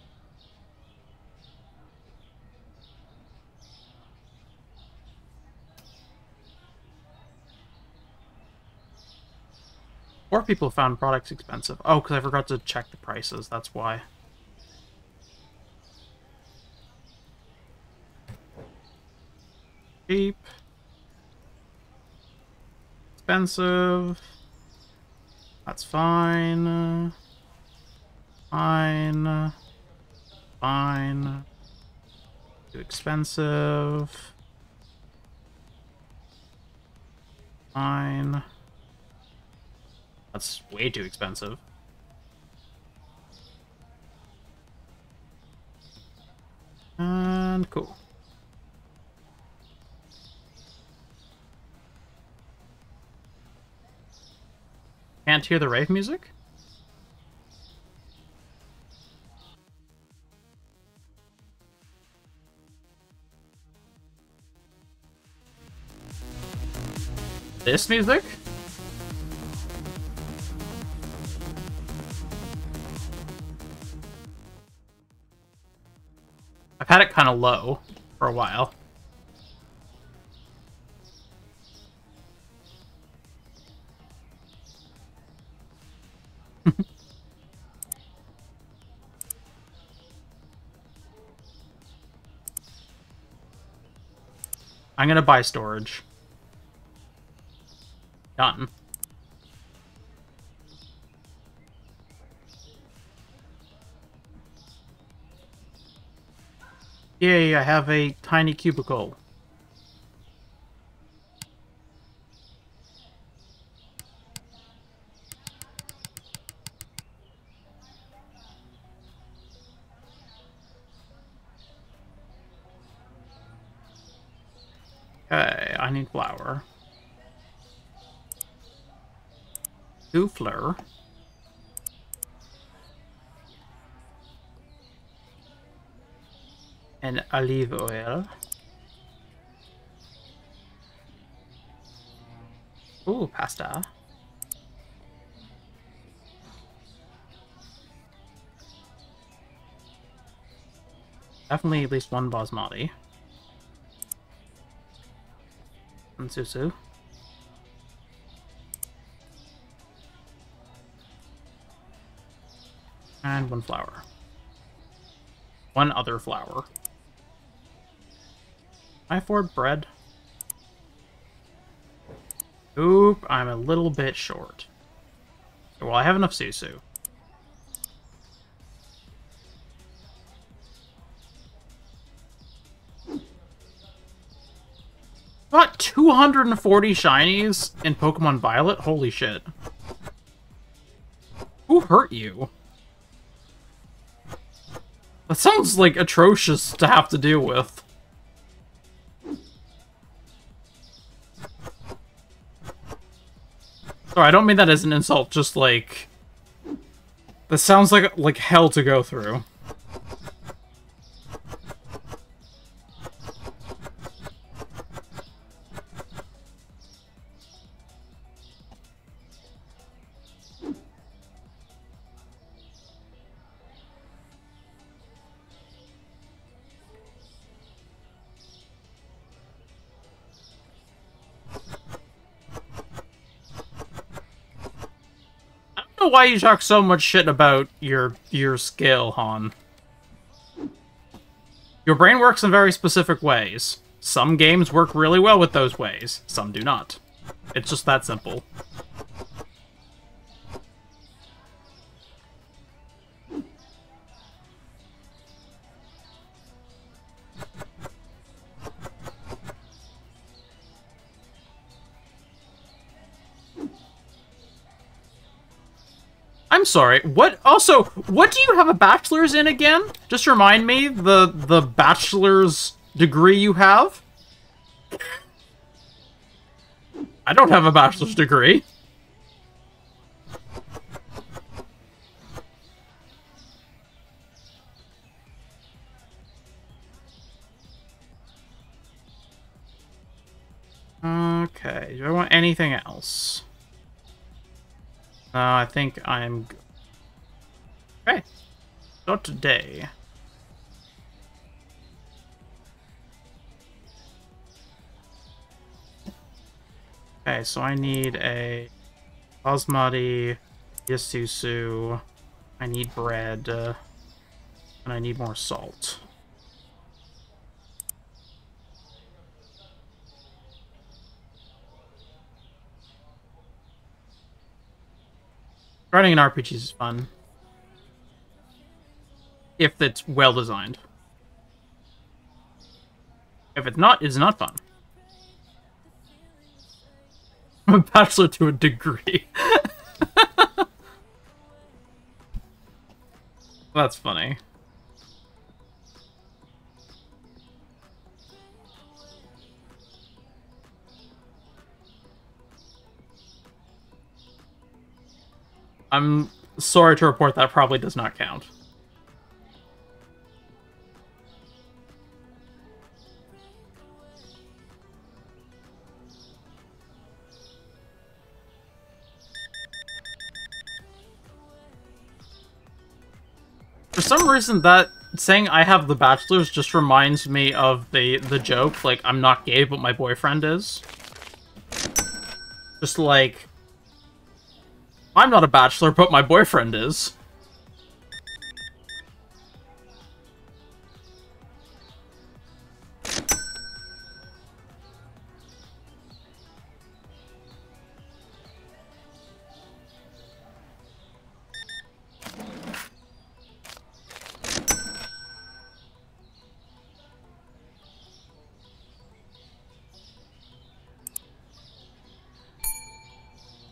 More people found products expensive. Oh, because I forgot to check the prices, that's why. Cheap. Expensive. That's fine. Fine. Fine. Too expensive. Fine. That's way too expensive. And cool. Can't hear the rave music? This music? I've had it kind of low for a while. I'm gonna buy storage. Done. Yay, I have a tiny cubicle. Okay, I need flour. Two flour. and olive oil. Ooh, pasta. Definitely at least one basmati. And susu. And one flour. One other flour. Can I afford bread? Oop, I'm a little bit short. Well, I have enough susu. What? 240 shinies in Pokemon Violet? Holy shit. Who hurt you? That sounds like atrocious to have to deal with. Sorry, I don't mean that as an insult, just like... That sounds like hell to go through. Why you talk so much shit about your skill, Han? Your brain works in very specific ways. Some games work really well with those ways. Some do not. It's just that simple. Sorry, what? Also, what do you have a bachelor's in again? Just remind me the bachelor's degree you have. I don't have a bachelor's degree. Okay, do I want anything else? No, I think I'm... Okay. Not today. Okay, so I need a basmati, yasusu, I need bread, and I need more salt. Running an RPG is fun. If it's well designed. If it's not, it's not fun. I'm a bachelor to a degree. That's funny. I'm sorry to report that probably does not count. For some reason, that saying I have the bachelor's just reminds me of the joke, like, I'm not gay, but my boyfriend is. Just like... I'm not a bachelor, but my boyfriend is.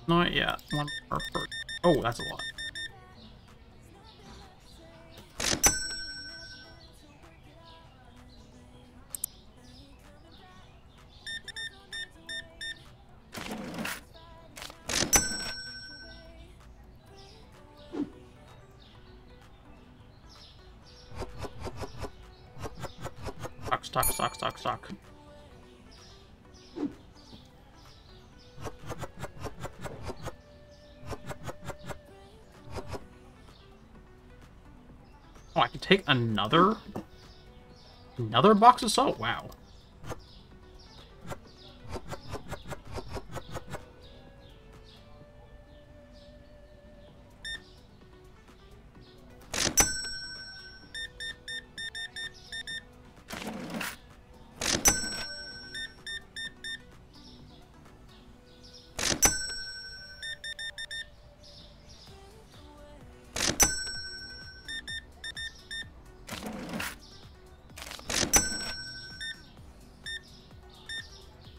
Not yet. One more per. Oh, that's a lot. Stock. Oh, I can take another box of salt. Wow.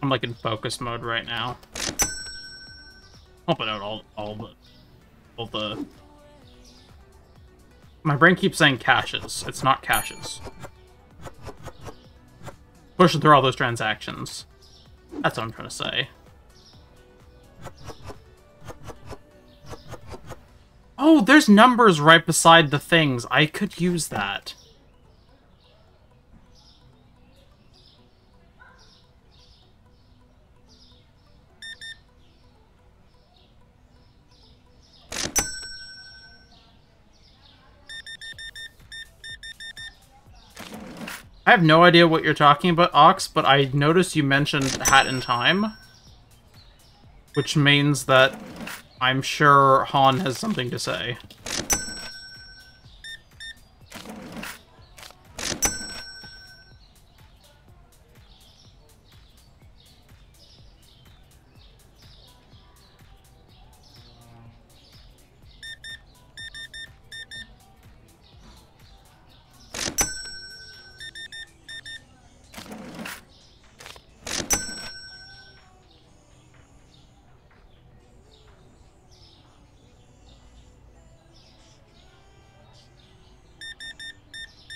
I'm like in focus mode right now. Pumping out all the. My brain keeps saying caches. It's not caches. Pushing through all those transactions. That's what I'm trying to say. Oh, there's numbers right beside the things. I could use that. I have no idea what you're talking about, Ox, but I noticed you mentioned Hat in Time. Which means that I'm sure Han has something to say.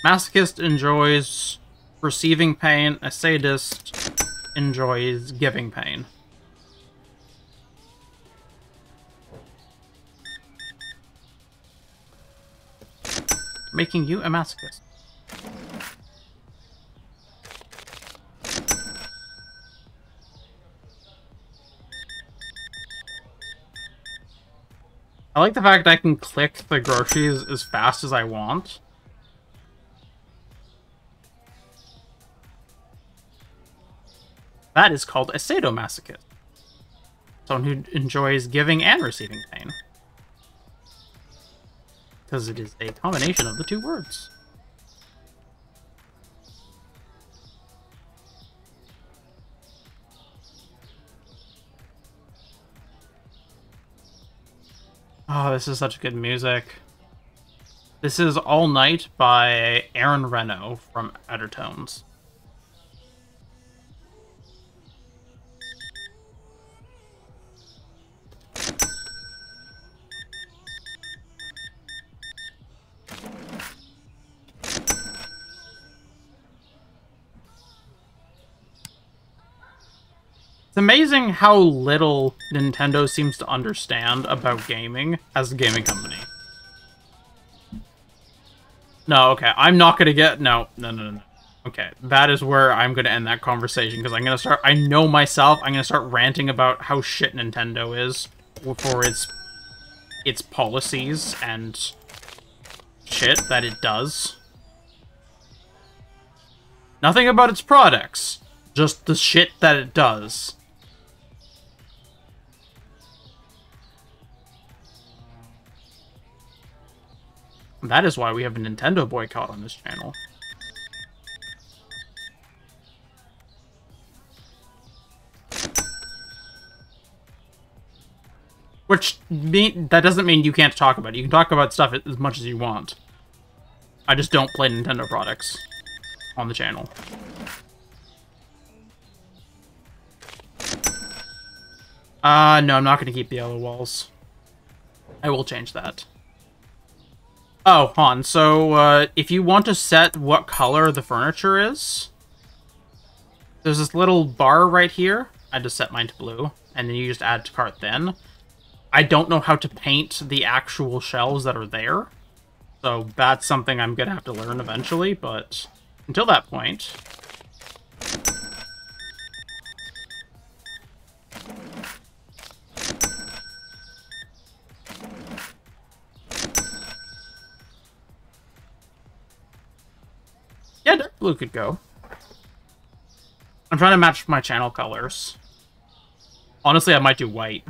Masochist enjoys receiving pain. A sadist enjoys giving pain. Making you a masochist. I like the fact that I can click the groceries as fast as I want. That is called a sadomasochist. Someone who enjoys giving and receiving pain. Because it is a combination of the two words. Oh, this is such good music. This is All Night by Aaron Reno from Outer Tones. It's amazing how little Nintendo seems to understand about gaming as a gaming company. No, okay, I'm not gonna get... No. Okay, that is where I'm gonna end that conversation, because I'm gonna start... I know myself, I'm gonna start ranting about how shit Nintendo is for its policies and shit that it does. Nothing about its products, just the shit that it does. That is why we have a Nintendo boycott on this channel. Which, that doesn't mean you can't talk about it. You can talk about stuff as much as you want. I just don't play Nintendo products on the channel. No, I'm not going to keep the yellow walls. I will change that. Oh, Han, so if you want to set what color the furniture is, there's this little bar right here. I just set mine to blue, and then you just add to cart then. I don't know how to paint the actual shelves that are there, so that's something I'm going to have to learn eventually, but until that point, Blue could go. I'm trying to match my channel colors. Honestly, I might do white.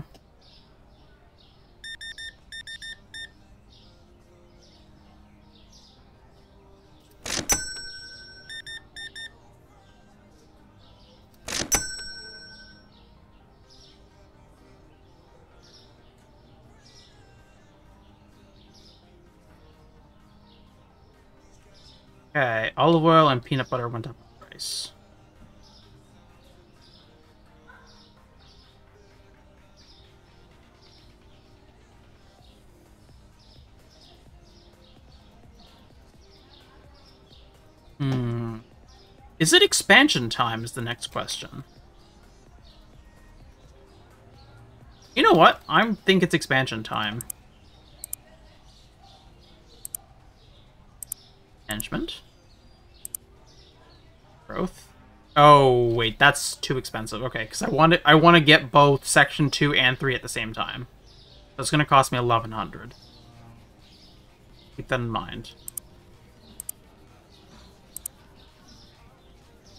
Okay, olive oil and peanut butter went up in price. Is it expansion time is the next question. You know what? I think it's expansion time. Management. Growth. Oh wait, that's too expensive. Okay, because I want to get both section 2 and 3 at the same time. That's going to cost me 1100. Keep that in mind.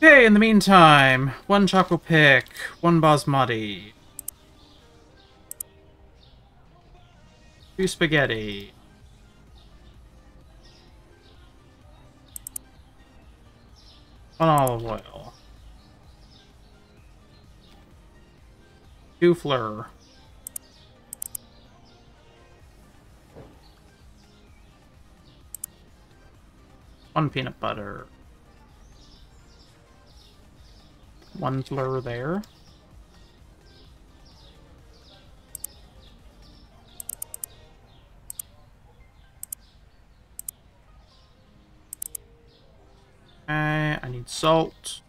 Okay, in the meantime, one Choco Pick, one Basmati, two Spaghetti. One olive oil. Two Fleur. One peanut butter. One Fleur there. I need salt.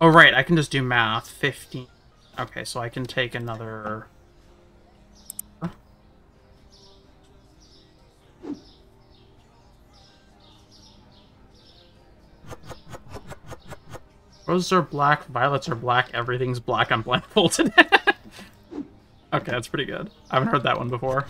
Oh, right, I can just do math. 15. Okay, so I can take another... Roses are black, violets are black, everything's black. I'm blindfolded. Okay, that's pretty good. I haven't heard that one before.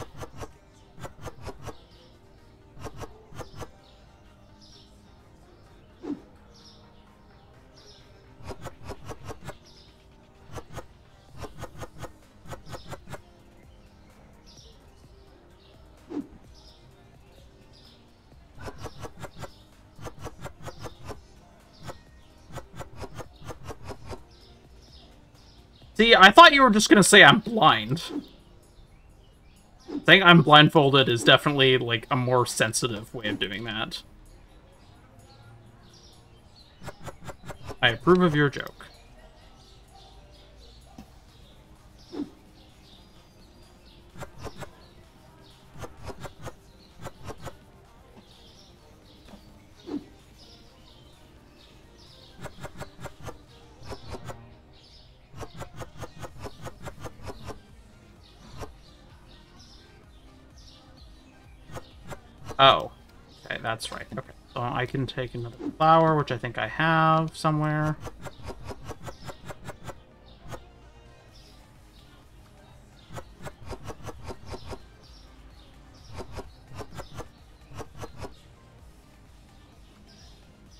See, I thought you were just gonna say I'm blind. Saying I'm blindfolded is definitely, like, a more sensitive way of doing that. I approve of your joke. Oh, okay, that's right. Okay, so I can take another flower, which I think I have somewhere.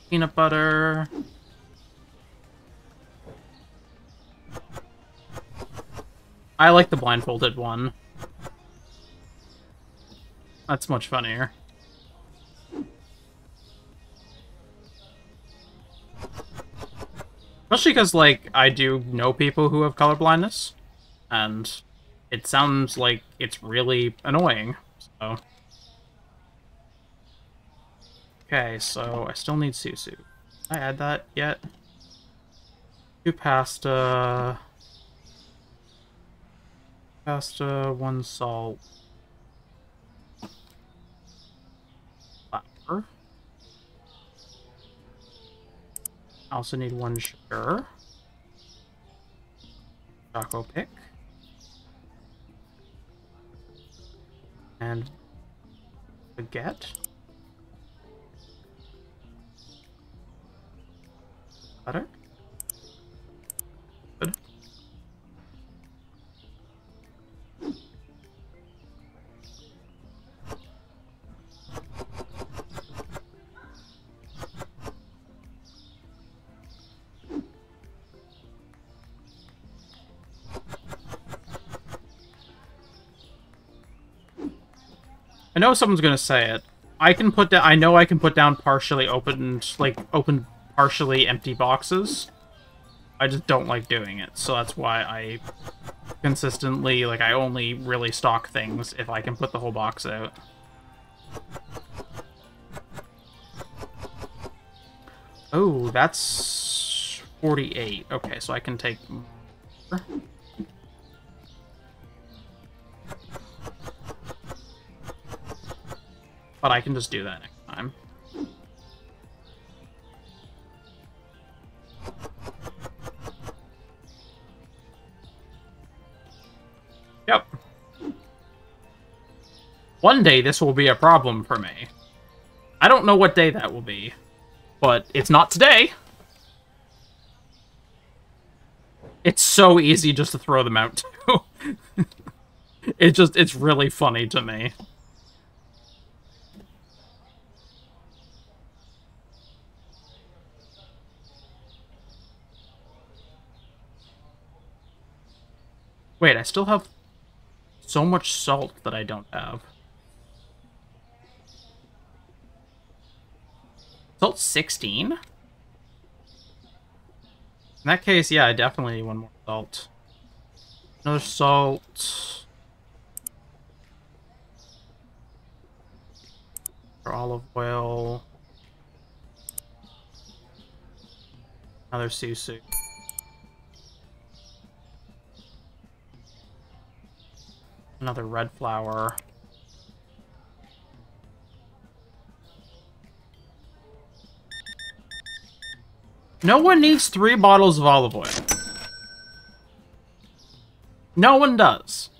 Peanut butter. I like the blindfolded one. That's much funnier. Especially because, like, I do know people who have color blindness, and it sounds like it's really annoying, so... Okay, so I still need Susu. Did I add that yet? Two pasta... Pasta, one salt... Flour... I also need one sugar. Choco Pick. And baguette. Butter. Good. I know someone's gonna say it. I know I can put down partially opened, like, open partially empty boxes. I just don't like doing it, so that's why I consistently, like, I only really stock things if I can put the whole box out. Oh, that's 48. Okay, so I can take more. But I can just do that next time. Yep. One day this will be a problem for me. I don't know what day that will be, but it's not today. It's so easy just to throw them out too. It's really funny to me. Wait, I still have so much salt that I don't have. Salt 16? In that case, yeah, I definitely need one more salt. Another salt. Olive oil. Another susu. Another red flower. No one needs 3 bottles of olive oil. No one does.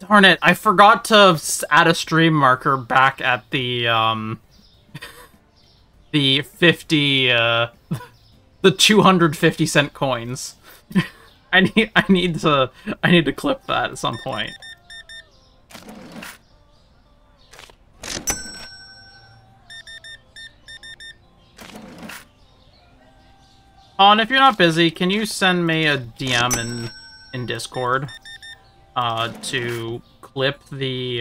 Darn it, I forgot to add a stream marker back at the, the 250-cent coins. I need to clip that at some point. Oh, and if you're not busy, can you send me a DM in Discord to clip the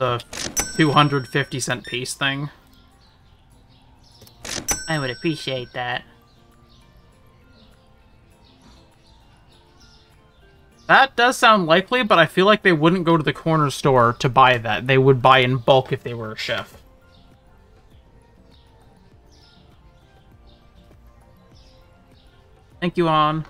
250-cent piece thing? I would appreciate that. That does sound likely, but I feel like they wouldn't go to the corner store to buy that. They would buy in bulk if they were a chef. Thank you, On.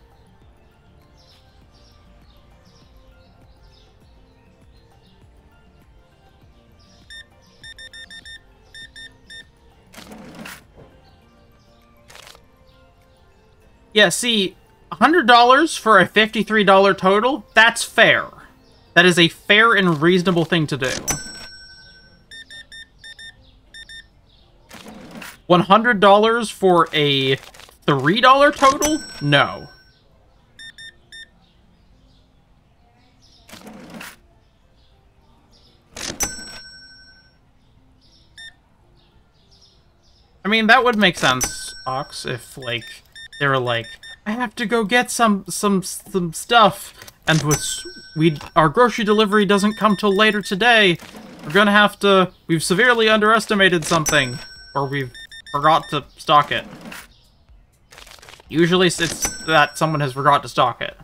Yeah, see... $100 for a $53 total? That's fair. That is a fair and reasonable thing to do. $100 for a $3 total? No. I mean, that would make sense, Ox, if, like, they were like, I have to go get some stuff, and our grocery delivery doesn't come till later today. We're gonna have to. We've severely underestimated something, or we've forgot to stock it. Usually, it's that someone has forgot to stock it.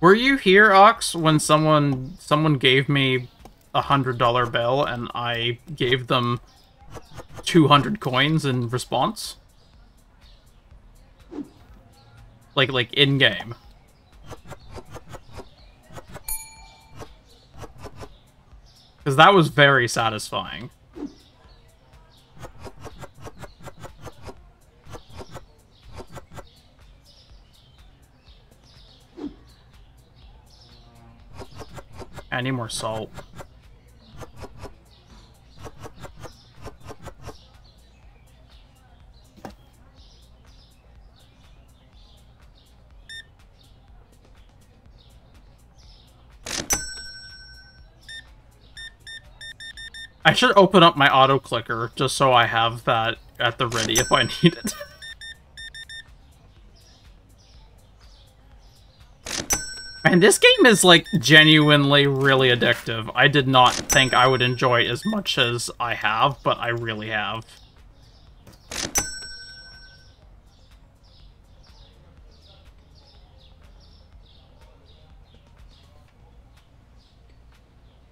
Were you here, Ox, when someone gave me a $100 bill and I gave them 200 coins in response? Like in game. Because that was very satisfying. I need more salt. I should open up my auto clicker just so I have that at the ready if I need it. Man, this game is, like, genuinely really addictive. I did not think I would enjoy it as much as I have, but I really have.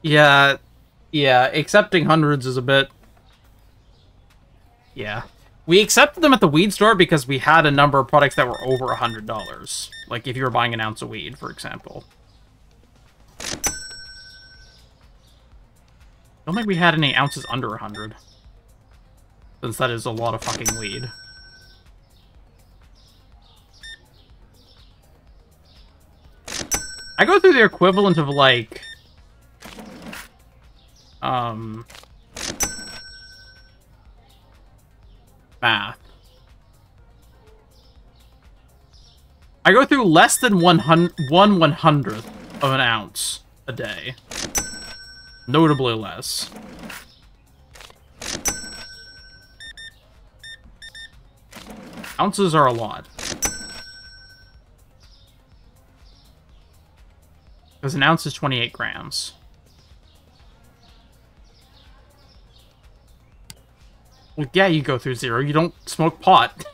Yeah, accepting hundreds is a bit... Yeah. We accepted them at the weed store because we had a number of products that were over $100. Like, if you were buying an ounce of weed, for example. Don't think we had any ounces under 100. Since that is a lot of fucking weed. I go through the equivalent of, like... math. I go through less than 1/100th of an ounce a day. Notably less. Ounces are a lot. Because an ounce is 28 grams. Well, yeah, you go through zero. You don't smoke pot.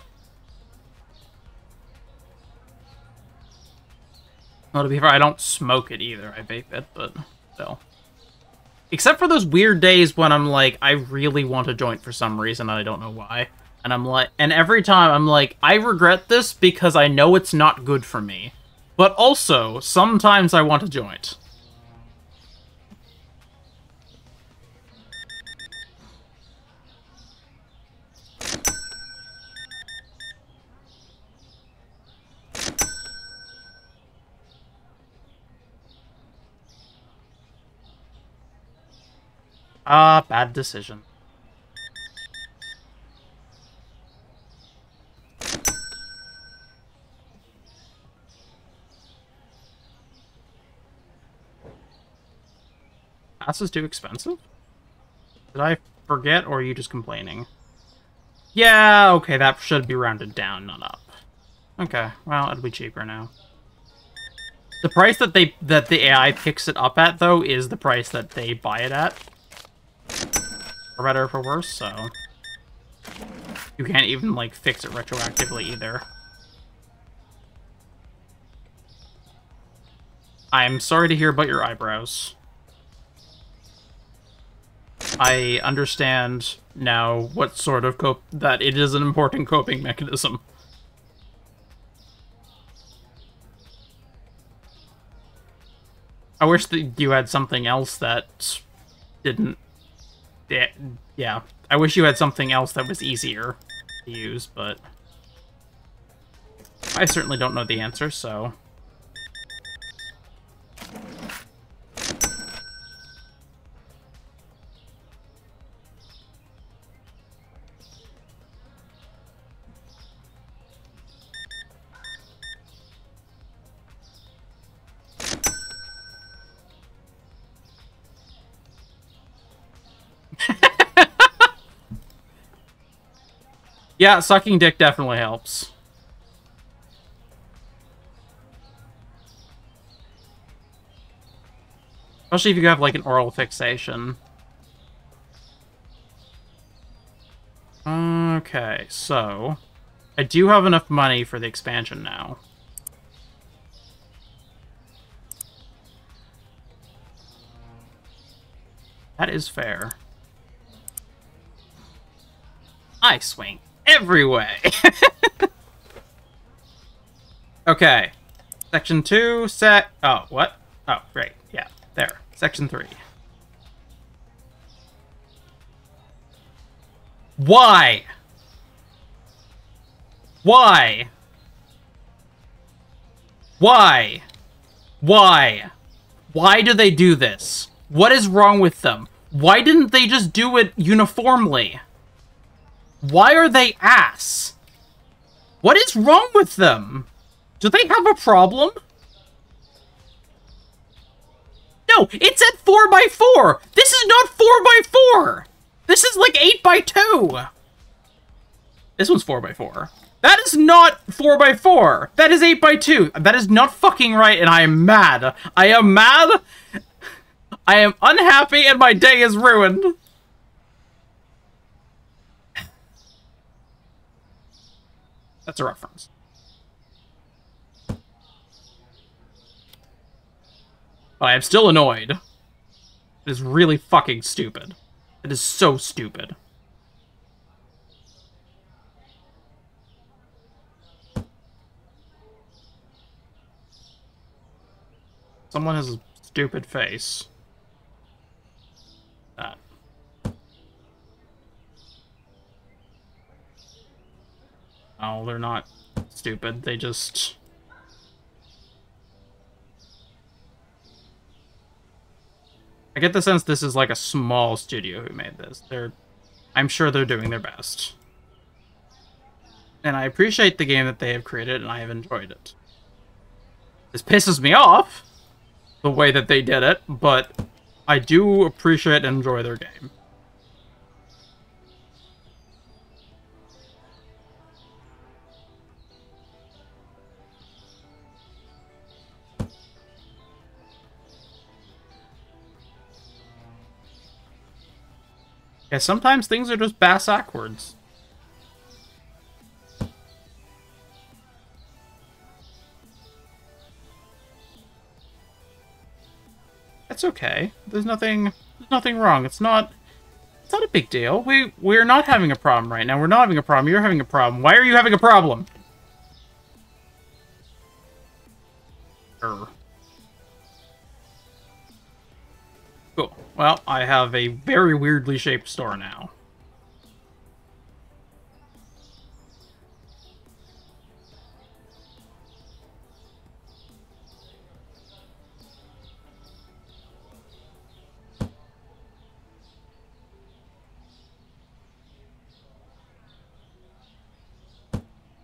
Well, to be fair, I don't smoke it either. I vape it, but still. Except for those weird days when I'm like, I really want a joint for some reason, and I don't know why. And I'm like, and every time I'm like, I regret this because I know it's not good for me. But also, sometimes I want a joint. Ah, bad decision. Pass is too expensive? Did I forget, or are you just complaining? Yeah, okay, that should be rounded down, not up. Okay, well, it'll be cheaper now. The price that the AI picks it up at, though, is the price that they buy it at. For better or for worse, so... You can't even, like, fix it retroactively, either. I'm sorry to hear about your eyebrows. I understand now what sort of that it is an important coping mechanism. I wish that you had something else that didn't... Yeah, I wish you had something else that was easier to use, but... I certainly don't know the answer, so... Yeah, sucking dick definitely helps. Especially if you have, like, an oral fixation. Okay, so... I do have enough money for the expansion now. That is fair. I swing. Every way. Okay. Section 2, Oh, what? Oh, right. Yeah, there. Section 3. Why? Why? Why? Why? Why do they do this? What is wrong with them? Why didn't they just do it uniformly? Why are they ass? What is wrong with them? Do they have a problem? No, it's at 4x4. This is not 4x4. This is like 8x2. This one's 4x4. That is not 4x4. That is 8x2. That is not fucking right, and I am mad. I am mad. I am unhappy, and my day is ruined. That's a reference. But I am still annoyed. It is really fucking stupid. It is so stupid. Someone has a stupid face. That. No, they're not stupid. They just... I get the sense this is like a small studio who made this. I'm sure they're doing their best. And I appreciate the game that they have created, and I have enjoyed it. This pisses me off, the way that they did it, but I do appreciate and enjoy their game. Yeah, sometimes things are just bass-ackwards. That's okay. There's nothing wrong. It's not a big deal. We're not having a problem right now. We're not having a problem. You're having a problem. Why are you having a problem? Cool. Well, I have a very weirdly shaped store now.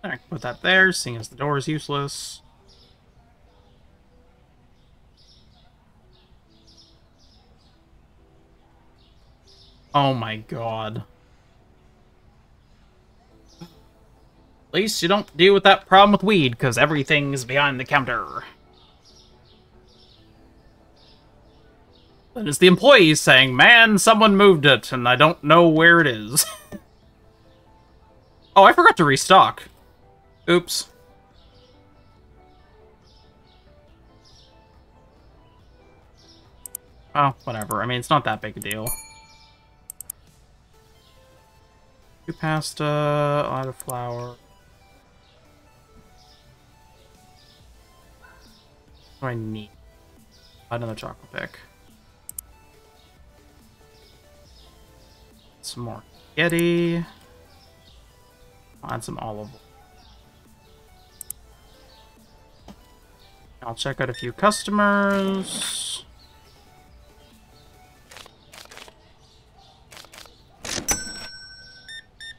I can put that there, seeing as the door is useless. Oh my god. At least you don't deal with that problem with weed, because everything's behind the counter. Then it's the employees saying, man, someone moved it, and I don't know where it is. Oh, I forgot to restock. Oops. Oh, whatever. I mean, it's not that big a deal. Two pasta, a lot of flour. What do I need? Another chocolate pick. Some more spaghetti. I'll add some olive oil. I'll check out a few customers.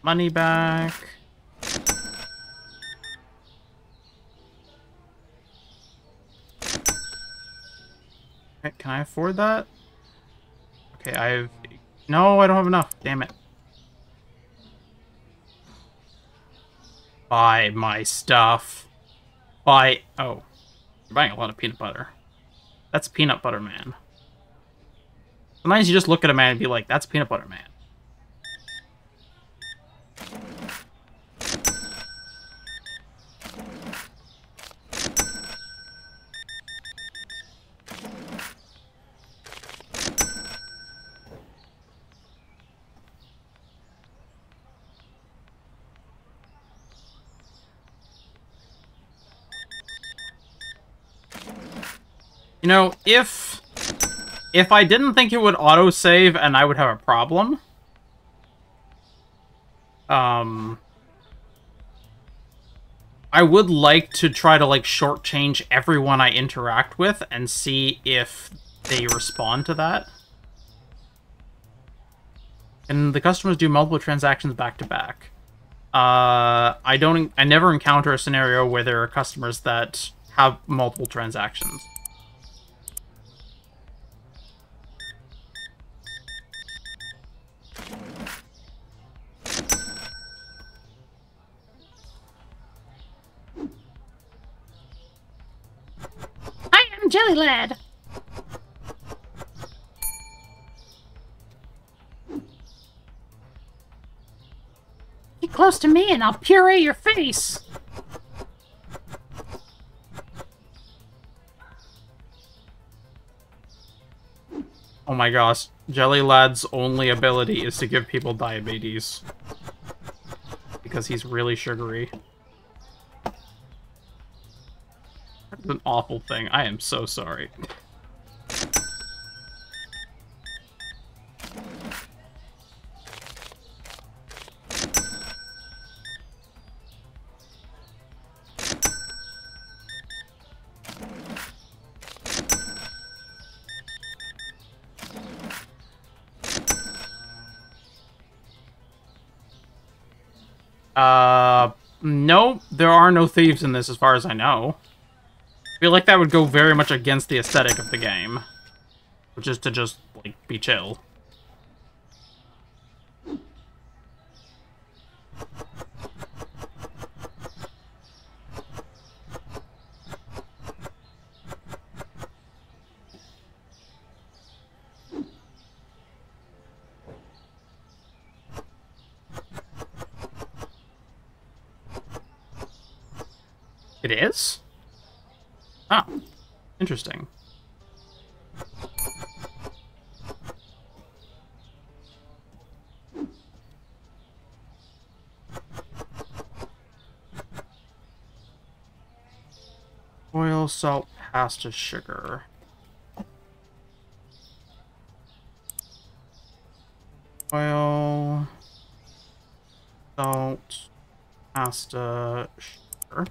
Money back. Okay, can I afford that? Okay, No, I don't have enough. Damn it. Buy my stuff. Oh. You're buying a lot of peanut butter. That's peanut butter man. Sometimes you just look at a man and be like, that's peanut butter man. You know, if I didn't think it would autosave and I would have a problem, I would like to try to like shortchange everyone I interact with and see if they respond to that. And the customers do multiple transactions back to back. I never encounter a scenario where there are customers that have multiple transactions. I'm Jelly Lad. Get close to me and I'll puree your face. Oh my gosh, Jelly Lad's only ability is to give people diabetes. Because he's really sugary. That's an awful thing. I am so sorry. No, there are no thieves in this as far as I know. I feel like that would go very much against the aesthetic of the game. Which is to just, like, be chill. It is? Oh, interesting. Oil, salt, pasta, sugar. Oil, salt, pasta, sugar.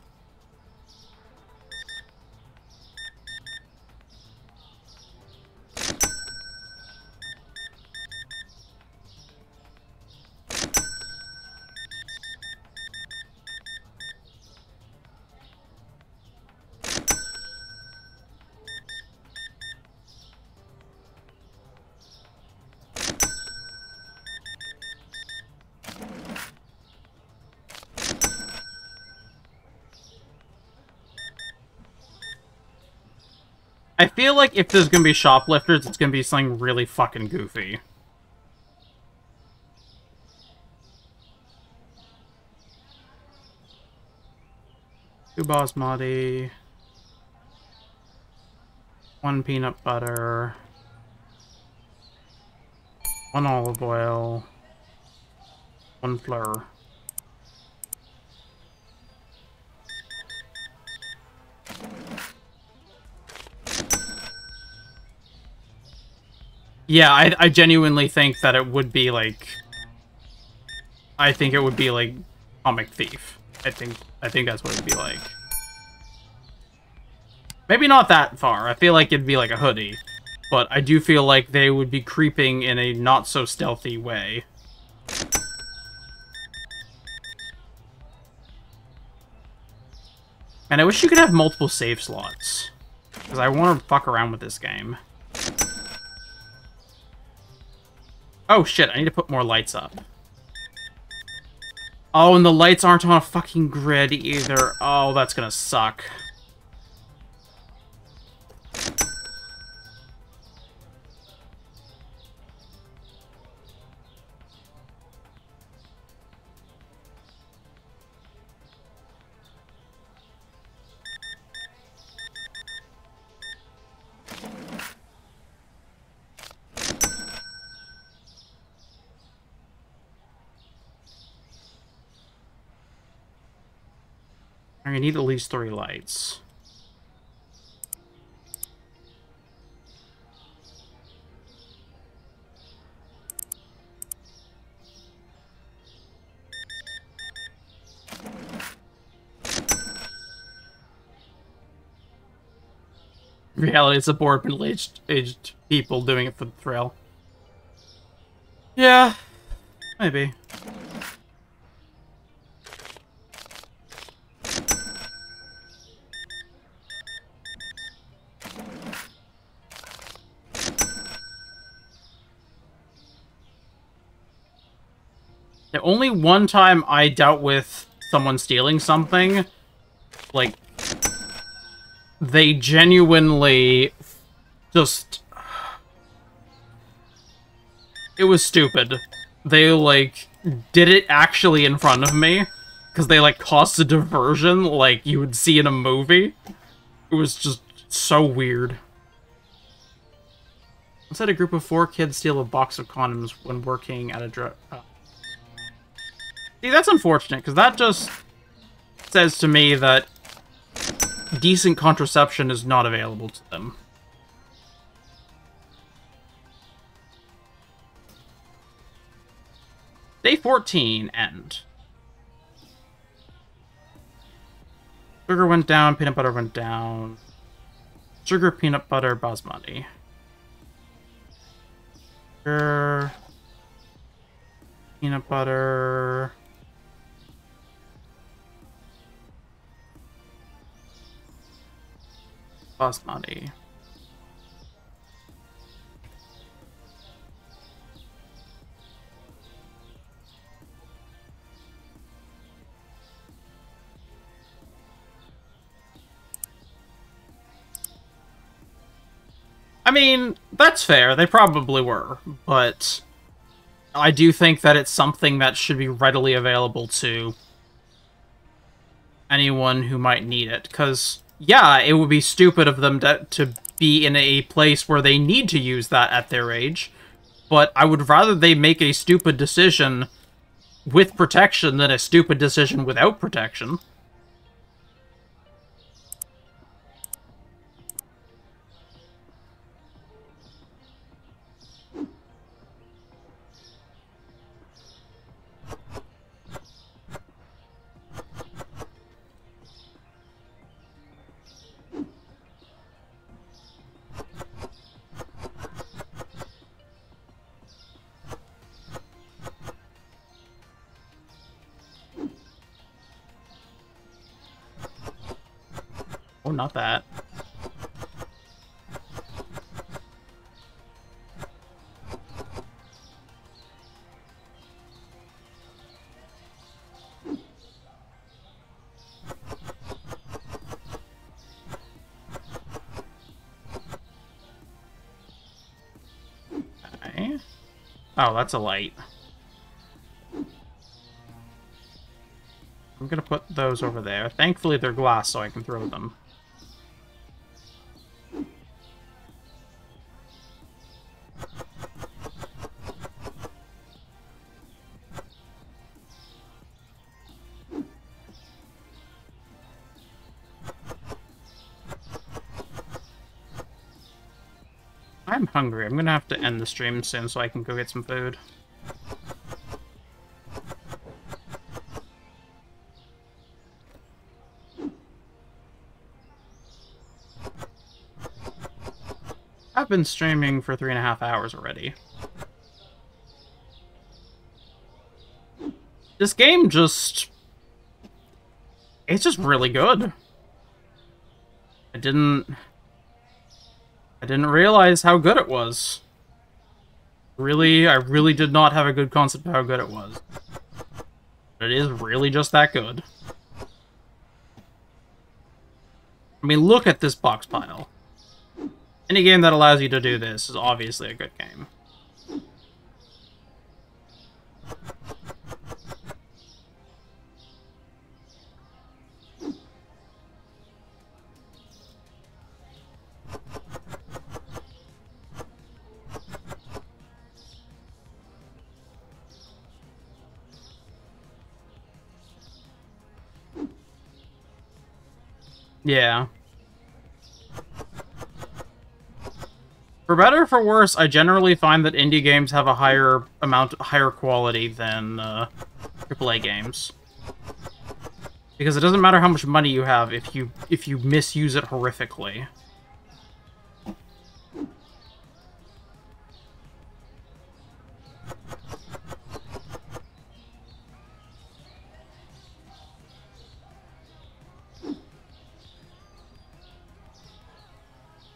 I feel like if there's gonna be shoplifters, it's gonna be something really fucking goofy. Two basmati. One peanut butter. One olive oil. One flour. Yeah, I genuinely think that it would be, like... I think it would be, like, Comic Thief. I think that's what it would be like. Maybe not that far. I feel like it'd be, like, a hoodie. But I do feel like they would be creeping in a not-so-stealthy way. And I wish you could have multiple save slots. Because I want to fuck around with this game. Oh shit, I need to put more lights up. Oh, and the lights aren't on a fucking grid either. Oh, that's gonna suck. I need at least 3 lights. In reality, it's a bored middle-aged people doing it for the thrill. Yeah, maybe. Only one time I dealt with someone stealing something, like, they genuinely just... It was stupid. They, like, did it actually in front of me, because they, like, caused a diversion like you would see in a movie. It was just so weird. Let's let a group of 4 kids steal a box of condoms when working at a drug... See, that's unfortunate, because that just says to me that decent contraception is not available to them. Day 14, end. Sugar went down, peanut butter went down. Sugar, peanut butter, basmati. Sugar, peanut butter. Basmati. I mean, that's fair, they probably were, but I do think that it's something that should be readily available to anyone who might need it, because, yeah, it would be stupid of them to be in a place where they need to use that at their age, but I would rather they make a stupid decision with protection than a stupid decision without protection. Oh, not that. Okay. Oh, that's a light. I'm gonna put those over there. Thankfully, they're glass, so I can throw them. I'm hungry. I'm gonna have to end the stream soon so I can go get some food. I've been streaming for 3.5 hours already. This game just... it's just really good. I didn't realize how good it was. Really, I really did not have a good concept of how good it was. But it is really just that good. I mean, look at this box pile. Any game that allows you to do this is obviously a good game. Yeah. For better or for worse, I generally find that indie games have a higher quality than AAA games. Because it doesn't matter how much money you have if you misuse it horrifically.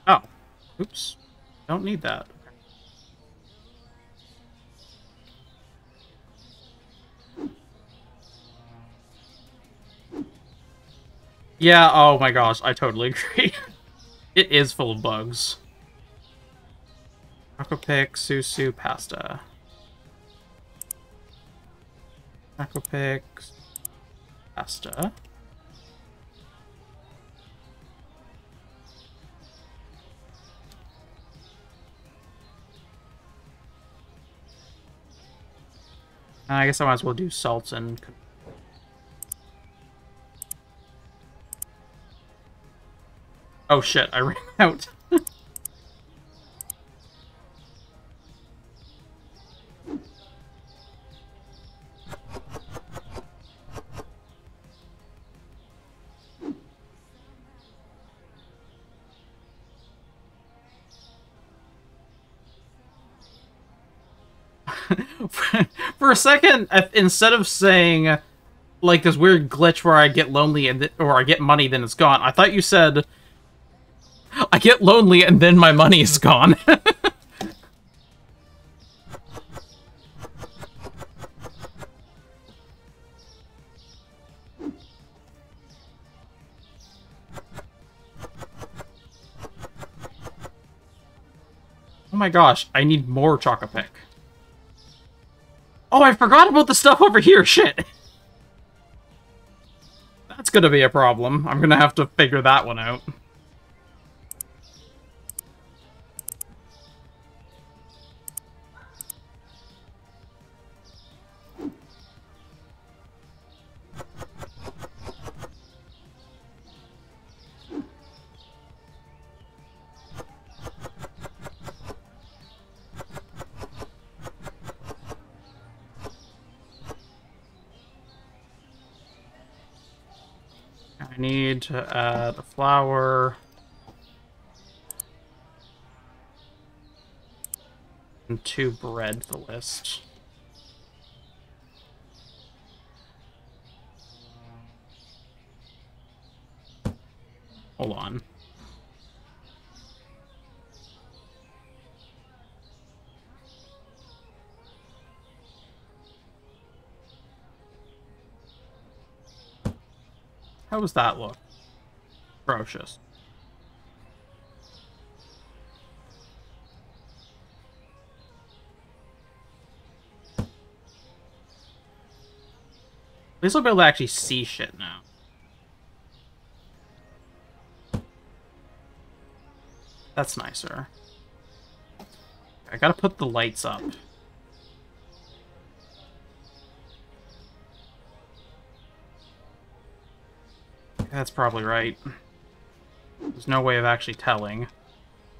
Oh. Oops. Don't need that. Okay. Yeah, oh my gosh, I totally agree. It is full of bugs. Taco pick, susu, pasta. Taco pick, pasta. I guess I might as well do salts and... Oh shit, I ran out. For a second, instead of saying, like, this weird glitch where I get lonely and or I get money, then it's gone, I thought you said, I get lonely and then my money is gone. Oh my gosh, I need more Chocopic. Oh, I forgot about the stuff over here, shit! That's gonna be a problem. I'm gonna have to figure that one out. I need to add a flower and 2 bread to the list. Hold on. How does that look? Atrocious. At least I'll be able to actually see shit now. That's nicer. I gotta put the lights up. That's probably right. There's no way of actually telling,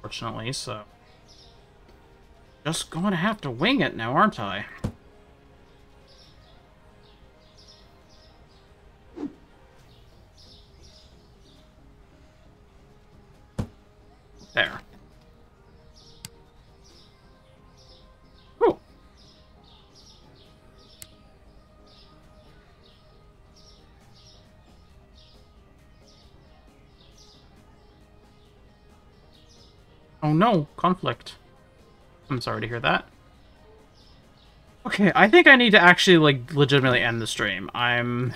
fortunately, so... Just gonna have to wing it now, aren't I? There. Oh no, conflict. I'm sorry to hear that. Okay, I think I need to actually, like, legitimately end the stream. I'm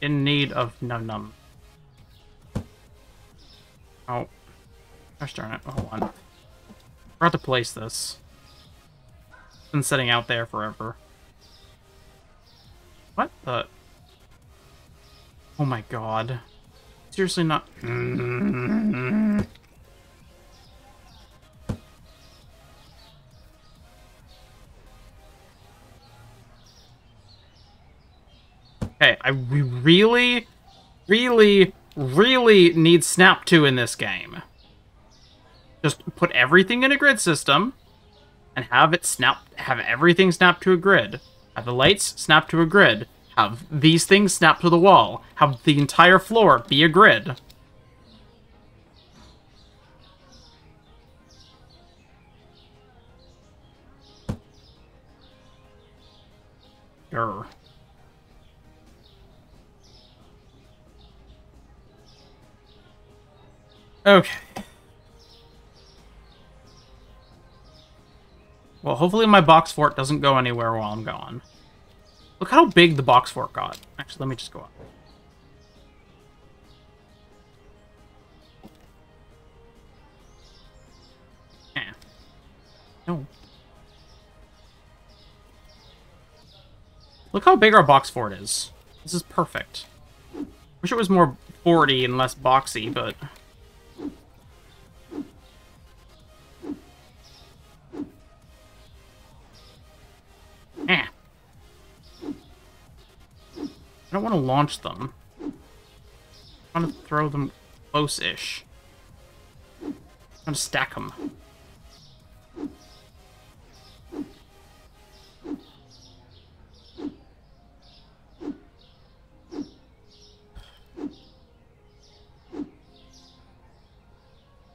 in need of num-num. Oh. Gosh darn it, hold on. Forgot to place this. It's been sitting out there forever. What the? Oh my god. Seriously not... Okay, we really, really, really need Snap 2 in this game. Just put everything in a grid system, and have it snap. Have everything snap to a grid. Have the lights snap to a grid. Have these things snap to the wall. Have the entire floor be a grid. Grr. Okay. Well, hopefully my box fort doesn't go anywhere while I'm gone. Look how big the box fort got. Actually, let me just go up. Look how big our box fort is. This is perfect. Wish it was more forty and less boxy, but... eh. I don't want to launch them. I want to throw them close-ish. I want to stack them.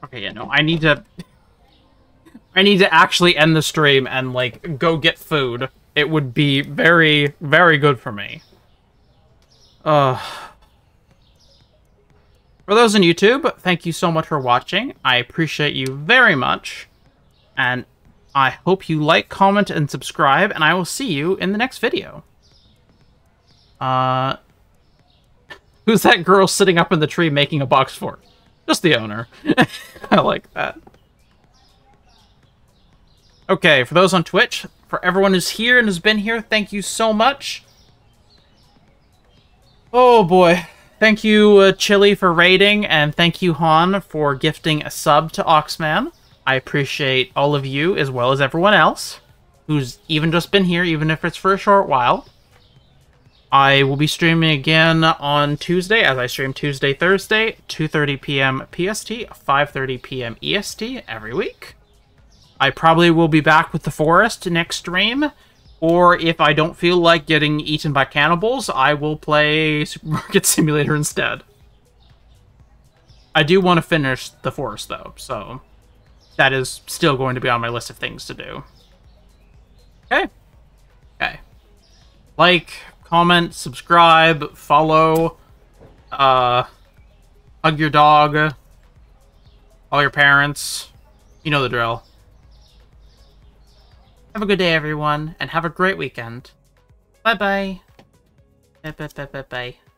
Okay, yeah, no, I need to actually end the stream and, like, go get food. It would be very, very good for me. For those on YouTube, thank you so much for watching. I appreciate you very much. And I hope you like, comment, and subscribe, and I will see you in the next video. Who's that girl sitting up in the tree making a box fort? Just the owner. I like that. Okay, for those on Twitch, for everyone who's here and has been here, thank you so much. Oh boy. Thank you, Chili, for raiding, and thank you, Han, for gifting a sub to Oxman. I appreciate all of you, as well as everyone else, who's even just been here, even if it's for a short while. I will be streaming again on Tuesday, as I stream Tuesday, Thursday, 2:30 p.m. PST, 5:30 p.m. EST every week. I probably will be back with The Forest next stream, or if I don't feel like getting eaten by cannibals, I will play Supermarket Simulator instead. I do want to finish The Forest, though, so that is still going to be on my list of things to do. Okay. Okay. Like... comment, subscribe, follow, hug your dog, all your parents. You know the drill. Have a good day, everyone, and have a great weekend. Bye-bye. Bye-bye-bye-bye-bye.